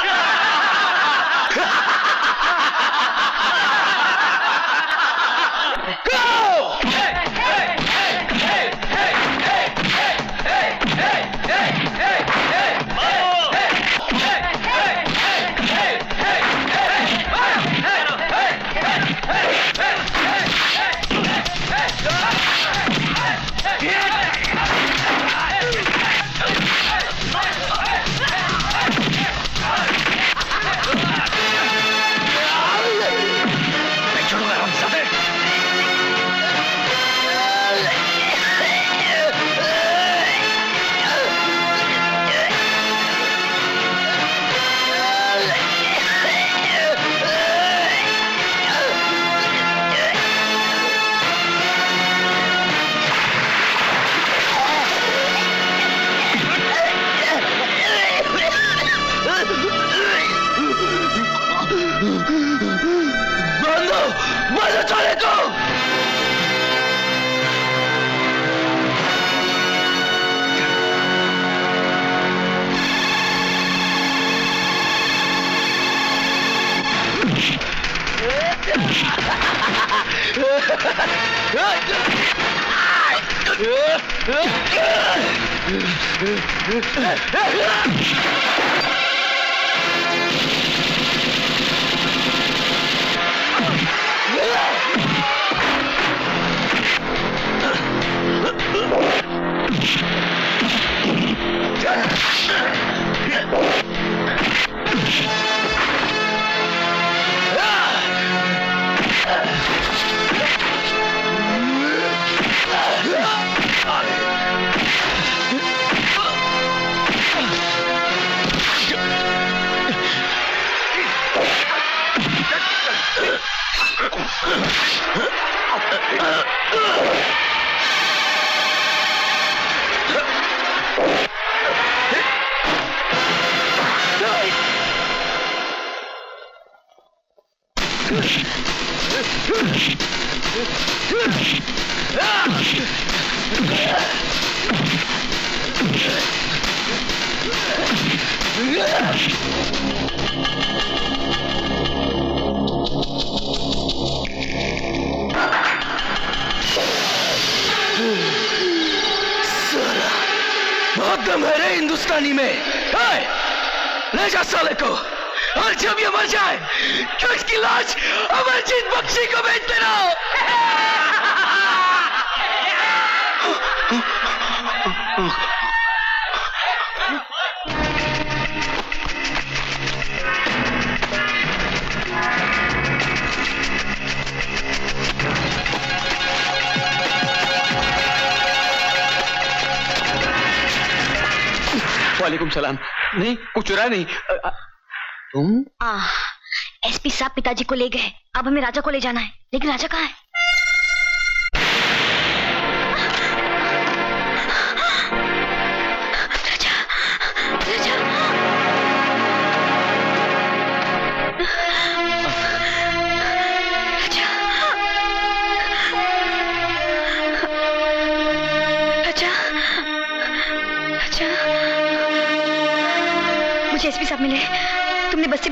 पिताजी को ले गए, अब हमें राजा को ले जाना है। लेकिन राजा कहाँ है?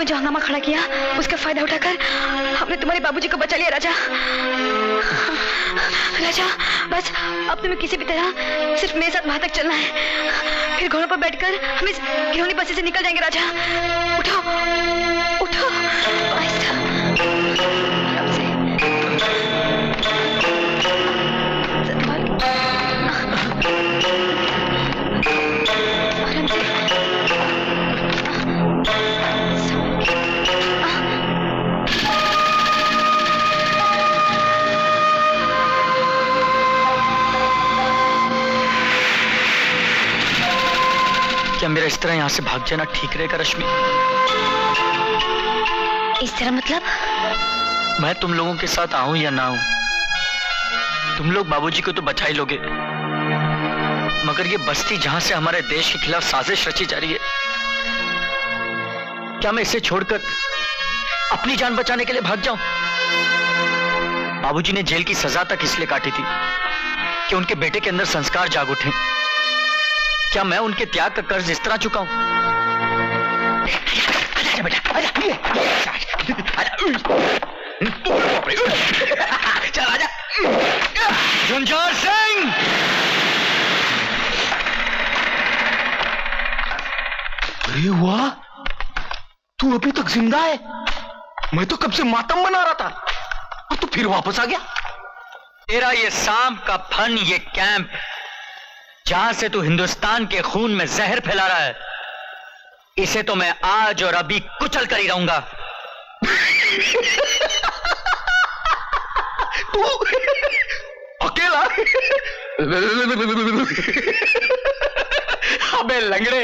जो हंगामा खड़ा किया उसका फायदा उठाकर हमने तुम्हारे बाबूजी को बचा लिया। राजा राजा बस अब तुम्हें किसी भी तरह सिर्फ मेरे साथ वहां तक चलना है, फिर घोड़ों पर बैठकर हम इस घिनौनी बस्ती से निकल जाएंगे। राजा उठो उठो मेरा इस तरह यहाँ से भाग जाना ठीक रहेगा रश्मि? इस तरह मतलब? मैं तुम लोगों के साथ आऊं या ना आऊं, तुम लोग बाबूजी को तो बचा ही लोगे, मगर ये बस्ती जहां से हमारे देश के खिलाफ साजिश रची जा रही है, क्या मैं इसे छोड़कर अपनी जान बचाने के लिए भाग जाऊं? बाबूजी ने जेल की सजा तक इसलिए काटी थी कि उनके बेटे के अंदर संस्कार जाग उठे। क्या मैं उनके त्याग का कर्ज इस तरह चुकाऊं? आजा बेटा, आजा, चल आजा। झंझार सिंह, अरे वाह, तू अभी तक जिंदा है। मैं तो कब से मातम बना रहा था और तू फिर वापस आ गया। तेरा ये शाम का फन, ये कैंप जहां से तू हिंदुस्तान के खून में जहर फैला रहा है, इसे तो मैं आज और अभी कुचल कर ही रहूंगा। तू अकेला? अबे लंगड़े,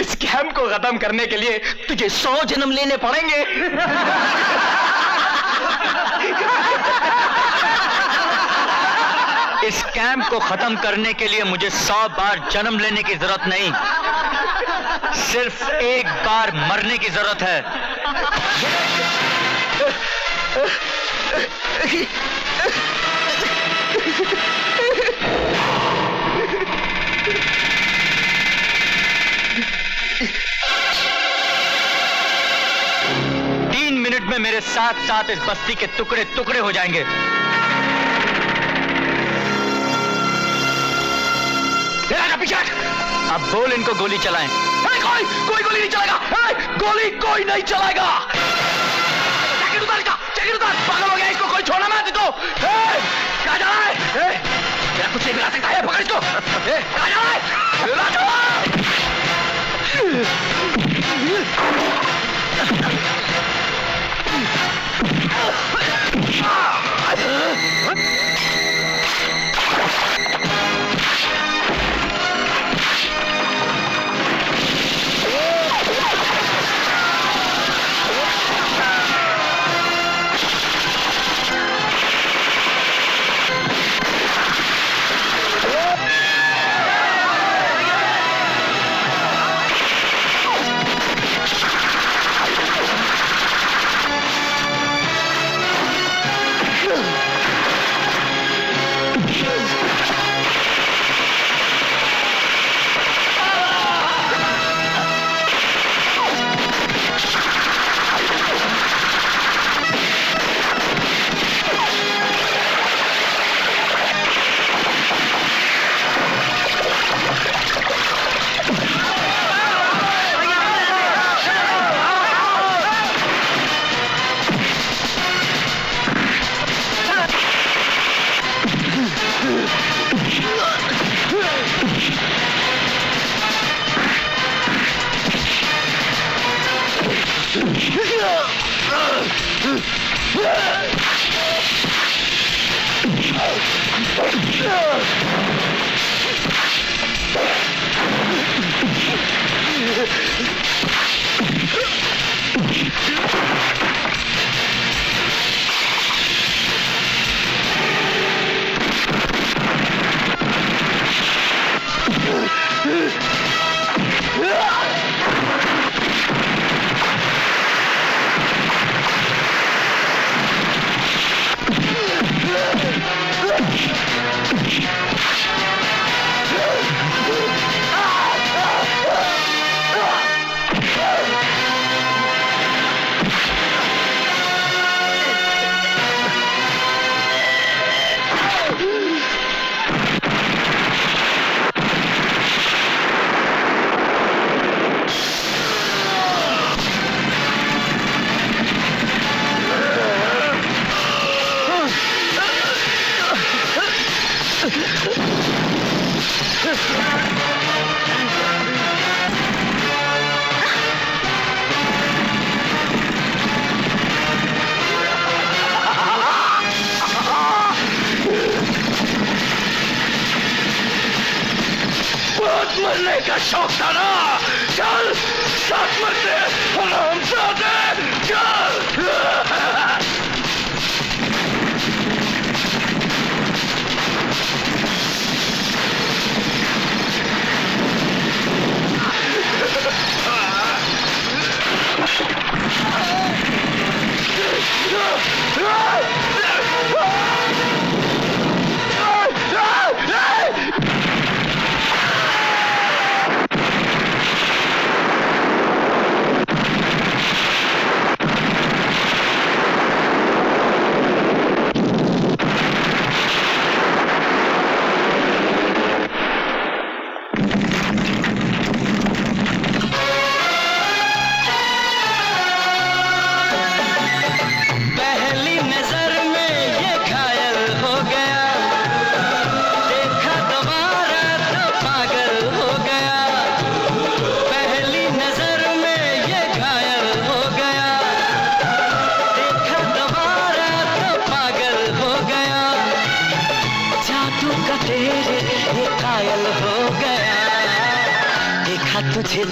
इस कैंप को खत्म करने के लिए तुझे सौ जन्म लेने पड़ेंगे। इस कैंप को खत्म करने के लिए मुझे सौ बार जन्म लेने की जरूरत नहीं, सिर्फ एक बार मरने की जरूरत है। तीन मिनट में मेरे साथ साथ इस बस्ती के टुकड़े टुकड़े हो जाएंगे। पीछे हट। अब बोल इनको गोली चलाएं। कोई कोई गोली नहीं चलाएगा। गोली कोई नहीं चलाएगा। जैकेट उतार का, जैकेट उतार। पागल हो गया, इसको कोई छोड़ना मत दो। कहाँ जा रहा है? तेरा कुछ नहीं मिला सकता है, पकड़ इसको। कहाँ जा रहा है?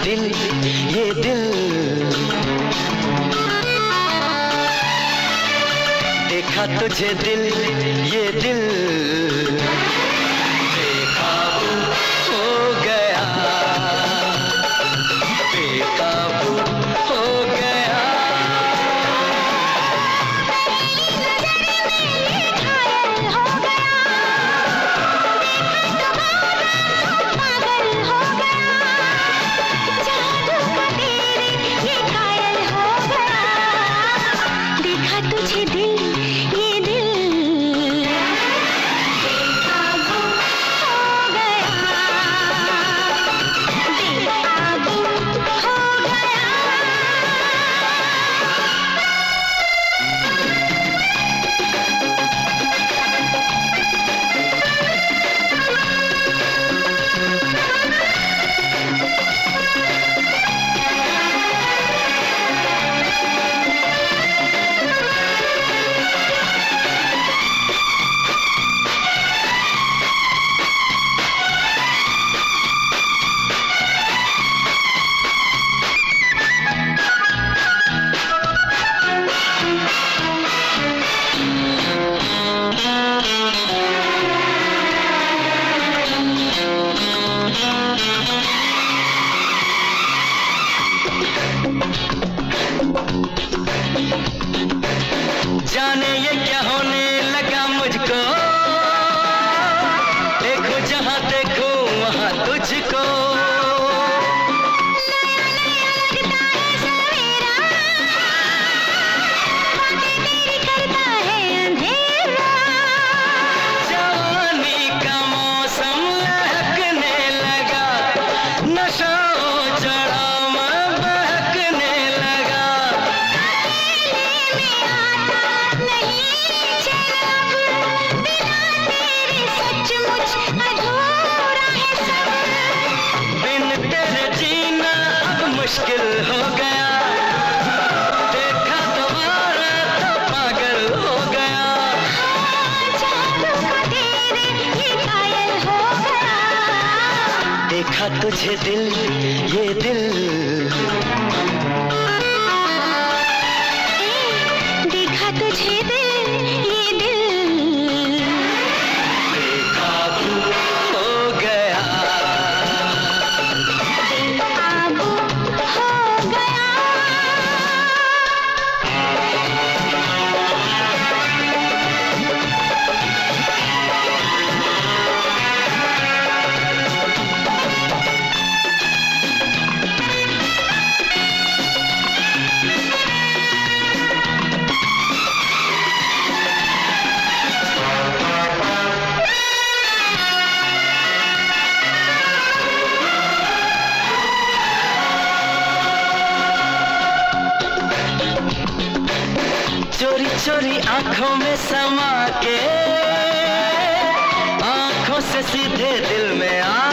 दिल ये दिल मुझको तुझे दिल ये दिल देखा तुझे दिल ये दिल देखा तू हो गया आबू हो गया। चोरी आंखों में समा के आंखों से सीधे दिल में आ